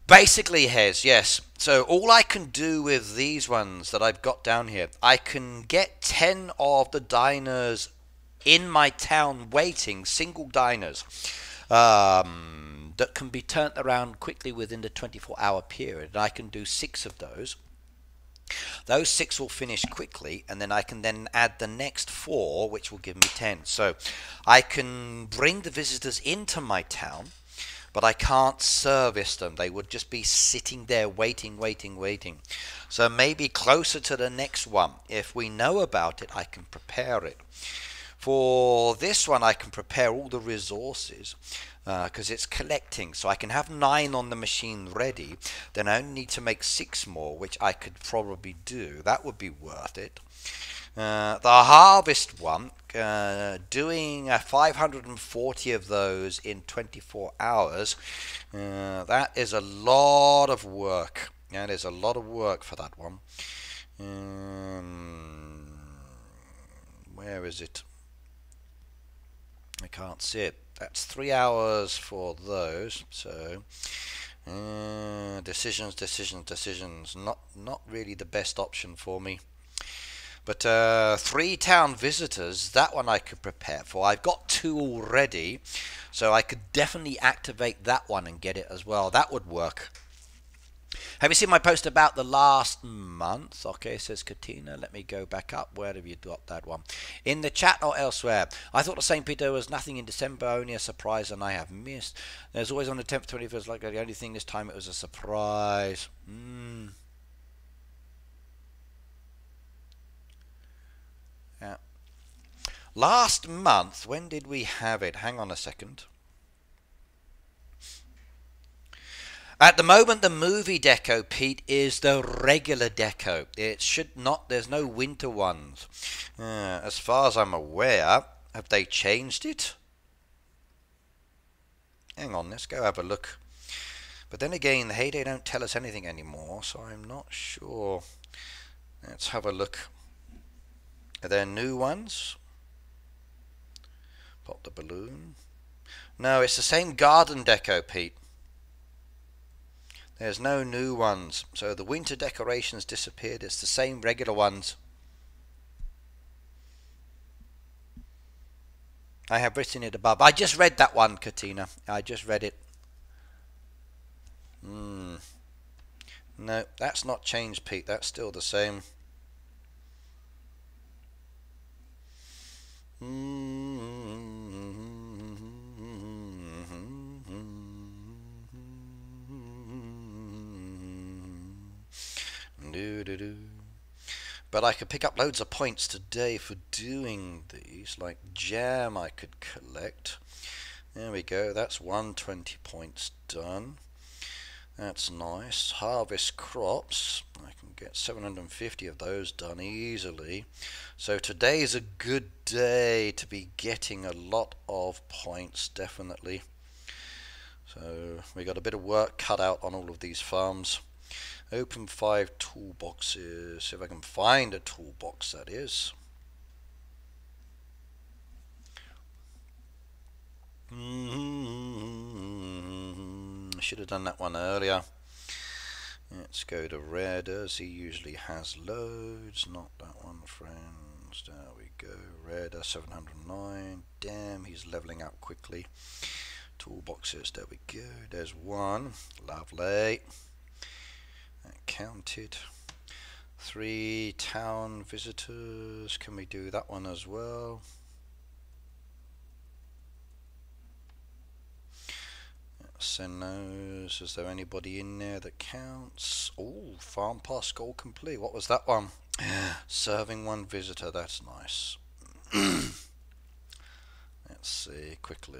Basically, Hez, yes. So all I can do with these ones that I've got down here, I can get ten of the diners in my town waiting, single diners, um, that can be turned around quickly within the twenty-four hour period. And I can do six of those. Those six will finish quickly, and then I can then add the next four, which will give me ten. So I can bring the visitors into my town, but I can't service them. They would just be sitting there waiting, waiting, waiting. So maybe closer to the next one, if we know about it, I can prepare it. For this one, I can prepare all the resources because uh, it's collecting. So I can have nine on the machine ready. Then I only need to make six more, which I could probably do. That would be worth it. Uh, the harvest one, uh, doing uh, five hundred forty of those in twenty-four hours, uh, that is a lot of work. That is a lot of work for that one. Um, where is it? I can't see it. That's three hours for those. So uh, decisions, decisions, decisions. Not, not really the best option for me. But uh, three town visitors, that one I could prepare for. I've got two already, so I could definitely activate that one and get it as well. That would work. Have you seen my post about the last month? Okay, says Katina. Let me go back up. Where have you got that one? In the chat or elsewhere? I thought the Saint Peter was nothing in December, only a surprise, and I have missed. There's always on the tenth, twenty-first, like the only thing this time it was a surprise. Hmm. Yeah. Last month, when did we have it? Hang on a second. At the moment, the movie deco, Pete, is the regular deco. It should not, there's no winter ones. Uh, as far as I'm aware, have they changed it? Hang on, let's go have a look. But then again, the Hay Day don't tell us anything anymore, so I'm not sure. Let's have a look. Are there new ones? Pop the balloon. No, it's the same garden deco, Pete. There's no new ones. So the winter decorations disappeared. It's the same regular ones. I have written it above. I just read that one, Katina. I just read it. Hmm. No, that's not changed, Pete. That's still the same. But I could pick up loads of points today for doing these, like jam I could collect. There we go, that's one hundred twenty points done. That's nice. Harvest crops, I can get seven hundred fifty of those done easily. So today's a good day to be getting a lot of points, definitely. So we got a bit of work cut out on all of these farms. Open five toolboxes, see if I can find a toolbox, that is. Mm-hmm. I should have done that one earlier. Let's go to Red, as he usually has loads. Not that one, friends. There we go. Red, seven hundred nine. Damn, he's leveling up quickly. Toolboxes, there we go. There's one. Lovely. Counted. Three town visitors. Can we do that one as well? Let's send those. Is there anybody in there that counts? Oh, farm pass goal complete. What was that one? Serving one visitor. That's nice. Let's see quickly.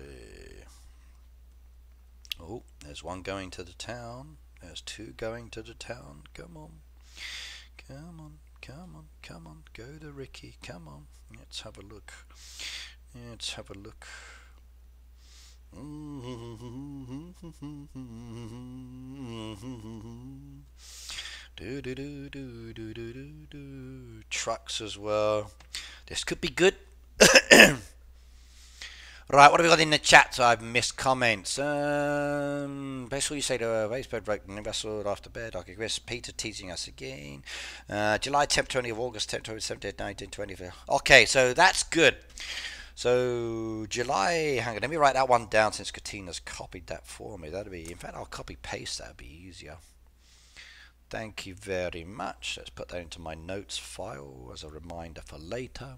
Oh, there's one going to the town. There's two going to the town. Come on. Come on. Come on. Come on. Go to Ricky. Come on. Let's have a look. Let's have a look. Do do do do do do do do. Trucks as well. This could be good. Right, what have we got in the chat? So I've missed comments. Um, basically, you say to race bed broken, Russell after bed. I guess Peter teasing us again. Uh, July tenth, twentieth of August, tenth, seventeenth, nineteenth, twentieth. Okay, so that's good. So July, hang on, let me write that one down since Katina's copied that for me. That'd be, in fact, I'll copy paste. That'd be easier. Thank you very much. Let's put that into my notes file as a reminder for later.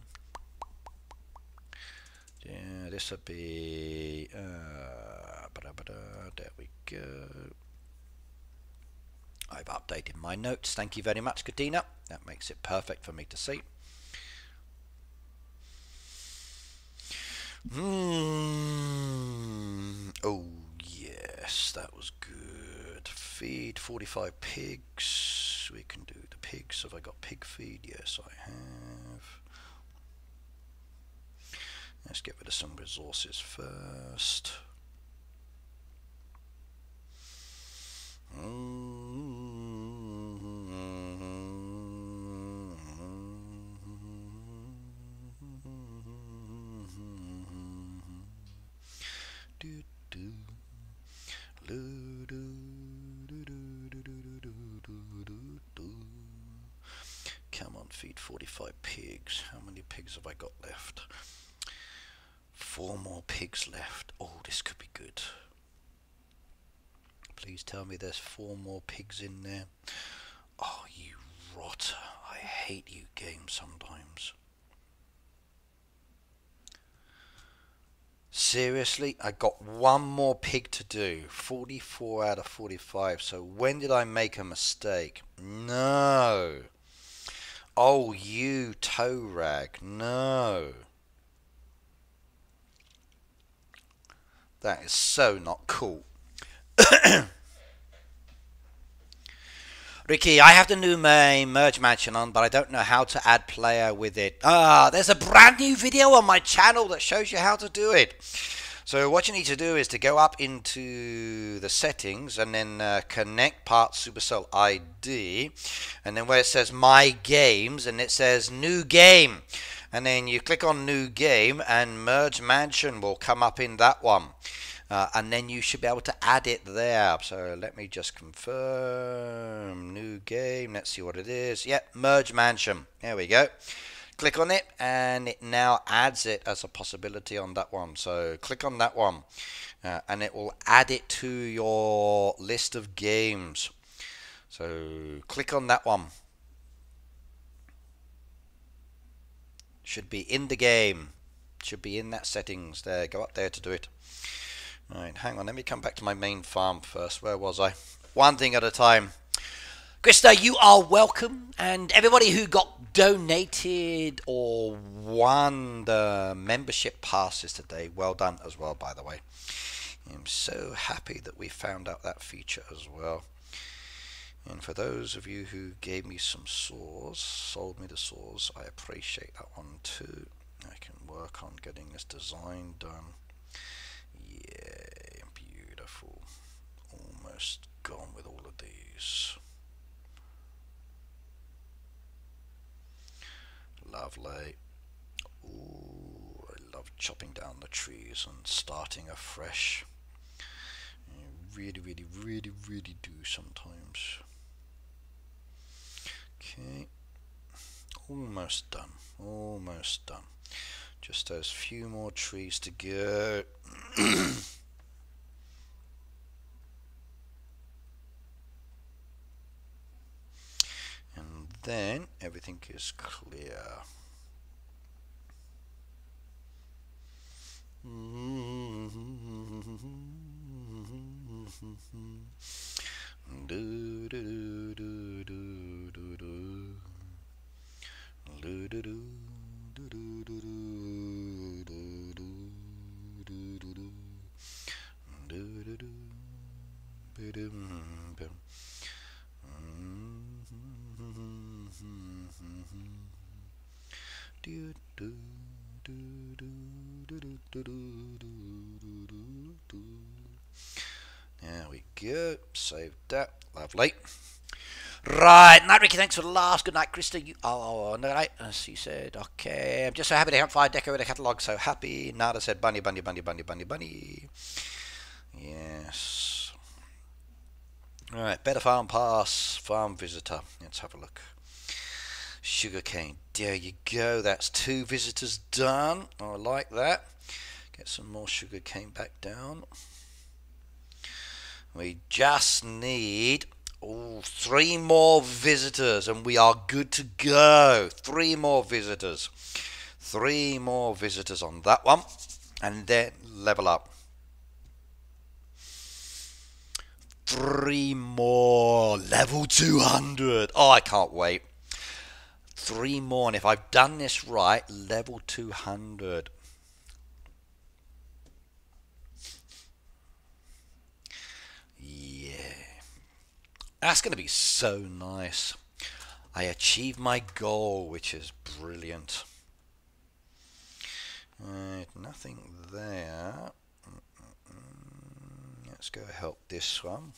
Yeah, this would be, uh, there we go. I've updated my notes. Thank you very much, Katina. That makes it perfect for me to see. Mm. Oh, yes, that was good. Feed forty-five pigs. We can do the pigs. Have I got pig feed? Yes, I have. Let's get rid of some resources first. Come on, feed forty-five pigs. How many pigs have I got left? Four more pigs left. Oh, this could be good. Please tell me there's four more pigs in there. Oh, you rotter. I hate you, game, sometimes. Seriously, I got one more pig to do. forty-four out of forty-five. So when did I make a mistake? No. Oh, you toe rag. No. That is so not cool. Ricky, I have the new my Merge Mansion on, but I don't know how to add player with it. Ah, there's a brand new video on my channel that shows you how to do it. So what you need to do is to go up into the settings and then uh, connect part Supercell I D. And then where it says My Games and it says New Game. And then you click on New Game and Merge Mansion will come up in that one. Uh, and then you should be able to add it there. So let me just confirm. New Game. Let's see what it is. Yep, Merge Mansion. There we go. Click on it and it now adds it as a possibility on that one. So click on that one uh, and it will add it to your list of games. So click on that one. Should be in the game. Should be in that settings there. Go up there to do it. Right, hang on. Let me come back to my main farm first. Where was I? One thing at a time. Krista, you are welcome, and everybody who got donated or won the membership passes today, well done as well, by the way. I'm so happy that we found out that feature as well. And for those of you who gave me some saws, sold me the saws, I appreciate that one too. I can work on getting this design done. Yeah, beautiful. Almost gone with all of these. Lovely. Ooh, I love chopping down the trees and starting afresh. I really, really, really, really do sometimes. Okay. Almost done. Almost done. Just those few more trees to go. And then everything is clear. Do do do do do do do do do. There we go. Save that. Lovely. Right, night Ricky, thanks for the last. Good night, Krista. You, oh, no, night. She said, okay. I'm just so happy to help fire deco with a catalogue. So happy. Nada said, bunny, bunny, bunny, bunny, bunny, bunny. Yes. All right, better farm pass, farm visitor. Let's have a look. Sugarcane. There you go. That's two visitors done. Oh, I like that. Get some more sugarcane back down. We just need oh, three more visitors and we are good to go. Three more visitors. Three more visitors on that one. And then level up. Three more. Level two hundred. Oh, I can't wait. Three more. And if I've done this right, level two hundred. That's going to be so nice. I achieved my goal, which is brilliant. Right, nothing there. Let's go help this one.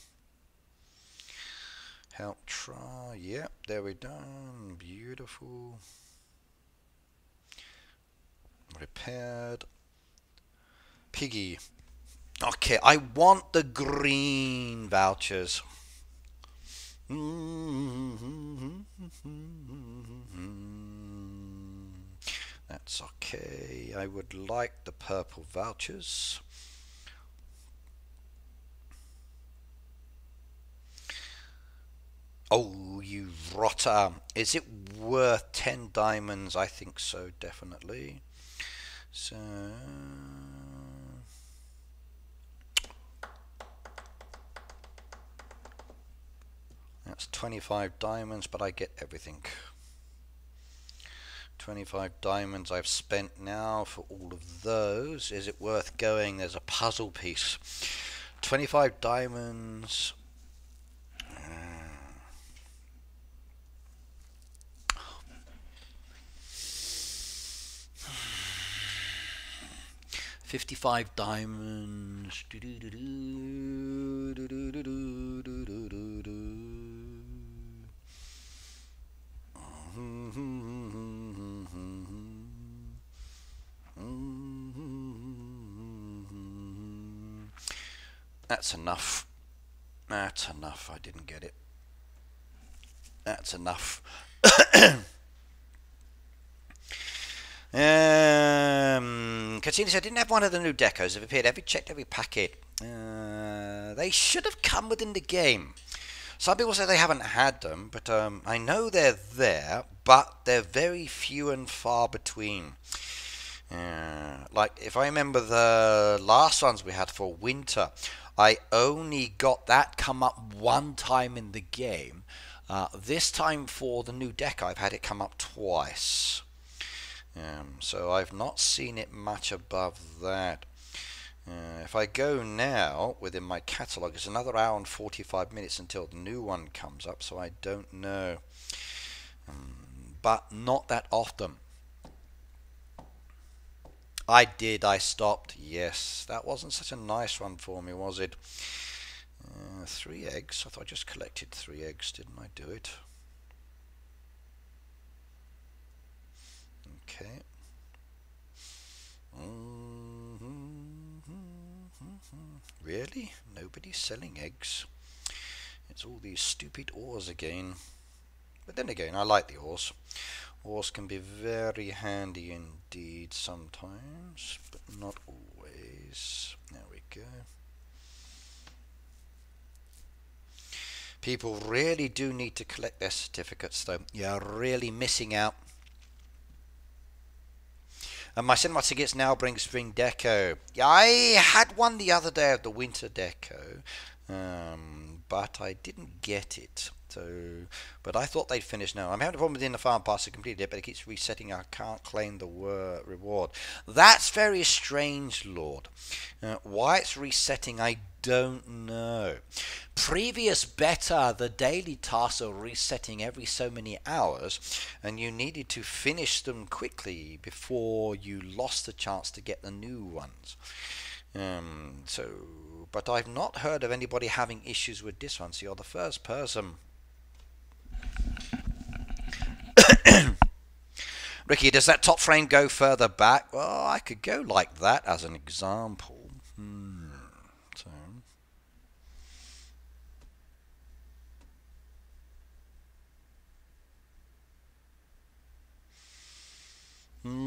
Help try. Yep, there we're done. Beautiful. Repaired. Piggy. Okay, I want the green vouchers. That's okay. I would like the purple vouchers. Oh, you rotter. Is it worth ten diamonds? I think so, definitely. So... that's twenty-five diamonds, but I get everything. twenty-five diamonds I've spent now for all of those. Is it worth going? There's a puzzle piece. twenty-five diamonds. fifty-five diamonds. That's enough. That's enough. I didn't get it. That's enough. um, Katina said, I didn't have one of the new decos. They've appeared every checked every packet. Uh, they should have come within the game. Some people say they haven't had them, but um, I know they're there, but they're very few and far between. Uh, like, if I remember the last ones we had for winter, I only got that come up one time in the game. Uh, this time for the new deck, I've had it come up twice. Um, so I've not seen it much above that. Uh, if I go now within my catalogue, it's another hour and forty-five minutes until the new one comes up, so I don't know. Um, but not that often. I did, I stopped. Yes, that wasn't such a nice one for me, was it? Uh, three eggs. I thought I just collected three eggs, didn't I do it? Okay. Mm. Really? Nobody's selling eggs. It's all these stupid ores again. But then again, I like the ores. Ores can be very handy indeed sometimes, but not always. There we go. People really do need to collect their certificates though. You're really missing out. And my cinema tickets now bring spring deco. I had one the other day of the winter deco, um, but I didn't get it. So, but I thought they'd finish now. I'm having a problem within the farm pass to complete it, but it keeps resetting. I can't claim the wor reward. That's very strange, Lord. Uh, why it's resetting, I don't know. Previous beta, the daily tasks are resetting every so many hours, and you needed to finish them quickly before you lost the chance to get the new ones. Um, so, but I've not heard of anybody having issues with this one, so you're the first person Ricky, does that top frame go further back? Well, I could go like that as an example. Hmm. So. Mm-hmm.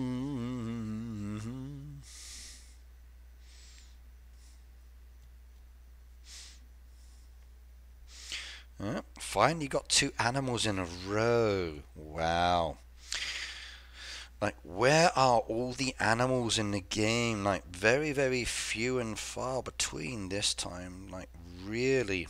Oh, finally got two animals in a row. Wow. Like, where are all the animals in the game? Like, very, very few and far between this time. Like, really.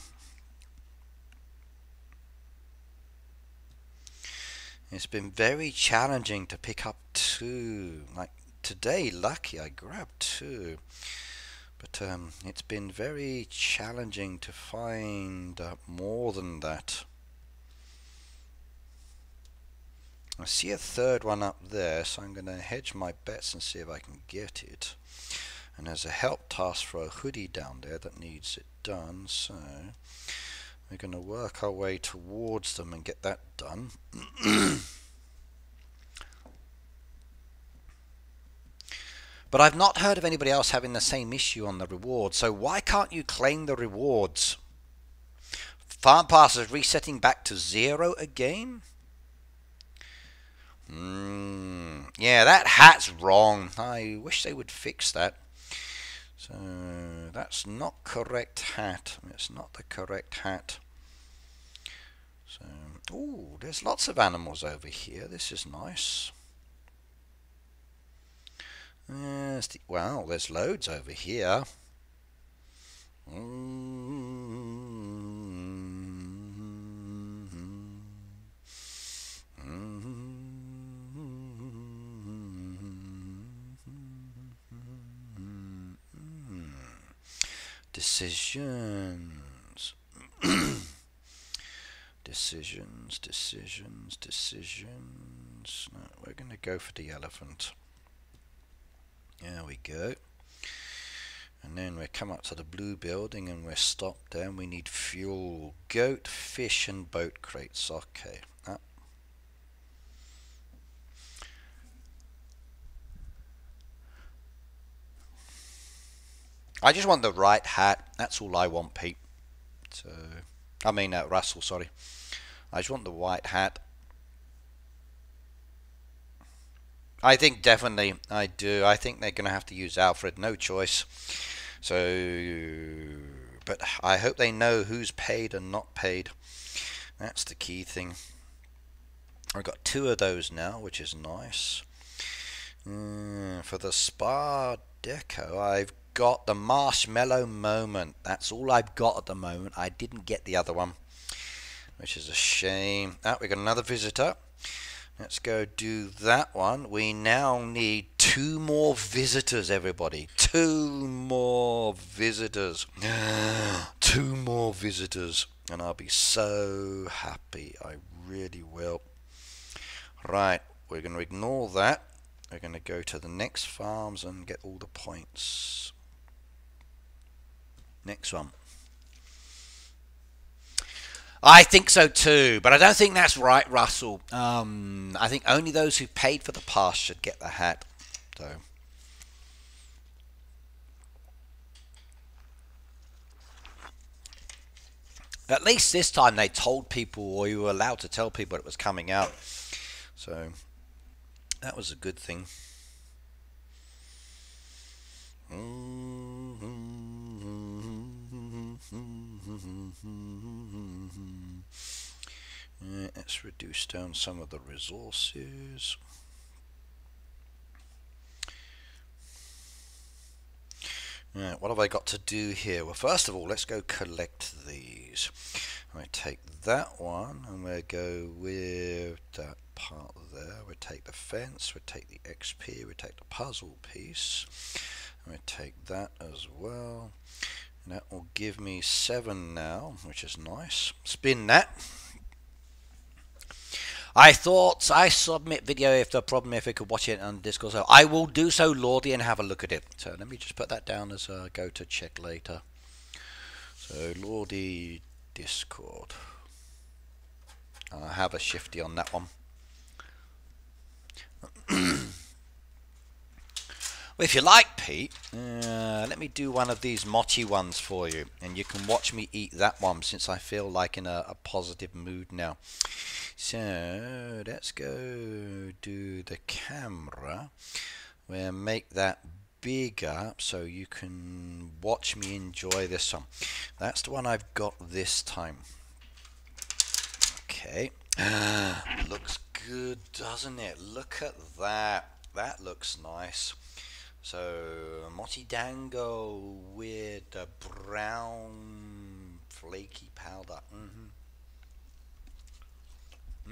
It's been very challenging to pick up two. Like, today, lucky, I grabbed two. But um, it's been very challenging to find uh, more than that. I see a third one up there, so I'm going to hedge my bets and see if I can get it. And there's a help task for a hoodie down there that needs it done, so we're going to work our way towards them and get that done. But I've not heard of anybody else having the same issue on the reward, so why can't you claim the rewards? Farm pass is resetting back to zero again? Mm, yeah, that hat's wrong. I wish they would fix that. So that's not correct hat. It's not the correct hat. So, ooh, there's lots of animals over here. This is nice. There's the, well, there's loads over here. Mm-hmm. Mm-hmm. Decisions. Decisions, decisions, decisions. No, we're going to go for the elephant. There we go. And then we come up to the blue building and we're stopped there. And we need fuel, goat, fish and boat crates. Okay. Ah. I just want the right hat. That's all I want, Pete. So, I mean, uh, Russell, sorry. I just want the white hat. I think definitely I do. I think they're going to have to use Alfred. No choice. So, but I hope they know who's paid and not paid. That's the key thing. I've got two of those now, which is nice. Mm, for the spa deco, I've got the marshmallow moment. That's all I've got at the moment. I didn't get the other one, which is a shame. Ah, we got another visitor. Let's go do that one. We now need two more visitors, everybody. Two more visitors. Two more visitors. And I'll be so happy. I really will. Right, we're going to ignore that. We're going to go to the next farms and get all the points. Next one. I think so too, but I don't think that's right, Russell. Um, I think only those who paid for the pass should get the hat. So. At least this time they told people, or you were allowed to tell people it was coming out. So that was a good thing. Yeah, let's reduce down some of the resources. Right, what have I got to do here? Well, first of all, let's go collect these. I take that one and we'll go with that part there. We'll take the fence, we'll take the X P, we'll take the puzzle piece. We'll take that as well. And that will give me seven now, which is nice. Spin that. I thought I submit video if the problem, if we could watch it on Discord. So I will do so, Lordy, and have a look at it. So let me just put that down as a go to check later. So Lordy Discord. I have a shifty on that one. Well, if you like, Pete, uh, let me do one of these mochi ones for you, and you can watch me eat that one since I feel like in a, a positive mood now. So let's go do the camera. We'll make that bigger so you can watch me enjoy this one. That's the one I've got this time. Okay. Looks good, doesn't it? Look at that. That looks nice. So, mochi dango with a brown flaky powder. Mm-hmm.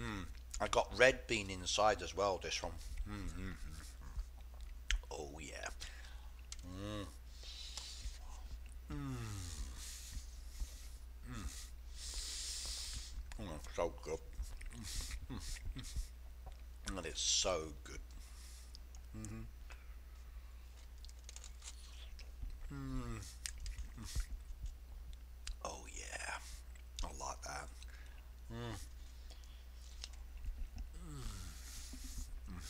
Mm. I got red bean inside as well, this one. Mm-hmm. Oh, yeah. Mm. Mm. Mm. Oh, so good. Mm-hmm. That is so good. Mm-hmm. Mm. Oh yeah, I like that. Mm. Mm.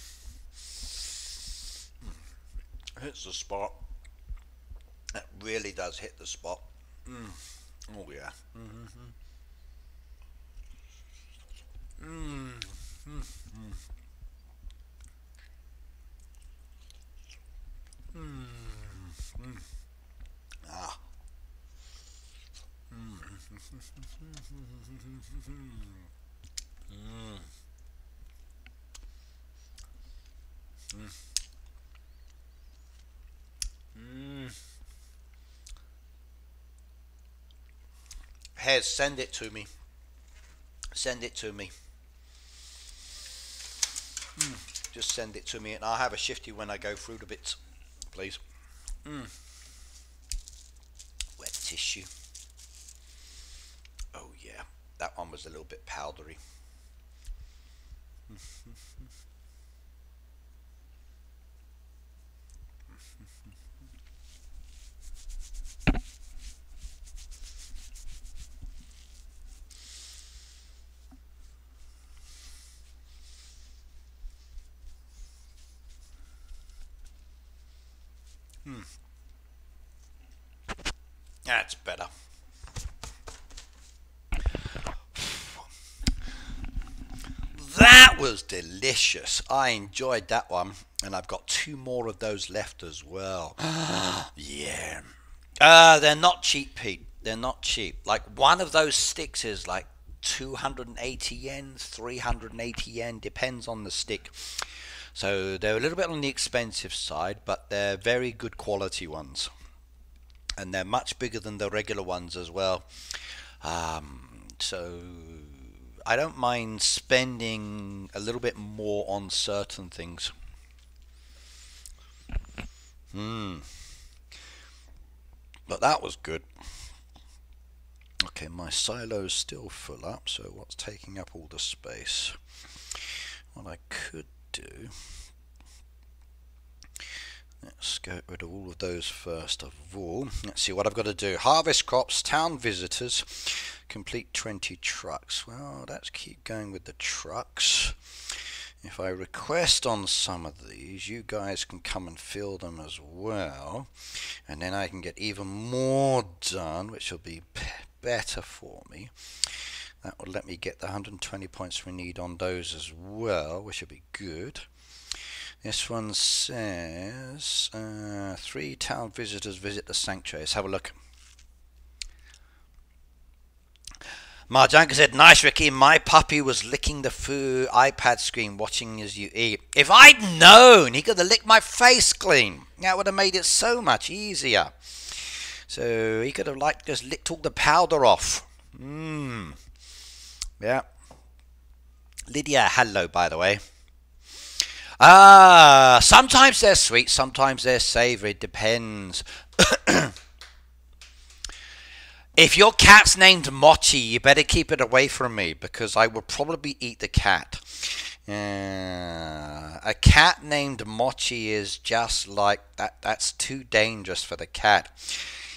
Mm. Hits the spot. It really does hit the spot. Mm. Oh yeah. Mm-hmm. Mm. Mm-hmm. Mm. Mm. Ah. Mm. Mm. Mm. Mm. Hez, send it to me. Send it to me. Mm. Just send it to me, and I'll have a shifty when I go through the bits, please. Mm. Wet tissue. Oh yeah, that one was a little bit powdery. Hmm. That's better. That was delicious. I enjoyed that one, and I've got two more of those left as well. Yeah. Uh, they're not cheap, Pete. They're not cheap. Like, one of those sticks is like two hundred eighty yen, three hundred eighty yen, depends on the stick. So they're a little bit on the expensive side, but they're very good quality ones. And they're much bigger than the regular ones as well. Um, so I don't mind spending a little bit more on certain things. Hmm. But that was good. Okay, my silo's still full up, so what's taking up all the space? What I could do. Let's get rid of all of those first of all. Let's see what I've got to do. Harvest crops, town visitors, complete twenty trucks. Well, let's keep going with the trucks. If I request on some of these, you guys can come and fill them as well. And then I can get even more done, which will be better for me. That will let me get the one hundred twenty points we need on those as well, which will be good. This one says, uh, three town visitors visit the sanctuary. Let's have a look. Marjanka said, nice, Ricky. My puppy was licking the food iPad screen, watching as you eat. If I'd known, he could have licked my face clean. That would have made it so much easier. So he could have, like, just licked all the powder off. Mmm. Yeah. Lydia, hello, by the way. Ah, sometimes they're sweet, sometimes they're savoury, depends. If your cat's named Mochi, you better keep it away from me, because I will probably eat the cat. Uh, a cat named Mochi is just like that. That's too dangerous for the cat.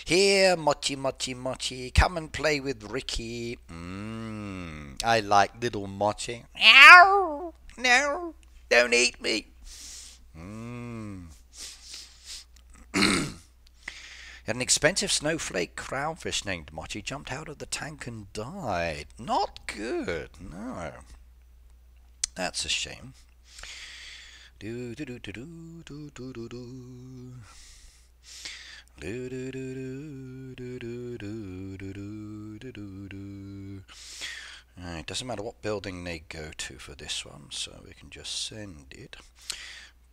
Here, Mochi, Mochi, Mochi, come and play with Ricky. Mmm, I like little Mochi. Ow, no, don't eat me. Mmm. An expensive snowflake crowfish named Mochi jumped out of the tank and died. Not good, no. That's a shame. Do do do do do do do do do. Do do do do do do do do do do. It doesn't matter what building they go to for this one, so we can just send it.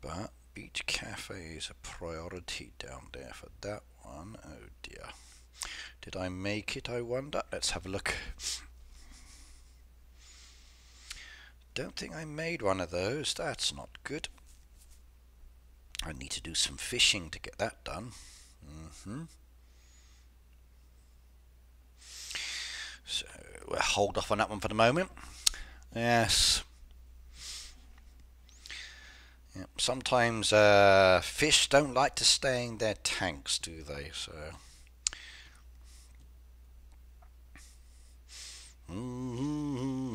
But Beach Cafe is a priority down there for that one. Oh dear. Did I make it, I wonder? Let's have a look. Don't think I made one of those. That's not good. I need to do some fishing to get that done. Mm-hmm. So we'll hold off on that one for the moment. Yes. Yep. Sometimes uh, fish don't like to stay in their tanks, do they? So. Mm-hmm.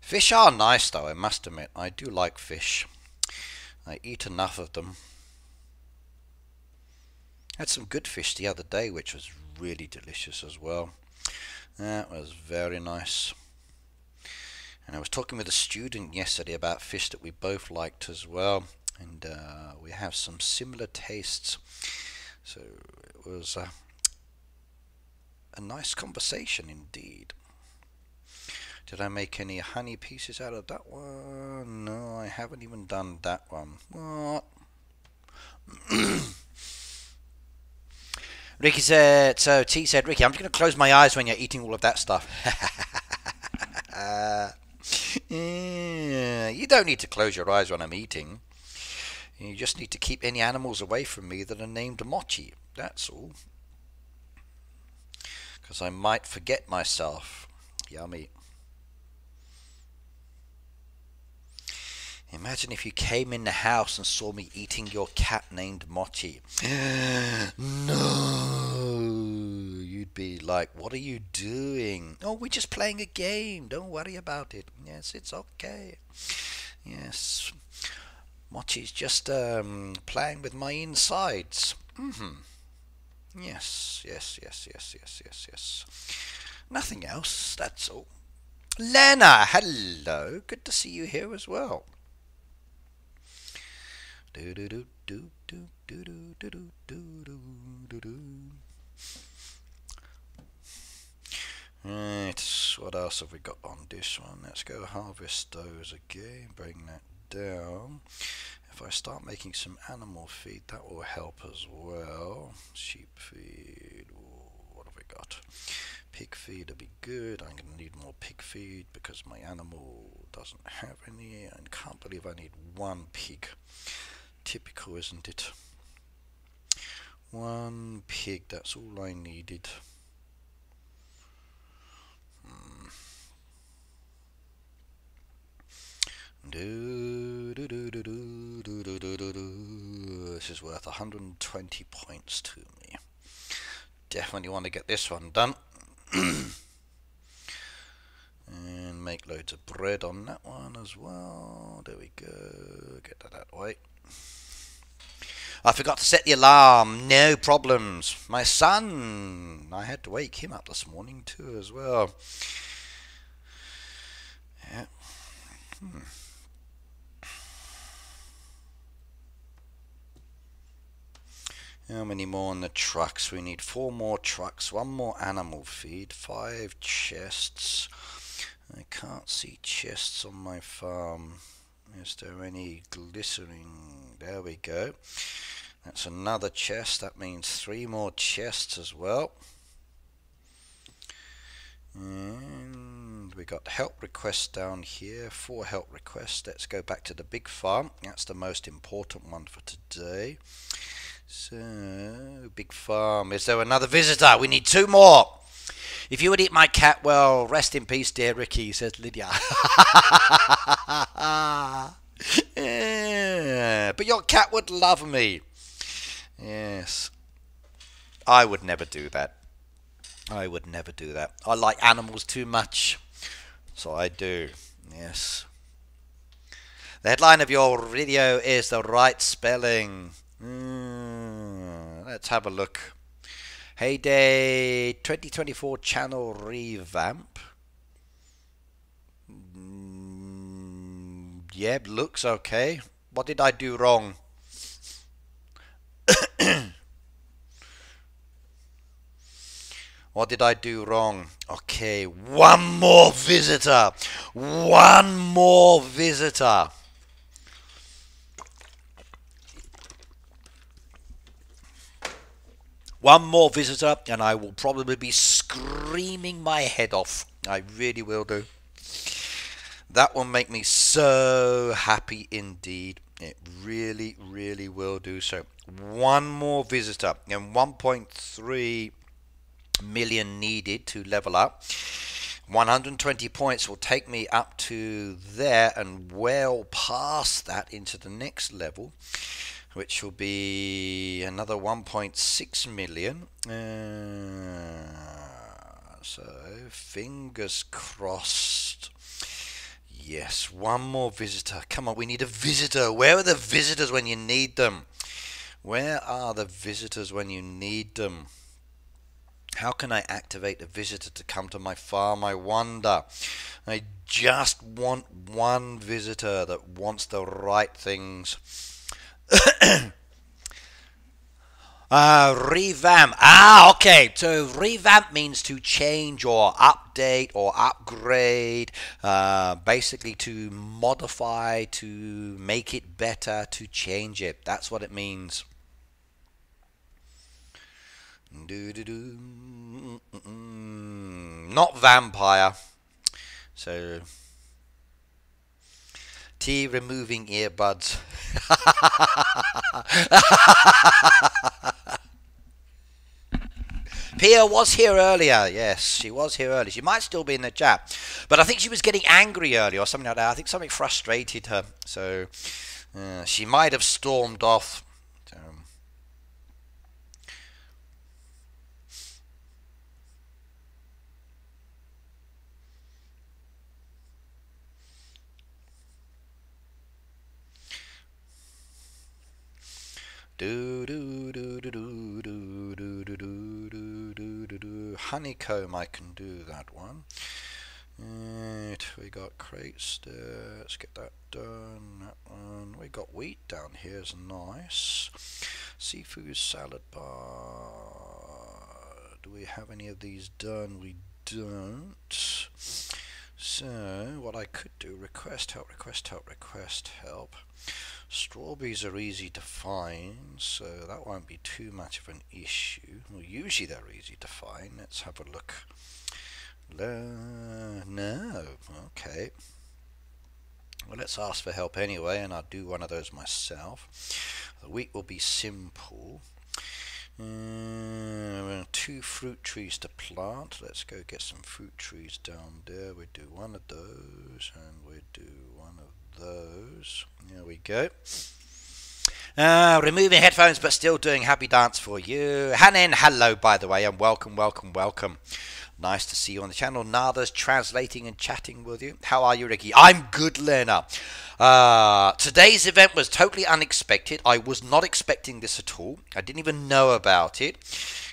Fish are nice, though. I must admit, I do like fish. I eat enough of them. Had some good fish the other day, which was really delicious as well. That was very nice. And I was talking with a student yesterday about fish that we both liked as well, and uh, we have some similar tastes. So it was uh, a nice conversation indeed. Did I make any honey pieces out of that one? No, I haven't even done that one. What? Ricky said, so T said, Ricky, I'm just going to close my eyes when you're eating all of that stuff. uh, yeah, you don't need to close your eyes when I'm eating. You just need to keep any animals away from me that are named Mochi. That's all. Because I might forget myself. Yummy. Imagine if you came in the house and saw me eating your cat named Mochi. No! You'd be like, what are you doing? Oh, we're just playing a game. Don't worry about it. Yes, it's okay. Yes. Mochi's just um, playing with my insides. Mm-hmm. Yes, yes, yes, yes, yes, yes, yes. Nothing else, that's all. Lena, hello. Good to see you here as well. Do do do do do do do do do do do do. Right, what else have we got on this one? Let's go harvest those again, bring that down. If I start making some animal feed, that will help as well. Sheep feed, what have we got? Pig feed would be good. I'm going to need more pig feed because my animal doesn't have any. I can't believe I need one pig. Typical, isn't it? One pig, that's all I needed. Hmm. Do, do, do, do, do, do, do, do, do. This is worth one hundred twenty points to me. Definitely want to get this one done. And make loads of bread on that one as well. There we go. Get that that way. I forgot to set the alarm. No problems. My son. I had to wake him up this morning too as well. Yeah. Hmm. How many more on the trucks? We need four more trucks, one more animal feed, five chests. I can't see chests on my farm. Is there any glycerine? There we go. That's another chest. That means three more chests as well. And we got help requests down here. Four help requests. Let's go back to the big farm. That's the most important one for today. So, big farm. Is there another visitor? We need two more. If you would eat my cat, well, rest in peace, dear Ricky, says Lydia. Yeah. But your cat would love me. Yes. I would never do that. I would never do that. I like animals too much. So I do. Yes. The headline of your video is the right spelling. Mm, let's have a look. Hay Day twenty twenty-four channel revamp. Mm, yeah, looks okay. What did I do wrong? What did I do wrong? Okay, one more visitor. One more visitor. One more visitor and I will probably be screaming my head off. I really will do. That will make me so happy indeed. It really, really will do so. One more visitor and one point three million needed to level up. one hundred twenty points will take me up to there and well past that into the next level, which will be another one point six million. Uh, so, fingers crossed. Yes, one more visitor. Come on, we need a visitor. Where are the visitors when you need them? Where are the visitors when you need them? How can I activate a visitor to come to my farm, I wonder? I just want one visitor that wants the right things. uh, revamp. Ah, okay. So revamp means to change or update or upgrade, uh, basically to modify, to make it better, to change it. That's what it means. Do, do, do. Mm, mm, mm. Not vampire. So... T removing earbuds. Pia was here earlier. Yes, she was here earlier. She might still be in the chat. But I think she was getting angry earlier or something like that. I think something frustrated her. So uh, she might have stormed off. So. Do do do do do do do do do do do. Honeycomb, I can do that one. And we got crates there. Let's get that done. That one. We got wheat down here. Is nice. Seafood salad bar. Do we have any of these done? We don't. So what I could do, request help, request help, request help. Strawberries are easy to find, so that won't be too much of an issue. Well, usually they're easy to find. Let's have a look. No, okay. Well, let's ask for help anyway, and I'll do one of those myself. The wheat will be simple. Mm, two fruit trees to plant. Let's go get some fruit trees down there. We do one of those, and we do one of those. There we go. Uh, removing headphones, but still doing happy dance for you. Hanin, hello, by the way, and welcome, welcome, welcome. Nice to see you on the channel. Nada's translating and chatting with you. How are you, Ricky? I'm good, Lena. Uh, today's event was totally unexpected. I was not expecting this at all. I didn't even know about it.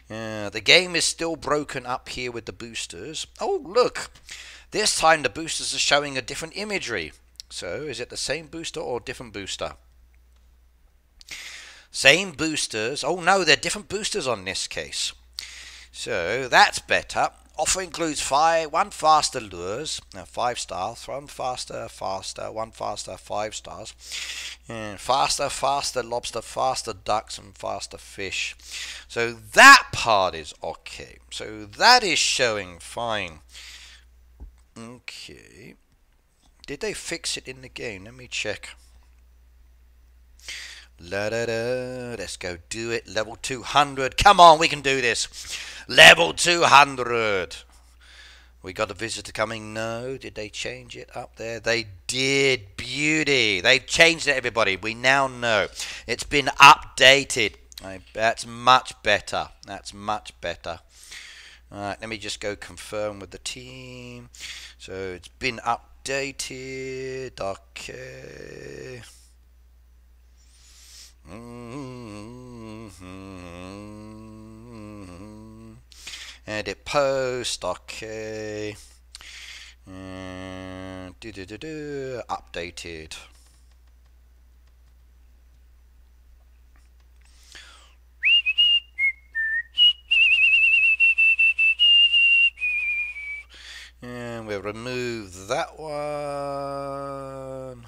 Uh, the game is still broken up here with the boosters. Oh, look. This time the boosters are showing a different imagery. So, is it the same booster or different booster? Same boosters. Oh, no, they're different boosters on this case. So, that's better. Offer includes five, one faster lures, uh, five stars, one faster, faster, one faster, five stars, and faster, faster lobster, faster ducks, and faster fish. So that part is okay. So that is showing fine. Okay. Did they fix it in the game? Let me check. La da da. Let's go do it. Level two hundred. Come on, we can do this. Level two hundred. We got a visitor coming. No, did they change it up there? They did. Beauty. They've changed it, everybody. We now know. It's been updated. I, that's much better. That's much better. Alright, let me just go confirm with the team. So it's been updated. Okay. Mm-hmm. And it post. Okay. Mm, do, do, do, do, updated. And we'll remove that one.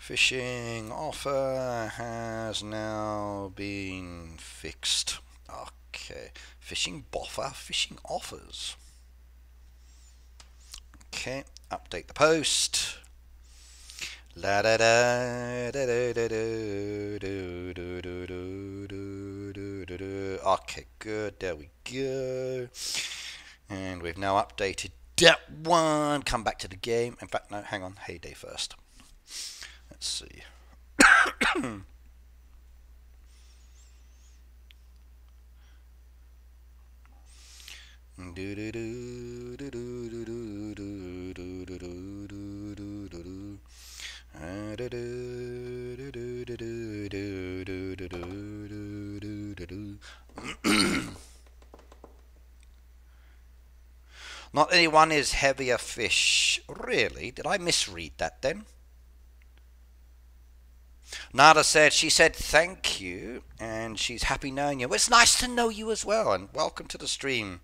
Phishing offer has now been fixed. Okay. Phishing boffer, phishing offers. Okay. Update the post. La da da da da da do do do do do do do. Okay, good. There we go. And we've now updated that one. Come back to the game. In fact, no. Hang on. Hay Day first. Let's see. Do do do do do do do do do do do. Do do do do do do do do do. Not anyone is heavier fish. Really? Did I misread that then? Nada said, she said thank you, and she's happy knowing you. Well, it's nice to know you as well, and welcome to the stream.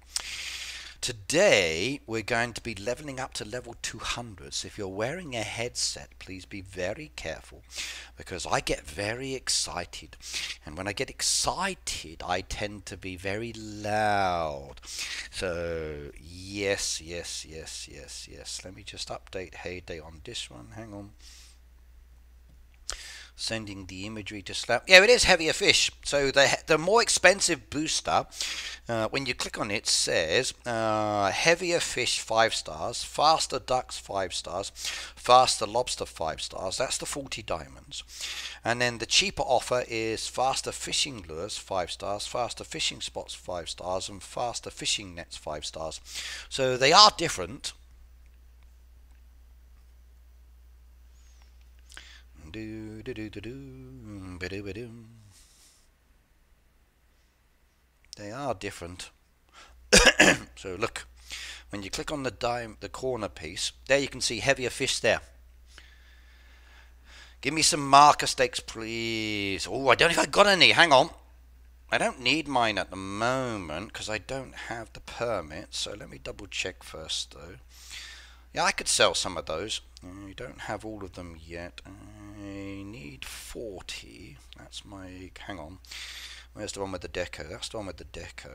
Today, we're going to be leveling up to level two hundred, so if you're wearing a headset, please be very careful, because I get very excited, and when I get excited, I tend to be very loud. So, yes, yes, yes, yes, yes. Let me just update Hay Day on this one. Hang on. Sending the imagery to slap. Yeah, it is heavier fish. So the the more expensive booster, uh, when you click on it, says uh, heavier fish five stars, faster ducks five stars, faster lobster five stars. That's the forty diamonds. And then the cheaper offer is faster fishing lures five stars, faster fishing spots five stars, and faster fishing nets five stars. So they are different. Do do do do do ba do ba do. They are different. So look, when you click on the dime, the corner piece, there you can see heavier fish there. Give me some marker stakes, please. Oh, I don't know if I got any. Hang on. I don't need mine at the moment because I don't have the permit. So let me double check first, though. Yeah, I could sell some of those. I don't have all of them yet. I need forty. That's my... Hang on. Where's the one with the deco? That's the one with the deco.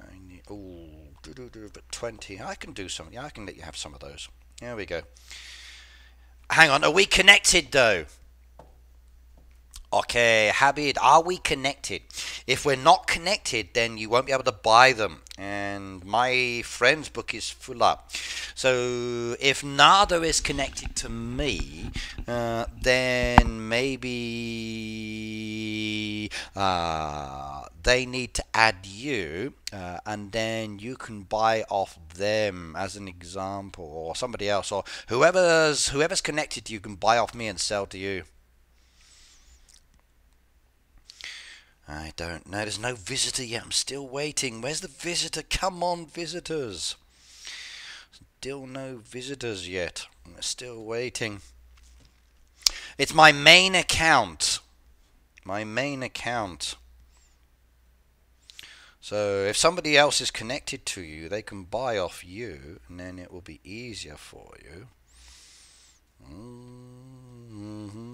I need... Ooh. But twenty. I can do something. Yeah, I can let you have some of those. There we go. Hang on. Are we connected, though? Okay. Habib, are we connected? If we're not connected, then you won't be able to buy them. And my friend's book is full up. So if Nada is connected to me, uh, then maybe uh, they need to add you, uh, and then you can buy off them as an example, or somebody else, or whoever's whoever's connected to you can buy off me and sell to you. I don't know. There's no visitor yet. I'm still waiting. Where's the visitor? Come on, visitors. Still no visitors yet. I'm still waiting. It's my main account. My main account. So if somebody else is connected to you, they can buy off you, and then it will be easier for you. Mm-hmm.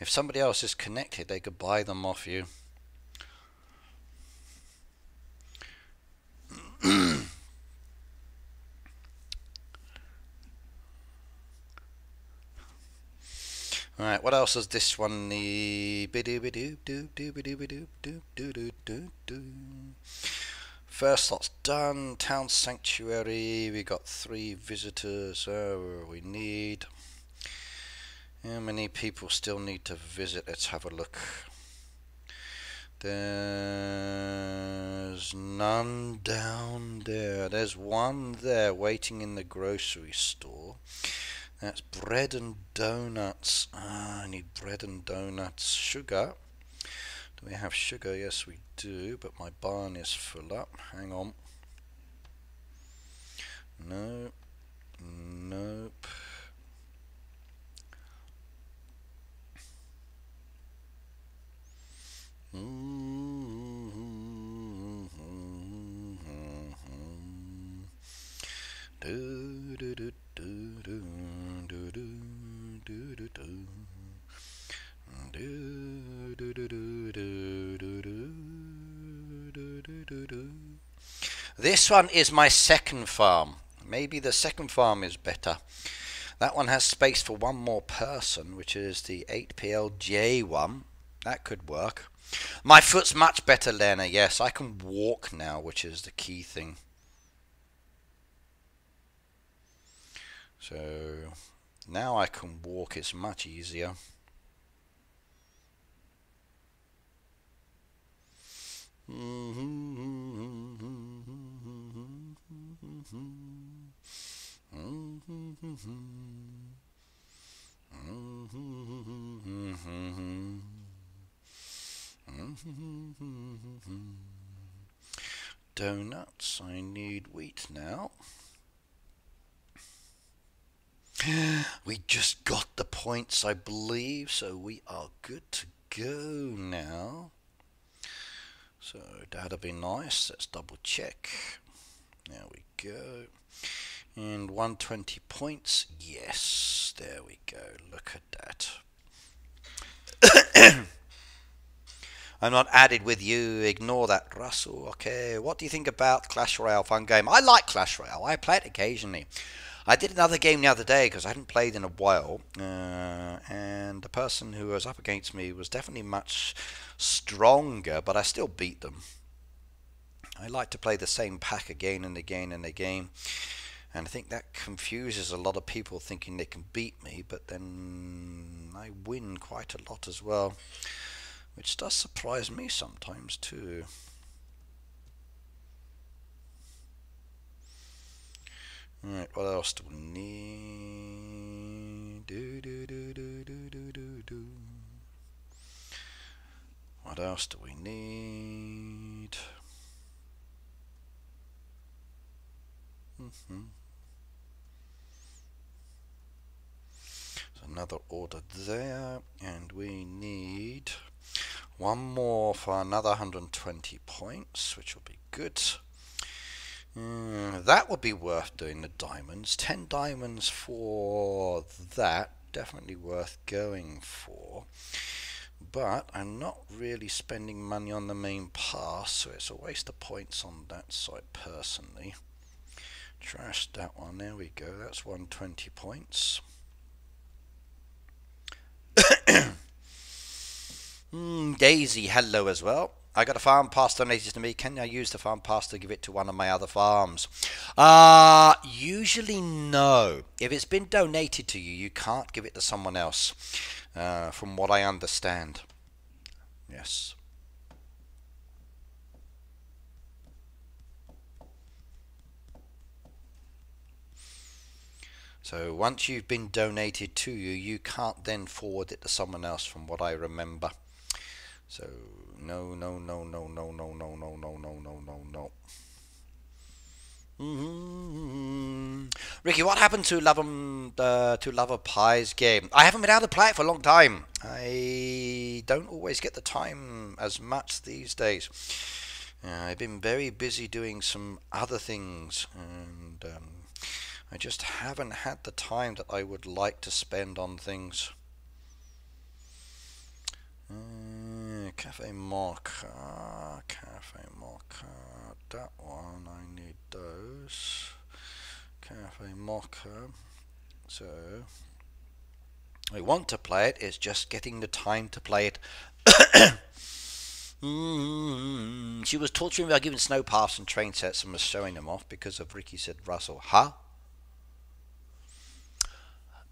If somebody else is connected, they could buy them off you. Alright, what else does this one need? First slot's done. Town Sanctuary. We got three visitors. Oh, we need. How many people still need to visit? Let's have a look. There's none down there. There's one there waiting in the grocery store. That's bread and donuts. Ah, I need bread and donuts. Sugar. Do we have sugar? Yes, we do, but my barn is full up. Hang on. No. Nope. Do do do do do do do do do do. This one is my second farm. Maybe the second farm is better. That one has space for one more person, which is the eight P L J one. That could work. My foot's much better, Lena. Yes, I can walk now, which is the key thing. So now I can walk. It's much easier. Donuts, I need wheat now. We just got the points, I believe, so we are good to go now. So that'll be nice. Let's double check. There we go. And one hundred twenty points. Yes, there we go. Look at that. I'm not added with you. Ignore that, Russell. Okay, what do you think about Clash Royale? Fun game. I like Clash Royale. I play it occasionally. I did another game the other day because I hadn't played in a while. Uh, and the person who was up against me was definitely much stronger, but I still beat them. I like to play the same pack again and again and again. And I think that confuses a lot of people thinking they can beat me, but then I win quite a lot as well. Which does surprise me sometimes too. Alright, what else do we need? Do, do, do, do, do, do, do. What else do we need? Mm-hmm. There's another order there, and we need one more for another one hundred twenty points, which will be good. Mm, that would be worth doing the diamonds. ten diamonds for that. Definitely worth going for. But I'm not really spending money on the main pass, so it's a waste of points on that side personally. Trash that one. There we go. That's one hundred twenty points. Mm, Daisy, hello as well. I got a farm pass donated to me. Can I use the farm pass to give it to one of my other farms? Uh, usually no. If it's been donated to you, you can't give it to someone else, uh, from what I understand. Yes. So once you've been donated to you, you can't then forward it to someone else from what I remember. So no, no, no, no, no, no, no, no, no, no, no, no, no. Mm-hmm. Ricky, what happened to Love 'em, uh, to Love of Pies game? I haven't been able to play it for a long time. I don't always get the time as much these days. Uh, I've been very busy doing some other things, and um, I just haven't had the time that I would like to spend on things. Uh, Cafe Mocha, Cafe Mocha, that one, I need those. Cafe Mocha, so we want to play it, it's just getting the time to play it. mm-hmm. She was torturing me by giving snow paths and train sets and was showing them off because of Ricky, said Russell. Huh?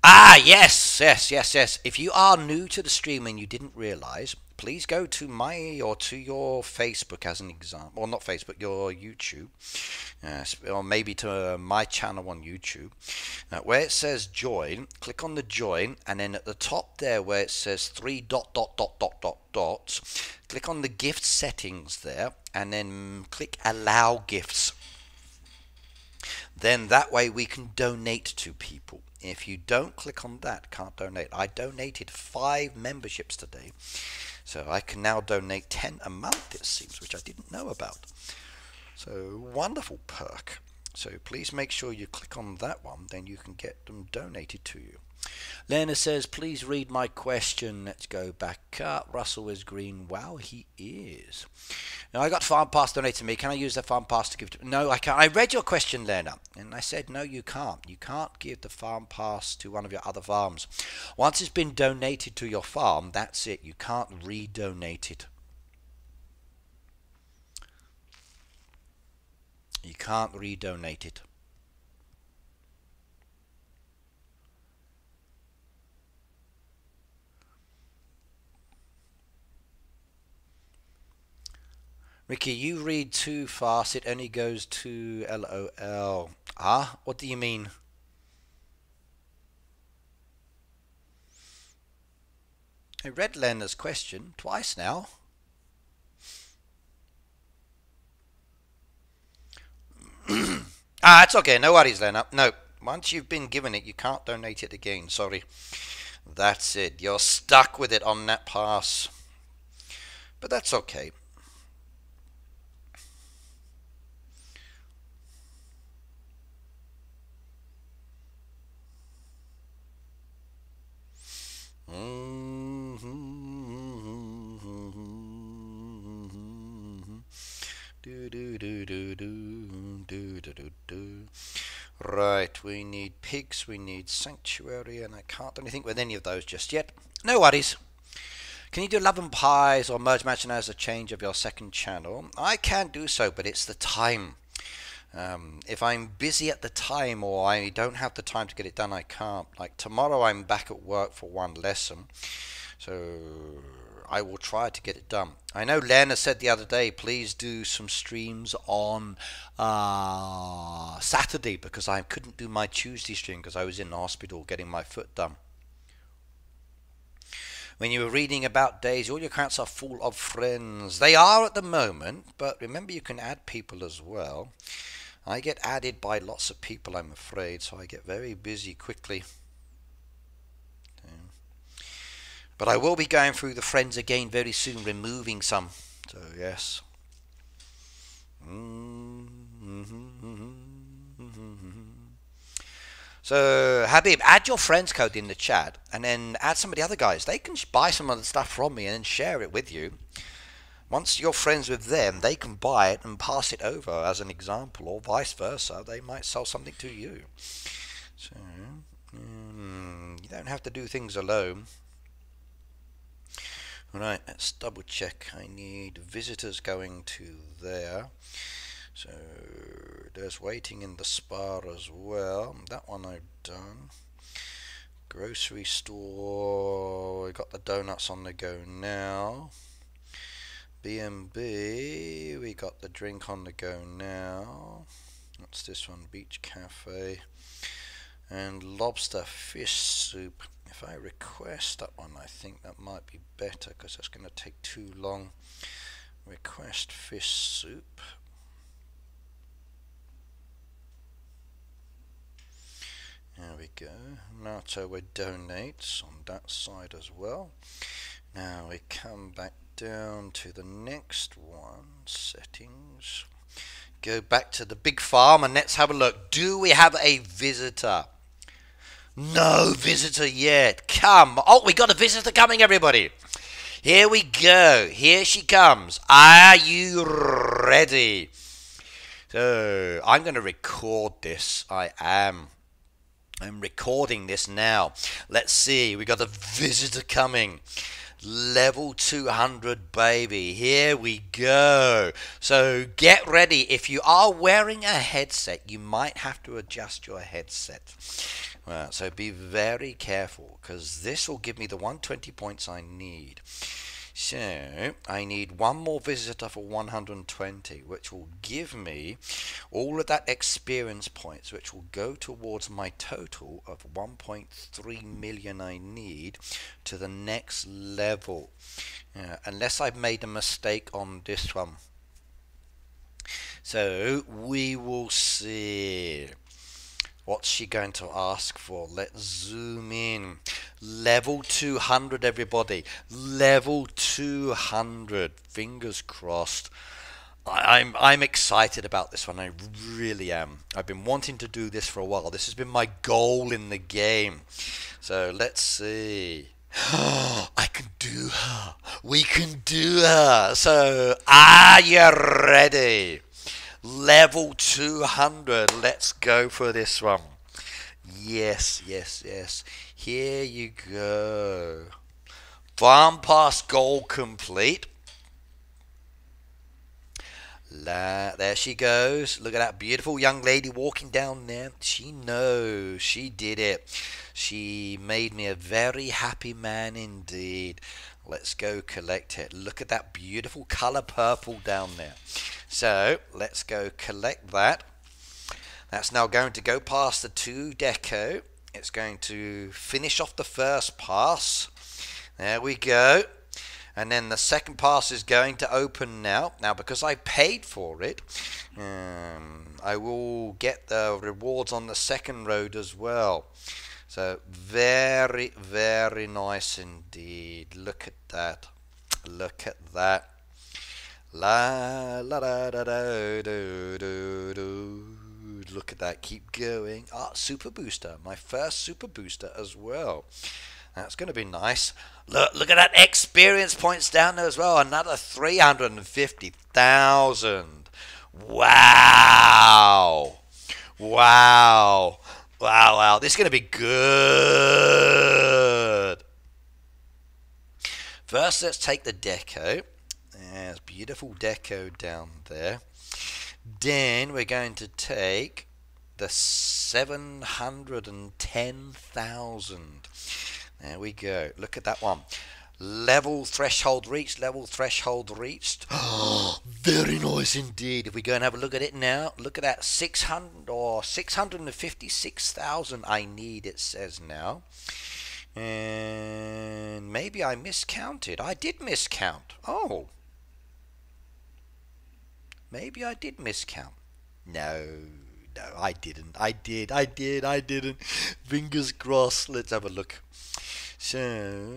Ah, yes, yes, yes, yes. If you are new to the stream and you didn't realize, please go to my or to your Facebook as an example, or not Facebook, your YouTube, uh, or maybe to uh, my channel on YouTube, uh, where it says join, click on the join, and then at the top there where it says three dot dot dot dot dot dots, click on the gift settings there, and then click allow gifts. Then that way we can donate to people. If you don't click on that, can't donate. I donated five memberships today, so I can now donate ten a month, it seems, which I didn't know about. So, wonderful perk. So please make sure you click on that one, then you can get them donated to you. Lena says, please read my question. Let's go back up. Russell is green. Wow, he is. Now, I got Farm Pass donated to me. Can I use the Farm Pass to give to... No, I can't. I read your question, Lena, and I said, no, you can't. You can't give the Farm Pass to one of your other farms. Once it's been donated to your farm, that's it. You can't re-donate it. You can't re-donate it. Ricky, you read too fast. It only goes to LOL. Ah, what do you mean? I read Lena's question twice now. Ah, it's okay. No worries, Lena. No, once you've been given it, you can't donate it again. Sorry. That's it. You're stuck with it on that pass. But that's okay. Right, we need pigs, we need sanctuary, and I can't do anything with any of those just yet. No worries. Can you do Love and Pies or Merge Mansion as a change of your second channel? I can do so, but it's the time. Um, if I'm busy at the time or I don't have the time to get it done, I can't. Like tomorrow I'm back at work for one lesson, so I will try to get it done. I know Lena said the other day, please do some streams on uh, Saturday, because I couldn't do my Tuesday stream because I was in the hospital getting my foot done. When you were reading about Daisy, all your accounts are full of friends. They are at the moment, but remember you can add people as well. I get added by lots of people, I'm afraid, so I get very busy quickly. Yeah. But I will be going through the friends again very soon, removing some. So, yes. So, Habib, add your friends code in the chat and then add some of the other guys. They can buy some of the stuff from me and then share it with you. Once you're friends with them, they can buy it and pass it over as an example, or vice versa. They might sell something to you. So, um, you don't have to do things alone. All right, let's double check. I need visitors going to there. So, there's waiting in the spa as well. That one I've done. Grocery store. We got the donuts on the go now. B and B. We got the drink on the go now. What's this one? Beach Cafe. And lobster fish soup. If I request that one, I think that might be better because that's going to take too long. Request fish soup. There we go. Nato with donates on that side as well. Now we come back down to the next one, settings. Go back to the big farm and let's have a look. Do we have a visitor? No visitor yet. Come. Oh, we got a visitor coming, everybody. Here we go. Here she comes. Are you ready? So I'm going to record this. I am. I'm recording this now. Let's see, we got a visitor coming. Level two hundred, baby. Here we go. So get ready. If you are wearing a headset, you might have to adjust your headset. Right, so be very careful, because this will give me the one hundred twenty points I need. So I need one more visitor for one hundred twenty, which will give me all of that experience points, which will go towards my total of one point three million I need to the next level. Yeah, unless I've made a mistake on this one. So we will see. What's she going to ask for? Let's zoom in. Level two hundred, everybody. Level two hundred. Fingers crossed. I, I'm, I'm excited about this one. I really am. I've been wanting to do this for a while. This has been my goal in the game. So let's see. I can do her. We can do her. So are you ready? Level two hundred, let's go for this one. Yes, yes, yes. Here you go. Farm pass goal complete. La, there she goes. Look at that beautiful young lady walking down there. She knows. She did it. She made me a very happy man indeed. Let's go collect it. Look at that beautiful color purple down there. So let's go collect that. That's now going to go past the two deco. It's going to finish off the first pass. There we go. And then the second pass is going to open now. Now, because I paid for it, um, I will get the rewards on the second road as well. So very, very nice indeed. Look at that. Look at that. La la da da do do do do. Look at that. Keep going. Ah, super booster. My first super booster as well. That's going to be nice. Look, look at that experience points down there as well. Another three hundred fifty thousand. Wow. Wow. Wow, wow. This is going to be good. First, let's take the deco. There's beautiful deco down there. Then we're going to take the seven hundred ten thousand. There we go. Look at that one. Level threshold reached. Level threshold reached. Oh, very nice indeed. If we go and have a look at it now, look at that. six hundred or six hundred fifty-six thousand I need, it says now. And maybe I miscounted. I did miscount. Oh. Maybe I did miscount. No. No, I didn't. I did. I did. I didn't. Fingers crossed. Let's have a look. So,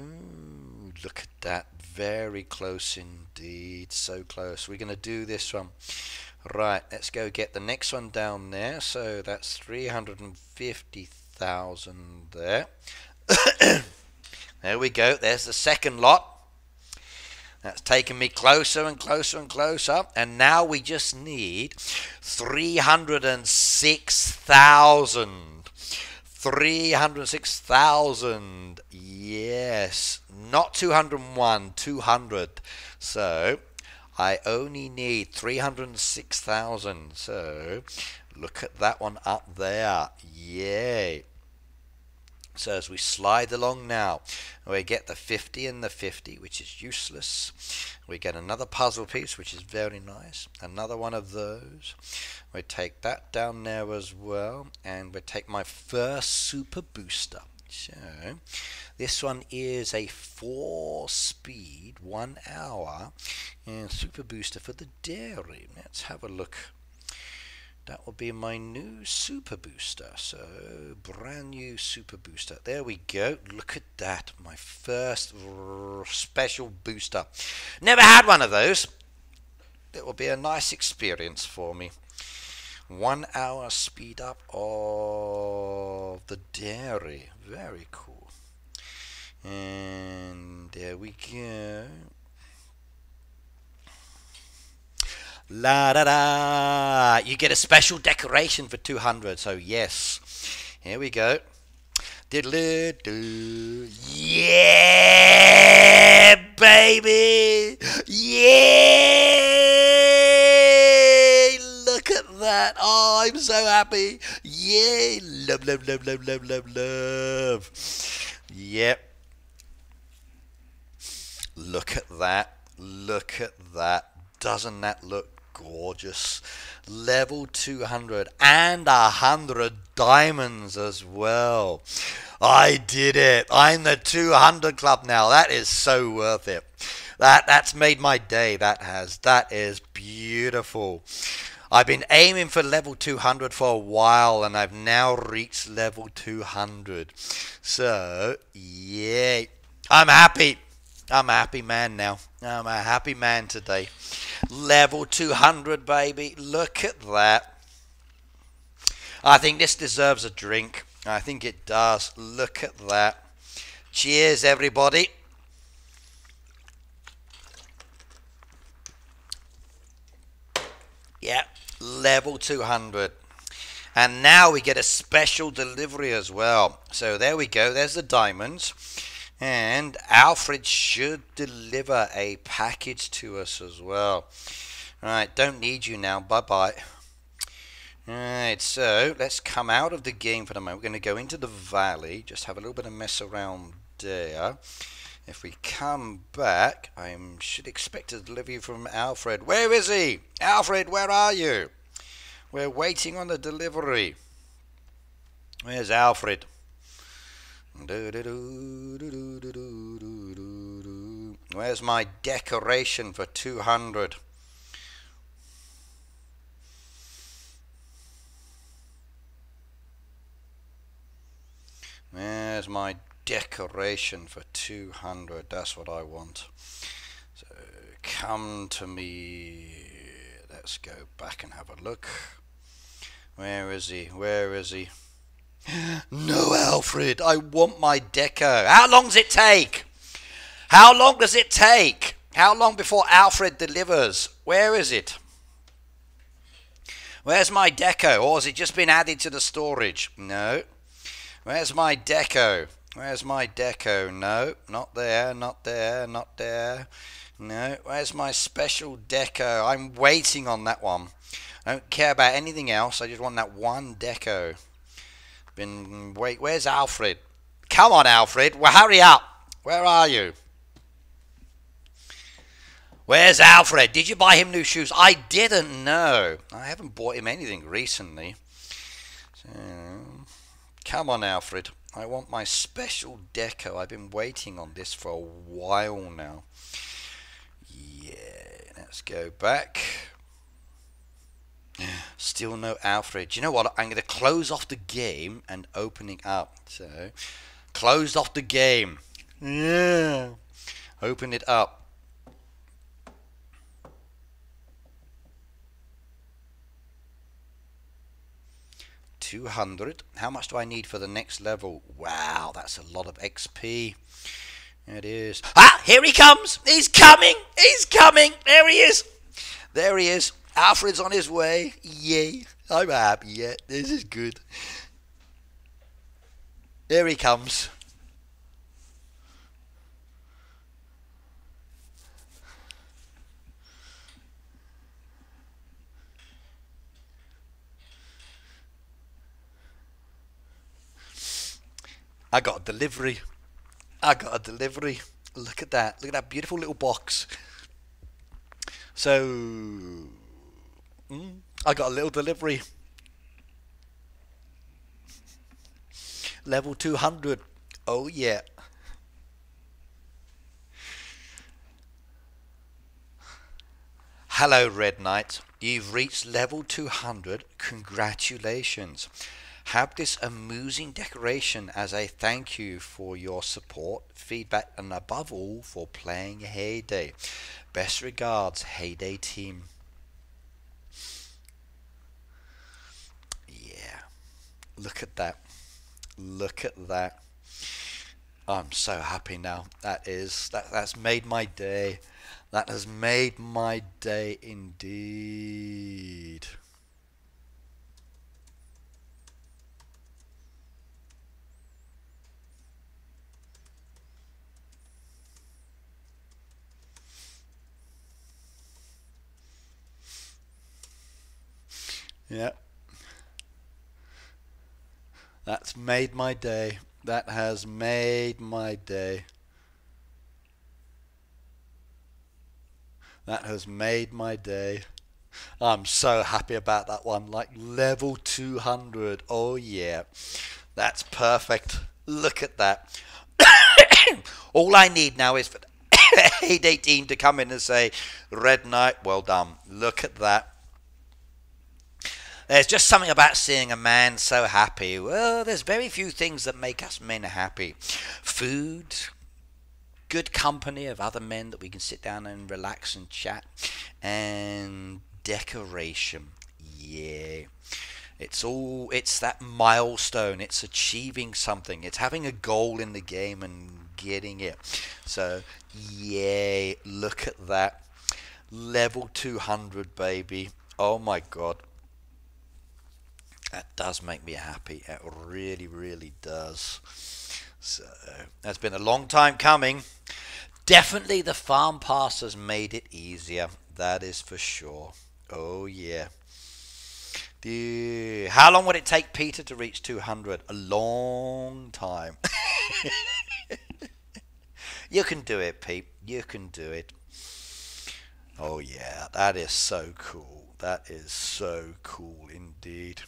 look at that. Very close indeed. So close. We're going to do this one. Right. Let's go get the next one down there. So, that's three hundred fifty thousand there. There we go. There's the second lot. That's taken me closer and closer and closer. And now we just need three hundred six thousand. three hundred six thousand. Yes. Not two hundred one. two hundred. So, I only need three hundred six thousand. So, look at that one up there. Yay. So as we slide along now, we get the fifty and the fifty, which is useless. We get another puzzle piece, which is very nice. Another one of those. We take that down there as well. And we take my first super booster. So this one is a four-speed, one-hour super booster for the dairy. Let's have a look. That will be my new super booster. So, brand new super booster. There we go. Look at that. My first special booster. Never had one of those. It will be a nice experience for me. One hour speed up of the dairy. Very cool. And there we go. La da da! You get a special decoration for two hundred, so yes. Here we go. Diddle-doo. Yeah, baby. Yeah. Look at that. Oh, I'm so happy. Yeah. Love, love, love, love, love, love, love. Yep. Look at that. Look at that. Doesn't that look gorgeous? Level two hundred and one hundred diamonds as well. I did it. I'm the two hundred club now. That is so worth it. That that's made my day. That has. That is beautiful. I've been aiming for level two hundred for a while, and I've now reached level two hundred. So, yay. I'm happy. I'm a happy man now. I'm a happy man today. Level two hundred, baby. Look at that. I think this deserves a drink. I think it does. Look at that. Cheers, everybody. Yeah, level two hundred. And now we get a special delivery as well. So there we go. There's the diamonds. And Alfred should deliver a package to us as well. Alright, don't need you now. Bye-bye. Alright, so let's come out of the game for the moment. We're going to go into the valley. Just have a little bit of mess around there. If we come back, I should expect a delivery from Alfred. Where is he? Alfred, where are you? We're waiting on the delivery. Where's Alfred? Where's my decoration for two hundred? Where's my decoration for two hundred? That's what I want. So come to me. Let's go back and have a look. Where is he? Where is he? No, Alfred, I want my deco. How long does it take? How long does it take? How long before Alfred delivers? Where is it? Where's my deco? Or has it just been added to the storage? No. Where's my deco? Where's my deco? No, not there, not there, not there. No, where's my special deco? I'm waiting on that one. I don't care about anything else. I just want that one deco. Been wait, where's Alfred? Come on, Alfred. Well, hurry up. Where are you? Where's Alfred? Did you buy him new shoes? I didn't know. I haven't bought him anything recently. So, come on, Alfred. I want my special deco. I've been waiting on this for a while now. Yeah, let's go back. Still no Alfred. You know what? I'm going to close off the game and opening up. So, closed off the game. Yeah. Open it up. two hundred. How much do I need for the next level? Wow, that's a lot of X P. It is. Ah, here he comes. He's coming. He's coming. There he is. There he is. Alfred's on his way. Yay. I'm happy. Yeah, this is good. There he comes. I got a delivery. I got a delivery. Look at that. Look at that beautiful little box. So... Mm, I got a little delivery. Level two hundred. Oh, yeah. Hello, Red Knight. You've reached level two hundred. Congratulations. Have this amusing decoration as a thank you for your support, feedback, and above all, for playing Hay Day. Best regards, Hay Day team. Look at that. Look at that. I'm so happy now. That is, that, that's made my day. That has made my day indeed. Yeah. That's made my day. That has made my day. That has made my day. I'm so happy about that one. Like level two hundred. Oh yeah. That's perfect. Look at that. All I need now is for the Hay Day team to come in and say, Red Knight, well done. Look at that. There's just something about seeing a man so happy. Well, there's very few things that make us men happy. Food, good company of other men that we can sit down and relax and chat, and decoration. Yeah. It's all, it's that milestone. It's achieving something. It's having a goal in the game and getting it. So, yay. Look at that. Level two hundred, baby. Oh, my God. That does make me happy. It really, really does. So, that's been a long time coming. Definitely the farm pass has made it easier. That is for sure. Oh, yeah. Dude. How long would it take Peter to reach two hundred? A long time. You can do it, Pete. You can do it. Oh, yeah. That is so cool. That is so cool indeed.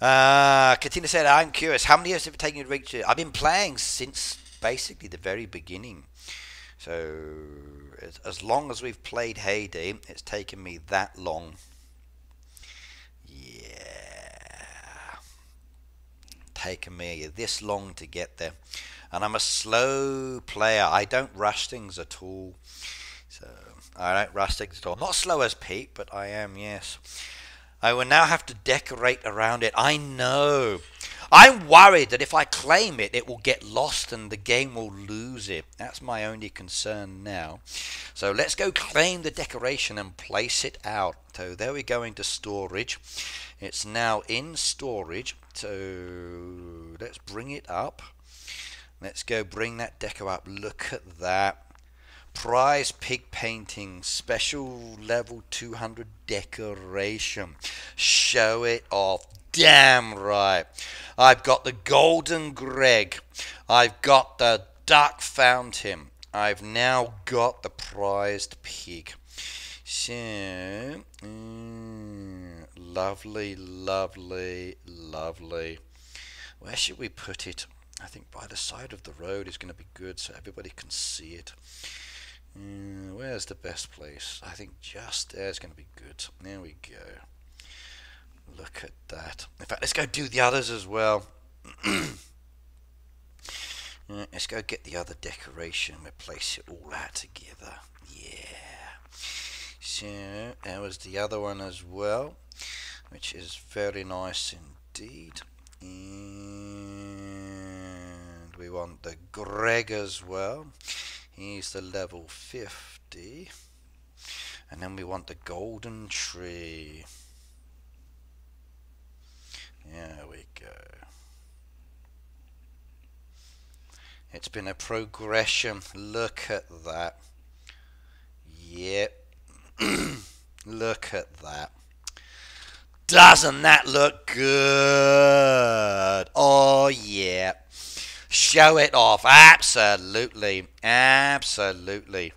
Uh, Katina said, I'm curious, how many years have it taken you to reach it? I've been playing since basically the very beginning. So, as, as long as we've played Hay Day, it's taken me that long. Yeah. Taken me this long to get there. And I'm a slow player. I don't rush things at all. So, I don't rush things at all. I'm not slow as Pete, but I am, yes. I will now have to decorate around it. I know. I'm worried that if I claim it, it will get lost and the game will lose it. That's my only concern now. So let's go claim the decoration and place it out. So there we go into storage. It's now in storage. So let's bring it up. Let's go bring that deco up. Look at that. Prize pig painting, special level two hundred decoration. Show it off. Damn right. I've got the golden Greg. I've got the duck fountain. I've now got the prized pig. So, mm, lovely, lovely, lovely. Where should we put it? I think by the side of the road is going to be good so everybody can see it. Mm, where's the best place? I think just there's going to be good. There we go. Look at that. In fact, let's go do the others as well. Let's go get the other decoration and place it all out together. Yeah. So, there was the other one as well, which is very nice indeed. And we want the Greg as well. He's the level fifty. And then we want the golden tree. There we go. It's been a progression. Look at that. Yep. Look at that. Doesn't that look good? Oh, yeah. Show it off. Absolutely. Absolutely.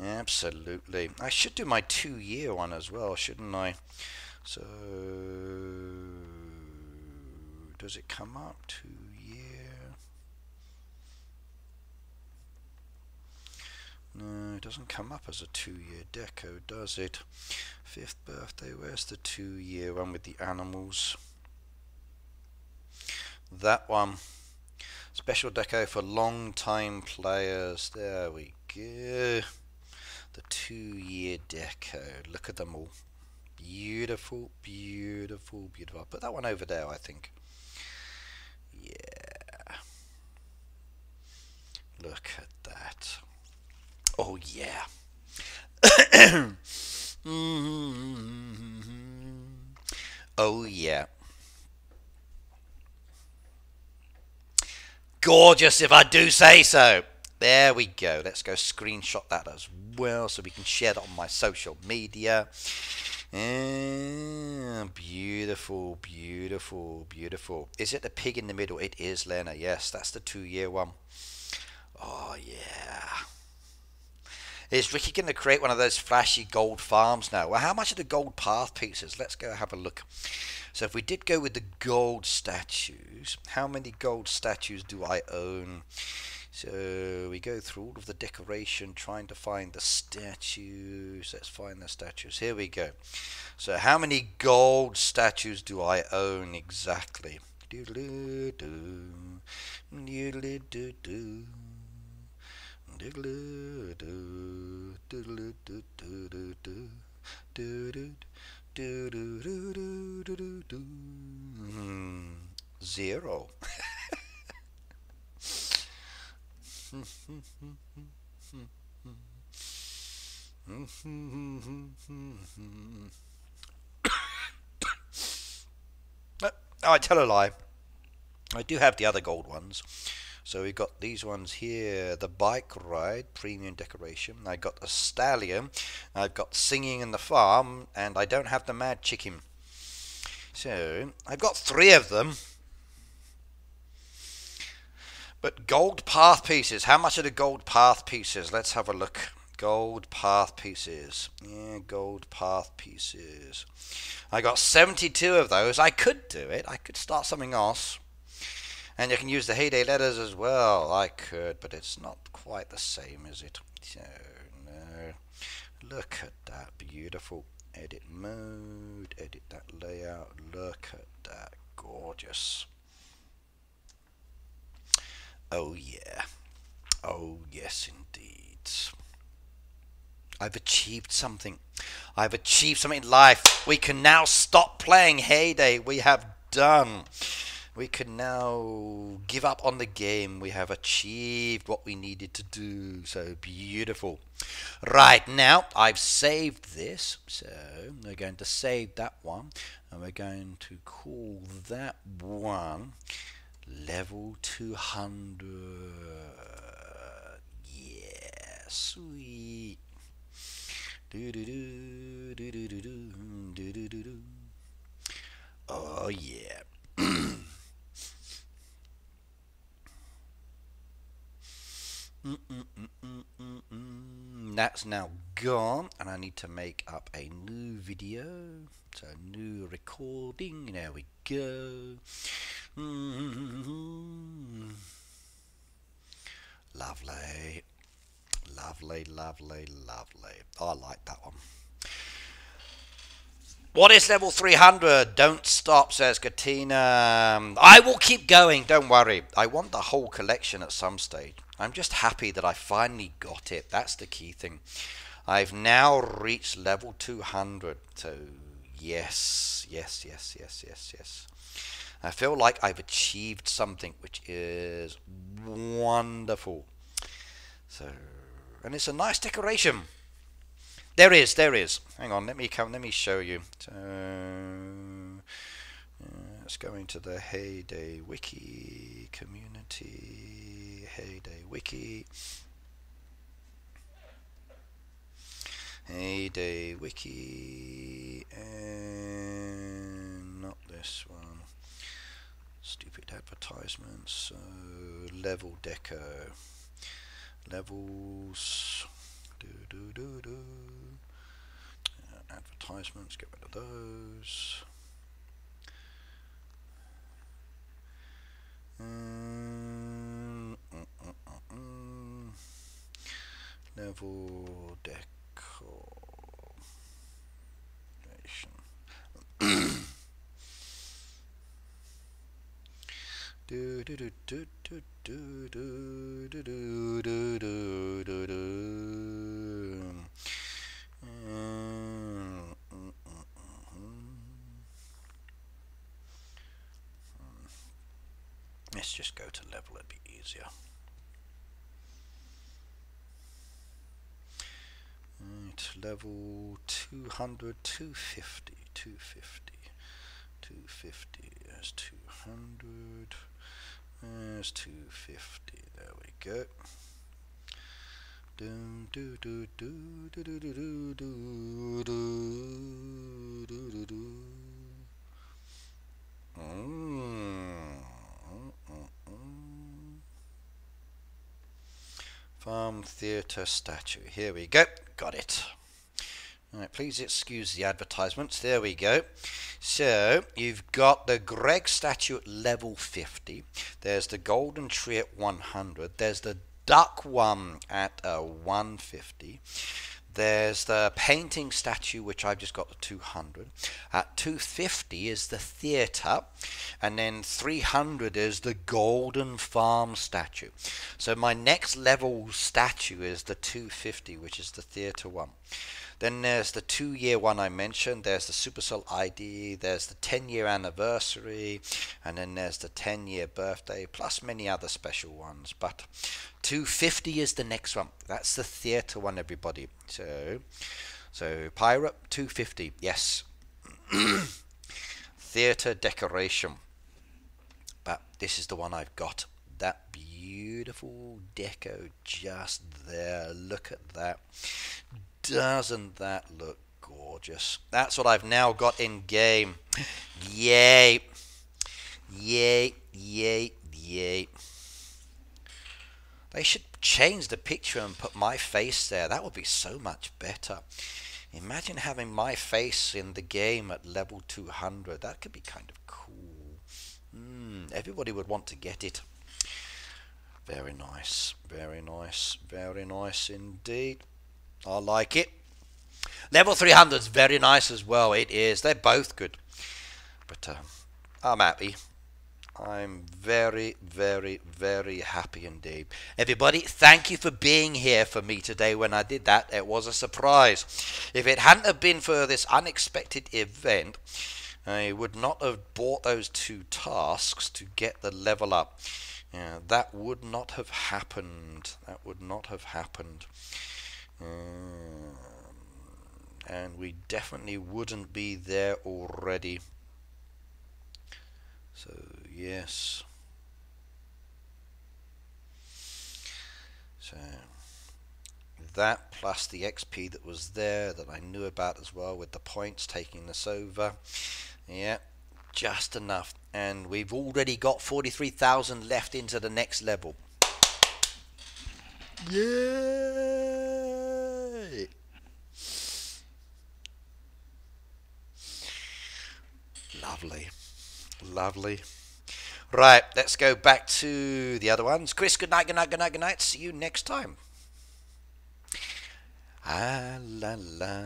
Absolutely. I should do my two-year one as well, shouldn't I? So, does it come up? Two-year? No, it doesn't come up as a two-year deco, does it? Fifth birthday, where's the two-year one with the animals? That one. Special deco for long-time players. There we go. The two-year deco. Look at them all. Beautiful, beautiful, beautiful. I'll put that one over there, I think. Yeah. Look at that. Oh, yeah. Oh, yeah. Gorgeous, if I do say so. There we go. Let's go screenshot that as well so we can share that on my social media. And beautiful, beautiful, beautiful. Is it the pig in the middle? It is, Lena. Yes, that's the two-year one. Oh, yeah. Is Ricky going to create one of those flashy gold farms now? Well, how much are the gold path pieces? Let's go have a look. So if we did go with the gold statues, how many gold statues do I own? So we go through all of the decoration, trying to find the statues. Let's find the statues. Here we go. So how many gold statues do I own exactly? Doodle-doo, doodle-doo-doo. Zero. I tell a lie. I do have the other gold ones. So we've got these ones here, the bike ride, premium decoration. I got a stallion, I've got singing in the farm, and I don't have the mad chicken. So I've got three of them. But gold path pieces, how much are the gold path pieces? Let's have a look. Gold path pieces. Yeah, gold path pieces. I got seventy-two of those. I could do it. I could start something else. And you can use the Hay Day letters as well. I could, but it's not quite the same, is it? So, no. Look at that beautiful edit mode. Edit that layout. Look at that. Gorgeous. Oh, yeah. Oh, yes, indeed. I've achieved something. I've achieved something in life. We can now stop playing Hay Day. We have done. We can now give up on the game. We have achieved what we needed to do. So beautiful. Right, now I've saved this. So we're going to save that one. And we're going to call that one level two hundred. Yeah, sweet. Do-do-do, do-do-do-do, do-do-do-do. Oh, yeah. Mm-mm-mm-mm-mm-mm. That's now gone, and I need to make up a new video. So new recording. There we go. Mm-hmm. Lovely, lovely, lovely, lovely. I like that one. What is level three hundred? Don't stop, says Katina. I will keep going, don't worry. I want the whole collection at some stage. I'm just happy that I finally got it. That's the key thing. I've now reached level two hundred. So, yes, yes, yes, yes, yes, yes. I feel like I've achieved something, which is wonderful. So, and it's a nice decoration. There is, there is. Hang on, let me come, let me show you. So, uh, let's go into the Hay Day Wiki community. Hay Day Wiki. Hay Day Wiki. And not this one. Stupid advertisements. Uh, level deco. Levels. Do, do, do, do. Uh, advertisements, get rid of those. Mm, mm, mm, mm, mm. Level decoration. Do, do, do, do, do, do, do, do, do, do, do, do, do. Mm, mm, mm, mm. Let's just go to level, it'd be easier. Right, level two hundred, two fifty, two fifty, two fifty, there's two hundred. There's two fifty, there we go. Farm Theatre Statue. Here we go. Got it. All right, please excuse the advertisements. There we go. So you've got the Greg statue at level fifty. There's the golden tree at one hundred. There's the duck one at uh, one fifty. There's the painting statue, which I've just got at two hundred. At two fifty is the theatre, and then three hundred is the golden farm statue. So my next level statue is the two fifty, which is the theatre one. Then there's the two-year one I mentioned. There's the Supercell I D. There's the ten-year anniversary. And then there's the ten-year birthday, plus many other special ones. But two fifty is the next one. That's the theatre one, everybody. So, so Pyro, two fifty. Yes. Theatre decoration. But this is the one I've got. That beautiful deco just there. Look at that. Doesn't that look gorgeous? That's what I've now got in game. Yay. Yay, yay, yay. They should change the picture and put my face there. That would be so much better. Imagine having my face in the game at level two hundred. That could be kind of cool. Mm, everybody would want to get it. Very nice, very nice, very nice indeed. I like it. Level three hundred is very nice as well. It is. They're both good. But uh, I'm happy. I'm very, very, very happy indeed. Everybody, thank you for being here for me today when I did that. It was a surprise. If it hadn't have been for this unexpected event, I would not have bought those two tasks to get the level up. Yeah, that would not have happened. That would not have happened. Um, and we definitely wouldn't be there already. So yes. So that plus the X P that was there that I knew about as well, with the points taking us over. Yeah, just enough. And we've already got forty-three thousand left into the next level. Yeah. Lovely, lovely. Right, let's go back to the other ones. Chris, good night, good night, good night, good night. See you next time. Ah, la, la,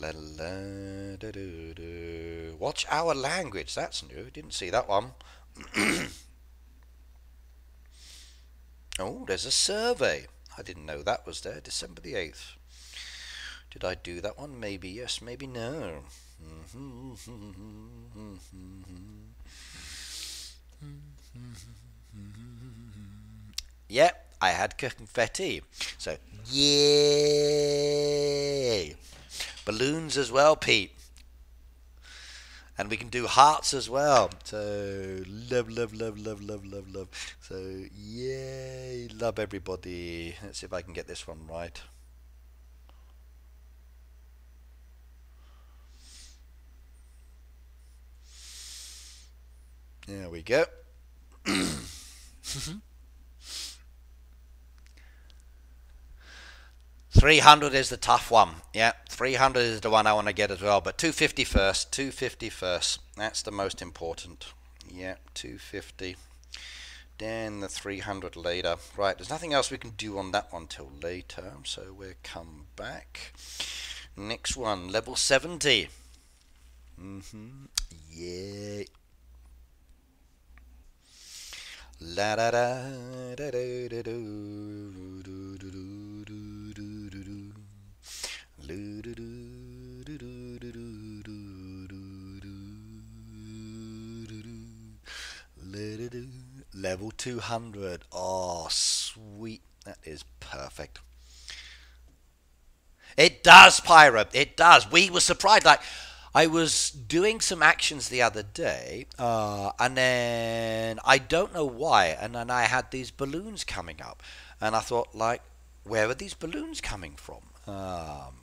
la, la, da, do, do. Watch our language. That's new. Didn't see that one. Oh, there's a survey. I didn't know that was there. December the eighth. Did I do that one? Maybe yes, maybe no. Yep, I had confetti. So, yay! Balloons as well, Pete. And we can do hearts as well. So, love, love, love, love, love, love, love. So, yay! Love everybody. Let's see if I can get this one right. There we go. three hundred is the tough one. Yeah, three hundred is the one I want to get as well. But two fifty first. two fifty first. That's the most important. Yeah, two fifty. Then the three hundred later. Right, there's nothing else we can do on that one till later. So we'll come back. Next one, level seventy. Mm-hmm. Yeah. La da da da do do do do do do do do do do do do. Level two hundred. Oh, sweet! That is perfect. It does, Pyro. It does. We were surprised. Like, I was doing some actions the other day, uh, and then I don't know why, and then I had these balloons coming up, and I thought, like, where are these balloons coming from? Um,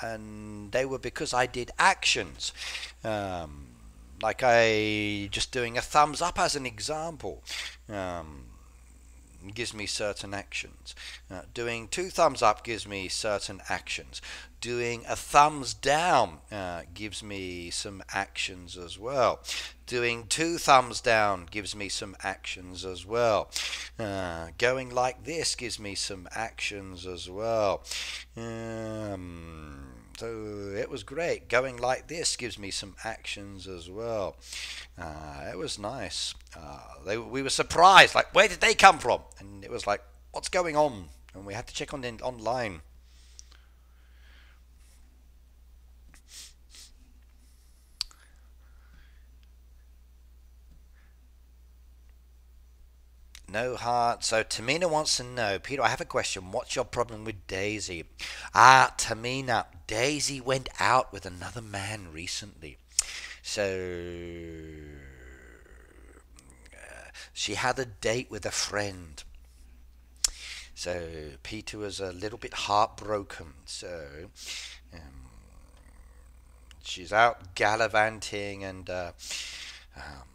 and they were because I did actions. Um, like I just doing a thumbs up as an example. Um, gives me certain actions. Uh, doing two thumbs up gives me certain actions. Doing a thumbs down uh, gives me some actions as well. Doing two thumbs down gives me some actions as well. Uh, going like this gives me some actions as well. Um, so it was great. Going like this gives me some actions as well. Uh, it was nice. Uh, they, we were surprised, like, where did they come from? And it was like, what's going on? And we had to check on the online. No heart. So Tamina wants to know, Peter, I have a question. What's your problem with Daisy? Ah, Tamina, Daisy went out with another man recently. So uh, she had a date with a friend. So Peter was a little bit heartbroken. So um, she's out gallivanting and uh, um,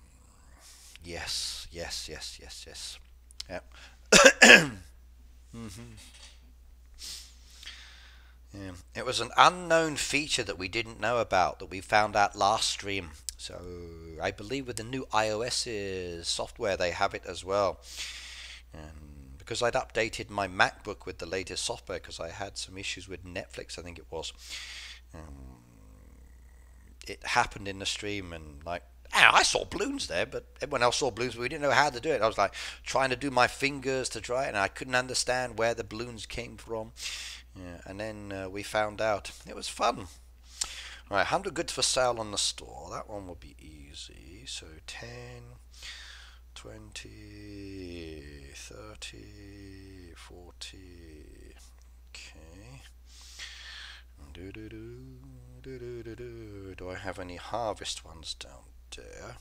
yes, yes, yes, yes, yes. Yeah. mm-hmm. Yeah. It was an unknown feature that we didn't know about that we found out last stream. So I believe with the new iOS software they have it as well. Um, because I'd updated my MacBook with the latest software because I had some issues with Netflix, I think it was. Um, it happened in the stream and like, I saw balloons there, but everyone else saw balloons, but we didn't know how to do it. I was like trying to do my fingers to try it, and I couldn't understand where the balloons came from. Yeah, and then uh, we found out. It was fun. All right, one hundred goods for sale on the store. That one will be easy. So ten, twenty, thirty, forty. Okay. Do, do, do, do, do, do, do. Do I have any harvest ones down? There.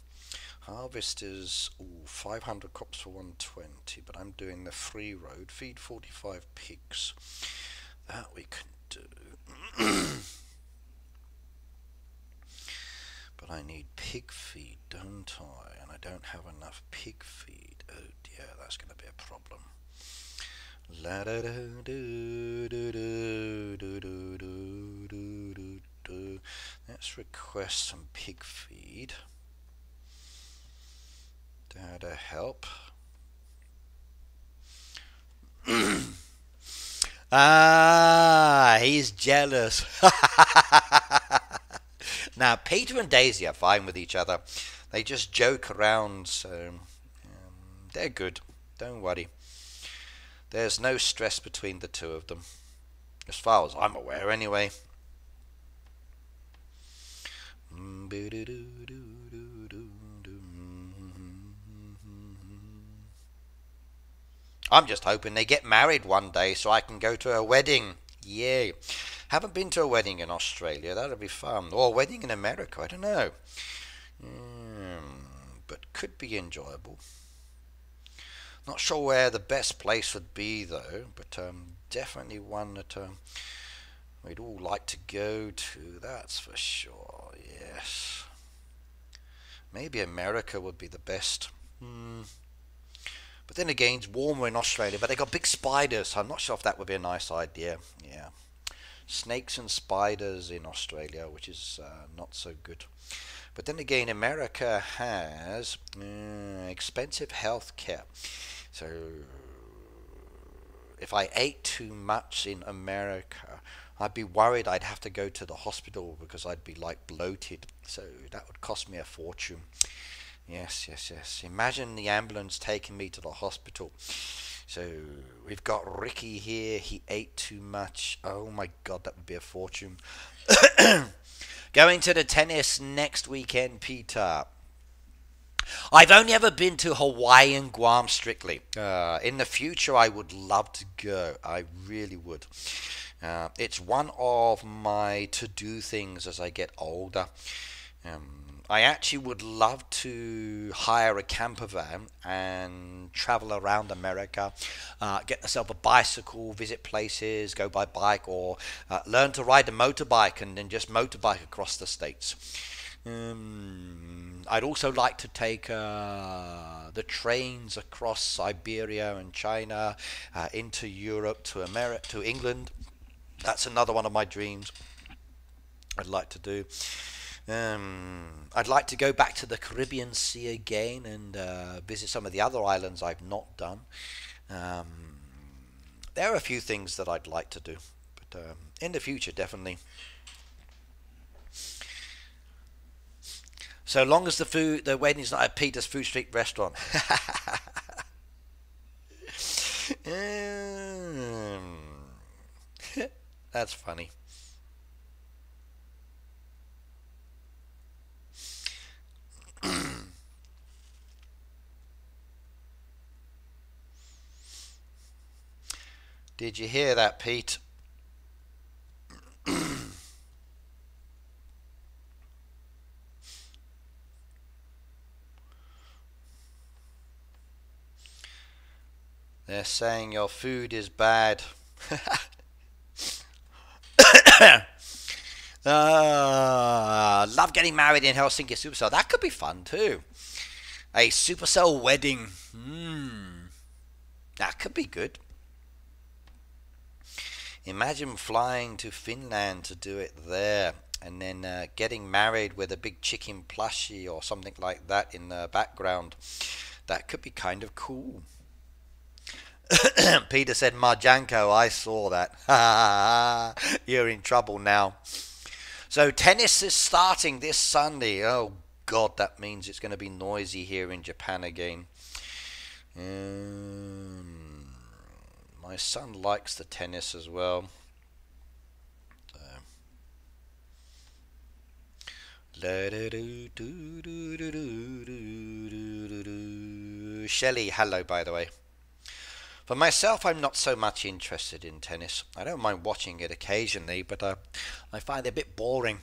Harvest is ooh, five hundred crops for one twenty, but I'm doing the free road. Feed forty-five pigs. That we can do. But I need pig feed, don't I? And I don't have enough pig feed. Oh dear, that's going to be a problem. La da do do do do do do do do do. Let's request some pig feed. How to help. Ah, he's jealous. Now, Peter and Daisy are fine with each other. They just joke around, so um, they're good. Don't worry. There's no stress between the two of them. As far as I'm aware, anyway. Mm, boo-doo-doo-doo. I'm just hoping they get married one day so I can go to a wedding. Yay. Haven't been to a wedding in Australia. That'll be fun. Or a wedding in America. I don't know. Mm, but could be enjoyable. Not sure where the best place would be, though. But um, definitely one that um, we'd all like to go to. That's for sure. Yes. Maybe America would be the best. Hmm. But then again, it's warmer in Australia, but they got big spiders, so I'm not sure if that would be a nice idea. Yeah, snakes and spiders in Australia, which is uh, not so good. But then again, America has uh, expensive health care. So if I ate too much in America, I'd be worried I'd have to go to the hospital because I'd be like bloated. So that would cost me a fortune. Yes, yes, yes. Imagine the ambulance taking me to the hospital. So we've got Ricky here. He ate too much. Oh my God, that would be a fortune. Going to the tennis next weekend, Peter. I've only ever been to Hawaii and Guam strictly. Uh, in the future, I would love to go. I really would. Uh, it's one of my to-do things as I get older. Um, I actually would love to hire a camper van and travel around America, uh, get myself a bicycle, visit places, go by bike, or uh, learn to ride a motorbike and then just motorbike across the states. Um, I'd also like to take uh, the trains across Siberia and China, uh, into Europe, to America, to England. That's another one of my dreams I'd like to do. Um, I'd like to go back to the Caribbean Sea again and uh, visit some of the other islands I've not done. Um, there are a few things that I'd like to do, but um, in the future, definitely. So long as the food, the wedding's not at Peter's Food Street restaurant. um, that's funny. Did you hear that, Pete? They're saying your food is bad. Ah, love getting married in Helsinki Supercell. That could be fun too. A Supercell wedding. Hmm. That could be good. Imagine flying to Finland to do it there, and then uh, getting married with a big chicken plushie or something like that in the background. That could be kind of cool. Peter said, Marjanko, I saw that. You're in trouble now. So tennis is starting this Sunday. Oh, God, that means it's going to be noisy here in Japan again. Um... My son likes the tennis as well. So. Shelley, hello, by the way. For myself, I'm not so much interested in tennis. I don't mind watching it occasionally, but uh, I find it a bit boring.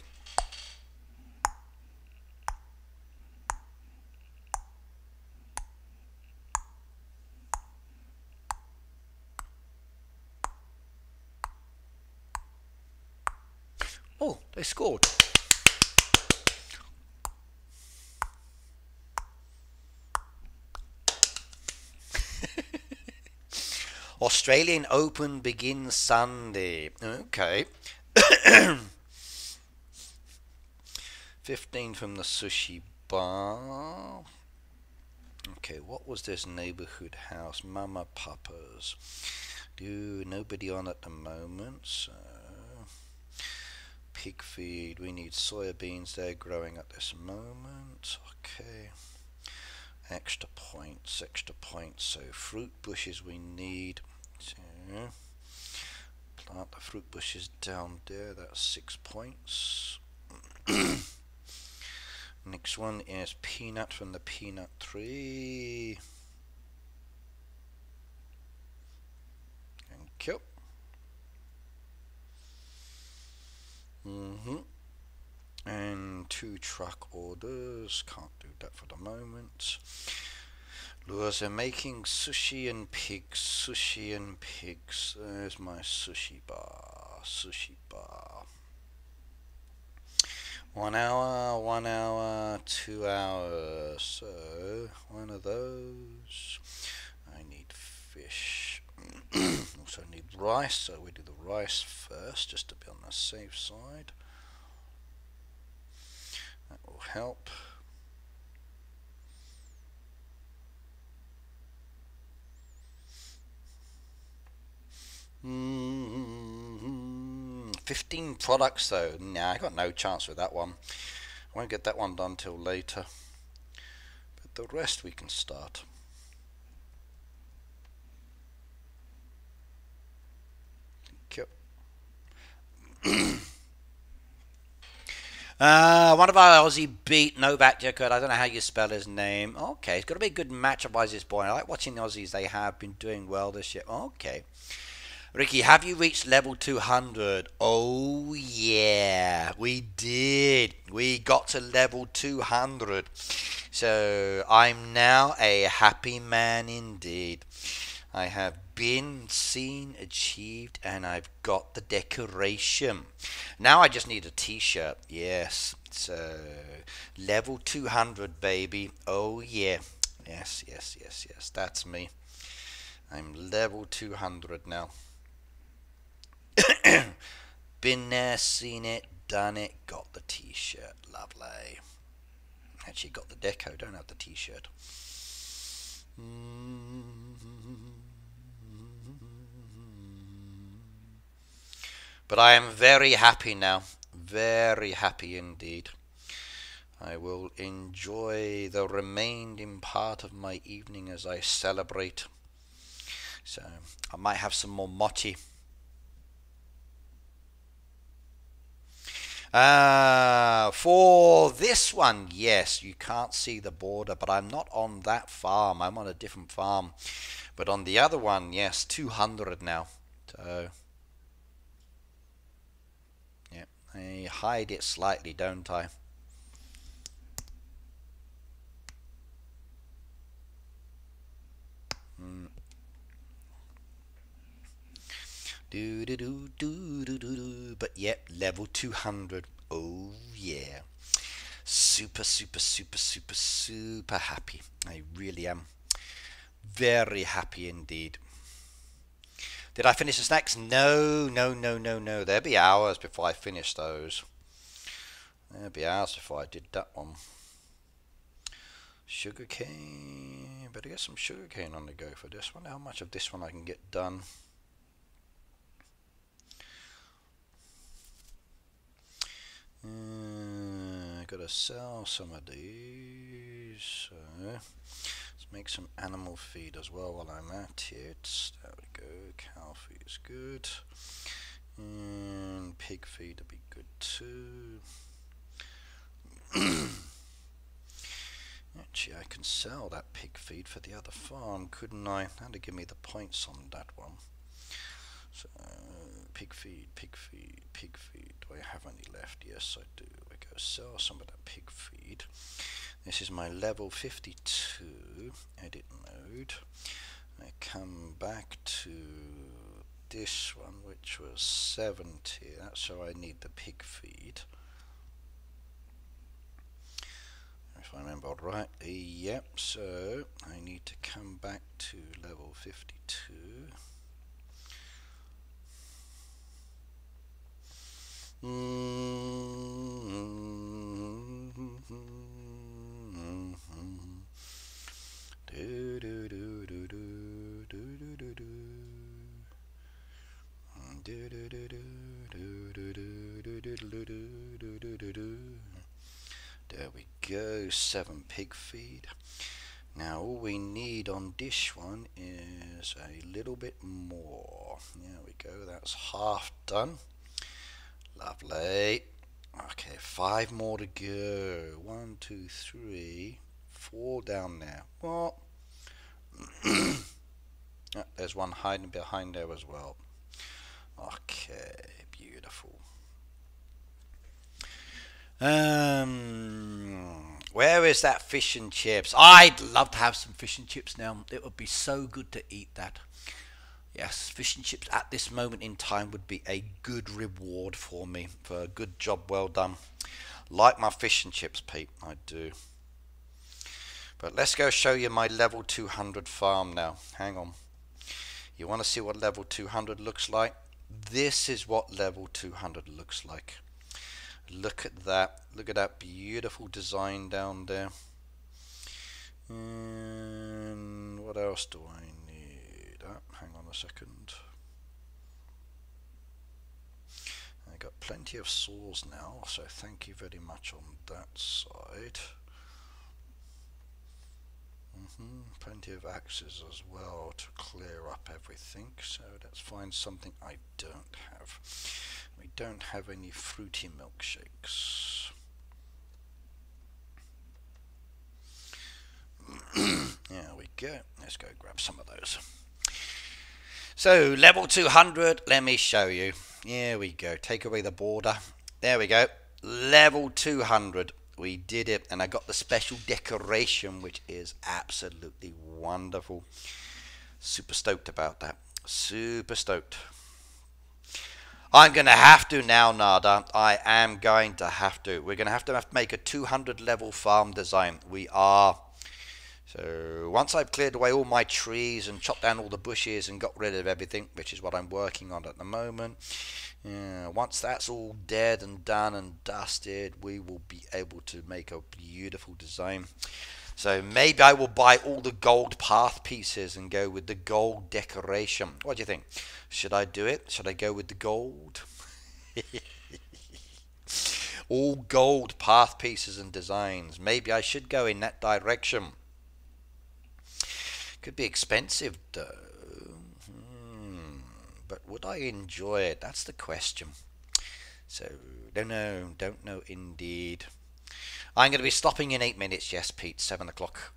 Oh, they scored. Australian Open begins Sunday. Okay. fifteen from the sushi bar. Okay, what was this neighborhood house? Mama Papa's. Do nobody on at the moment, so... Pig feed, we need soybeans, they're growing at this moment. Okay, extra points, extra points. So fruit bushes we need to plant the fruit bushes down there. That's six points. Next one is peanut from the peanut tree. Thank you. Mm-hmm. And two truck orders. Can't do that for the moment. Lures are making sushi and pigs. Sushi and pigs. There's my sushi bar. Sushi bar. One hour, one hour, two hours. So, one of those. I need fish. Also need rice, so we do the rice first just to be on the safe side. That will help. Mm-hmm. fifteen products though. Nah, I got no chance with that one. I won't get that one done till later. But the rest we can start. uh, one of our Aussie beat Novak Djokovic. I don't know how you spell his name. Okay, it's got to be a good matchup by this point. I like watching the Aussies. They have been doing well this year. Okay. Ricky, have you reached level two hundred? Oh yeah, we did. We got to level two hundred. So I'm now a happy man indeed. I have been seen, achieved, and I've got the decoration. Now I just need a t-shirt. Yes, so level two hundred, baby. Oh yeah, yes, yes, yes, yes, that's me. I'm level two hundred now. Been there, seen it, done it, got the t-shirt. Lovely. Actually got the deco, don't have the t-shirt. But I am very happy now, very happy indeed. I will enjoy the remaining part of my evening as I celebrate. So I might have some more mochi. Uh, for this one, yes, you can't see the border, but I'm not on that farm. I'm on a different farm. But on the other one, yes, two hundred now. So, yeah, I hide it slightly, don't I? Hmm. Do, do, do, do, do, do. But yep, level two hundred. Oh yeah, super super super super super happy. I really am very happy indeed. Did I finish the snacks? No no no no no, there'll be hours before I finish those. There'll be hours before I did that one. Sugar cane, better get some sugar cane on the go for this one. How much of this one I can get done? Uh, gotta sell some of these. So let's make some animal feed as well while I'm at it. There we go. Cow feed is good, and pig feed would be good too. Actually, I can sell that pig feed for the other farm, couldn't I? That'd give me the points on that one. So pig feed, pig feed, pig feed. Do I have any left? Yes, I do. I go sell some of that pig feed. This is my level fifty-two. Edit mode. I come back to this one, which was seventy. That's how I need the pig feed. If I remember rightly, yep. So I need to come back to level fifty-two. There we go, seven pig feed. Now all we need on this one is a little bit more. There we go, that's half done. Lovely. Okay, five more to go. One, two, three, four down there. What? Oh, there's one hiding behind there as well. Okay, beautiful. Um, where is that fish and chips? I'd love to have some fish and chips now. It would be so good to eat that. Yes, fish and chips at this moment in time would be a good reward for me, for a good job well done. Like my fish and chips, Pete, I do. But let's go show you my level two hundred farm now. Hang on. You want to see what level two hundred looks like? This is what level two hundred looks like. Look at that. Look at that beautiful design down there. And what else do I need? Hang on a second. I got plenty of saws now, so thank you very much on that side. Mm-hmm. Plenty of axes as well to clear up everything. So let's find something I don't have. We don't have any fruity milkshakes. There we go. Let's go grab some of those. So level two hundred, let me show you. Here we go, take away the border. There we go, level two hundred. We did it, and I got the special decoration, which is absolutely wonderful. Super stoked about that. Super stoked. I'm going to have to now, Nada. I am going to have to. We're going to have to have to make a two hundred level farm design. We are. So once I've cleared away all my trees and chopped down all the bushes and got rid of everything, which is what I'm working on at the moment. Yeah, once that's all dead and done and dusted, we will be able to make a beautiful design. So maybe I will buy all the gold path pieces and go with the gold decoration. What do you think? Should I do it? Should I go with the gold? All gold path pieces and designs. Maybe I should go in that direction. Could be expensive though. But would I enjoy it? That's the question. So, don't know, don't know indeed. I'm going to be stopping in eight minutes. Yes, Pete, seven o'clock.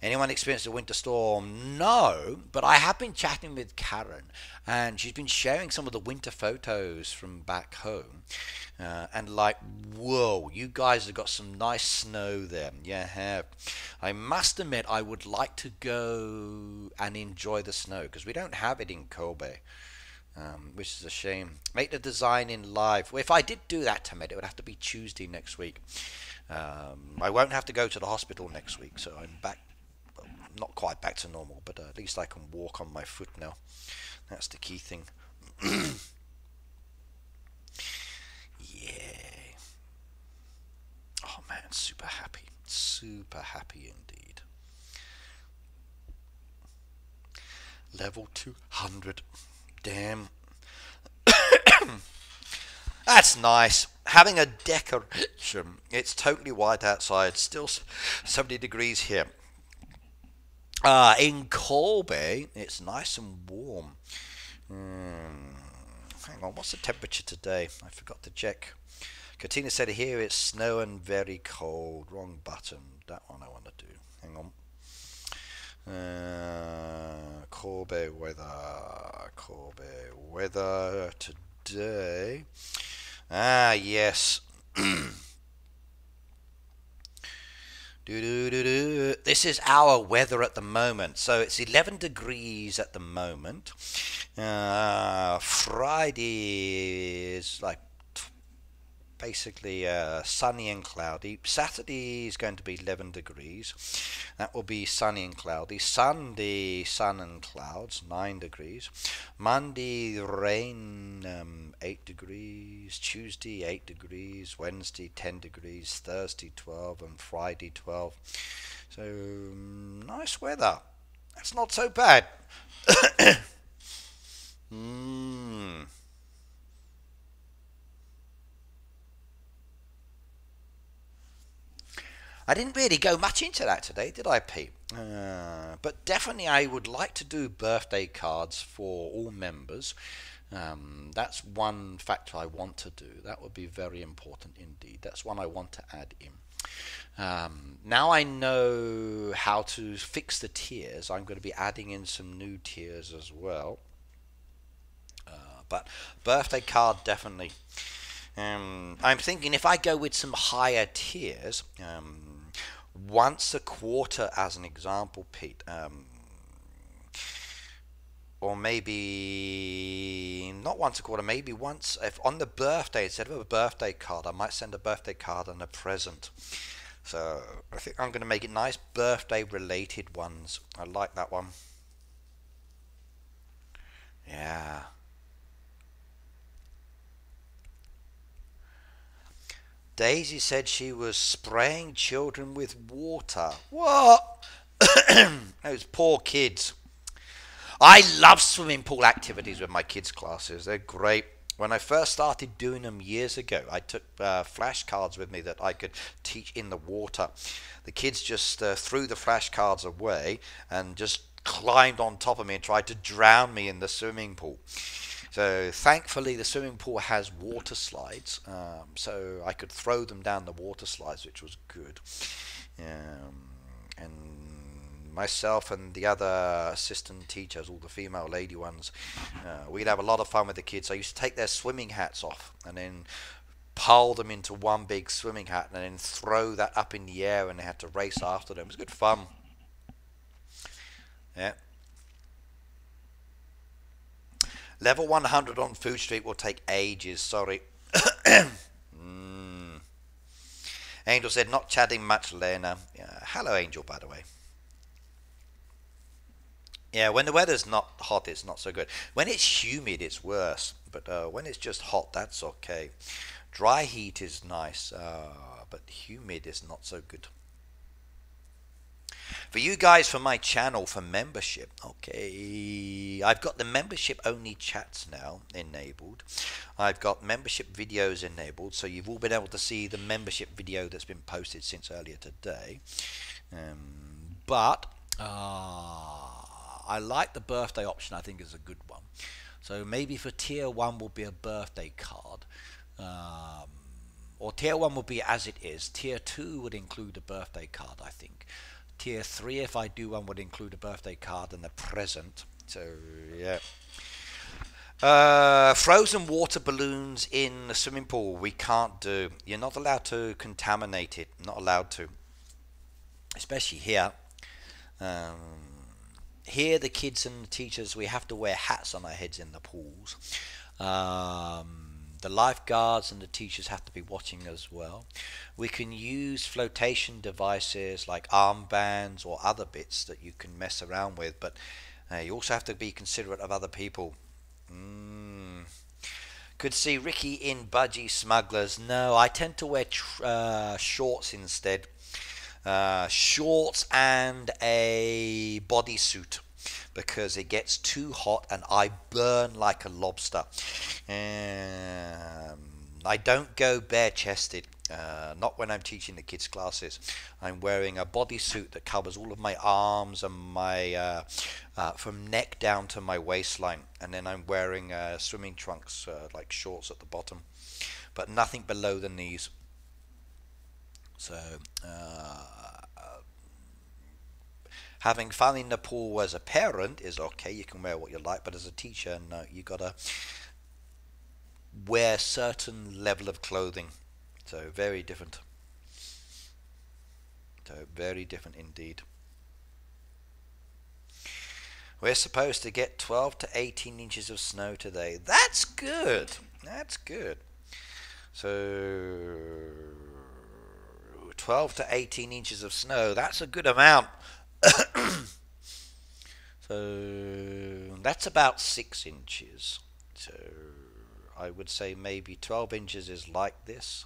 Anyone experienced a winter storm? No, but I have been chatting with Karen, and she's been sharing some of the winter photos from back home. Uh, and like, whoa, you guys have got some nice snow there. Yeah, have. I must admit, I would like to go and enjoy the snow, because we don't have it in Kobe, um, which is a shame. Make the design in live. Well, if I did do that, Tamina, it would have to be Tuesday next week. Um, I won't have to go to the hospital next week, so I'm back. Not quite back to normal, but uh, at least I can walk on my foot now. That's the key thing. Yeah. Oh man, super happy. Super happy indeed. Level two hundred. Damn. That's nice. Having a decoration. It's totally white outside. Still seventy degrees here. Uh, in Kobe, it's nice and warm. Mm. Hang on, what's the temperature today? I forgot to check. Katina said here it's snow and very cold. Wrong button. That one I want to do. Hang on. Uh, Kobe weather. Kobe weather today. Ah, yes. Do, do, do, do. This is our weather at the moment. So it's eleven degrees at the moment. Uh, Friday is like basically uh, sunny and cloudy. Saturday is going to be eleven degrees. That will be sunny and cloudy. Sunday, sun and clouds, nine degrees. Monday, rain, um, eight degrees. Tuesday, eight degrees. Wednesday, ten degrees. Thursday, twelve. And Friday, twelve. So, nice weather. That's not so bad. Mmm. I didn't really go much into that today, did I, Pete? Uh, but definitely I would like to do birthday cards for all members. Um, that's one factor I want to do. That would be very important indeed. That's one I want to add in. Um, now I know how to fix the tiers. I'm going to be adding in some new tiers as well. Uh, but birthday card definitely. Um, I'm thinking if I go with some higher tiers, um, once a quarter as an example, Pete, um, or maybe not once a quarter, maybe once, if on the birthday, instead of a birthday card, I might send a birthday card and a present. So I think I'm going to make it nice birthday related ones. I like that one. Yeah. Daisy said she was spraying children with water. What? Those poor kids. I love swimming pool activities with my kids' classes. They're great. When I first started doing them years ago, I took uh, flashcards with me that I could teach in the water. The kids just uh, threw the flashcards away and just climbed on top of me and tried to drown me in the swimming pool. So thankfully the swimming pool has water slides, um, so I could throw them down the water slides, which was good. Um, and myself and the other assistant teachers, all the female lady ones, uh, we'd have a lot of fun with the kids. I used to take their swimming hats off and then pile them into one big swimming hat and then throw that up in the air, and they had to race after them. It was good fun. Yeah. Level one hundred on Food Street will take ages, sorry. mm. Angel said, not chatting much, Lena. Yeah. Hello, Angel, by the way. Yeah, when the weather's not hot, it's not so good. When it's humid, it's worse. But uh, when it's just hot, that's okay. Dry heat is nice, uh, but humid is not so good. For you guys, for my channel, for membership, okay, I've got the membership only chats now enabled. I've got membership videos enabled, so you've all been able to see the membership video that's been posted since earlier today. Um, but uh, I like the birthday option. I think is a good one. So maybe for tier one will be a birthday card, um, or tier one will be as it is. Tier two would include a birthday card, I think. Tier three, if I do one, would include a birthday card and a present. So yeah. Uh, frozen water balloons in the swimming pool, we can't do. You're not allowed to contaminate it. Not allowed to. Especially here. Um, Here, the kids and the teachers, we have to wear hats on our heads in the pools. Um, the lifeguards and the teachers have to be watching as well. We can use flotation devices like armbands or other bits that you can mess around with, but uh, you also have to be considerate of other people. Mm. Could see Ricky in Budgie Smugglers. No, I tend to wear tr uh, shorts instead. Uh, shorts and a bodysuit, because it gets too hot and I burn like a lobster. Um, I don't go bare-chested, uh, not when I'm teaching the kids' classes. I'm wearing a bodysuit that covers all of my arms and my uh, uh, from neck down to my waistline, and then I'm wearing uh, swimming trunks, uh, like shorts at the bottom, but nothing below the knees. So, uh, having fun in the pool as a parent is okay, you can wear what you like, but as a teacher, no, you gotta wear a certain level of clothing. So, very different. So, very different indeed. We're supposed to get twelve to eighteen inches of snow today. That's good! That's good. So... twelve to eighteen inches of snow, that's a good amount. So that's about six inches, so I would say maybe twelve inches is like this,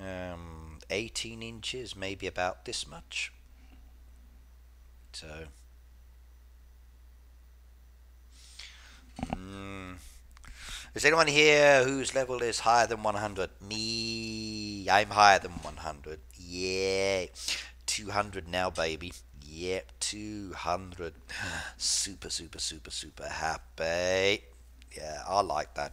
um, eighteen inches maybe about this much. So mm. Is anyone here whose level is higher than one hundred? Me, I'm higher than one hundred. Yeah, two hundred now, baby. Yep, yeah, two hundred. Super, super, super, super happy. Yeah, I like that.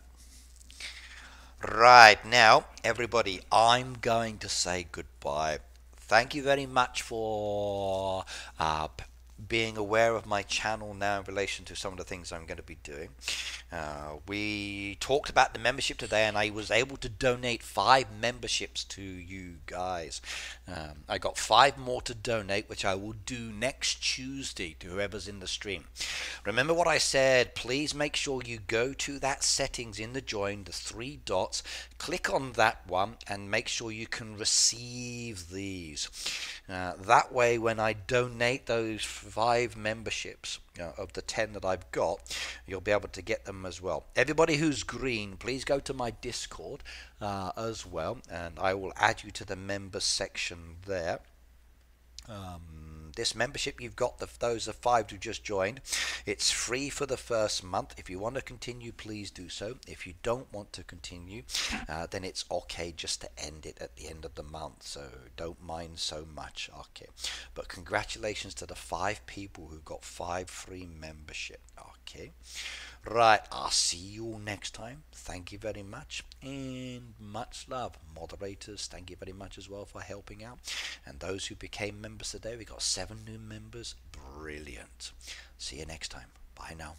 Right, now, everybody, I'm going to say goodbye. Thank you very much for... Uh, being aware of my channel now in relation to some of the things I'm going to be doing. Uh, we talked about the membership today, and I was able to donate five memberships to you guys. Um, I got five more to donate, which I will do next Tuesday to whoever's in the stream. Remember what I said, please make sure you go to that settings in the join, the three dots, click on that one, and make sure you can receive these. Uh, that way, when I donate those five memberships, you know, of the ten that I've got, you'll be able to get them as well. Everybody who's green, please go to my Discord uh, as well, and I will add you to the members section there. Um, this membership you've got, the, those are five who just joined. It's free for the first month. If you want to continue, please do so. If you don't want to continue, uh, then it's okay just to end it at the end of the month. So don't mind so much. Okay. But congratulations to the five people who got five free membership. Okay. Right, I'll see you all next time. Thank you very much, and much love. Moderators, thank you very much as well for helping out. And those who became members today, we got seven new members. Brilliant. See you next time. Bye now.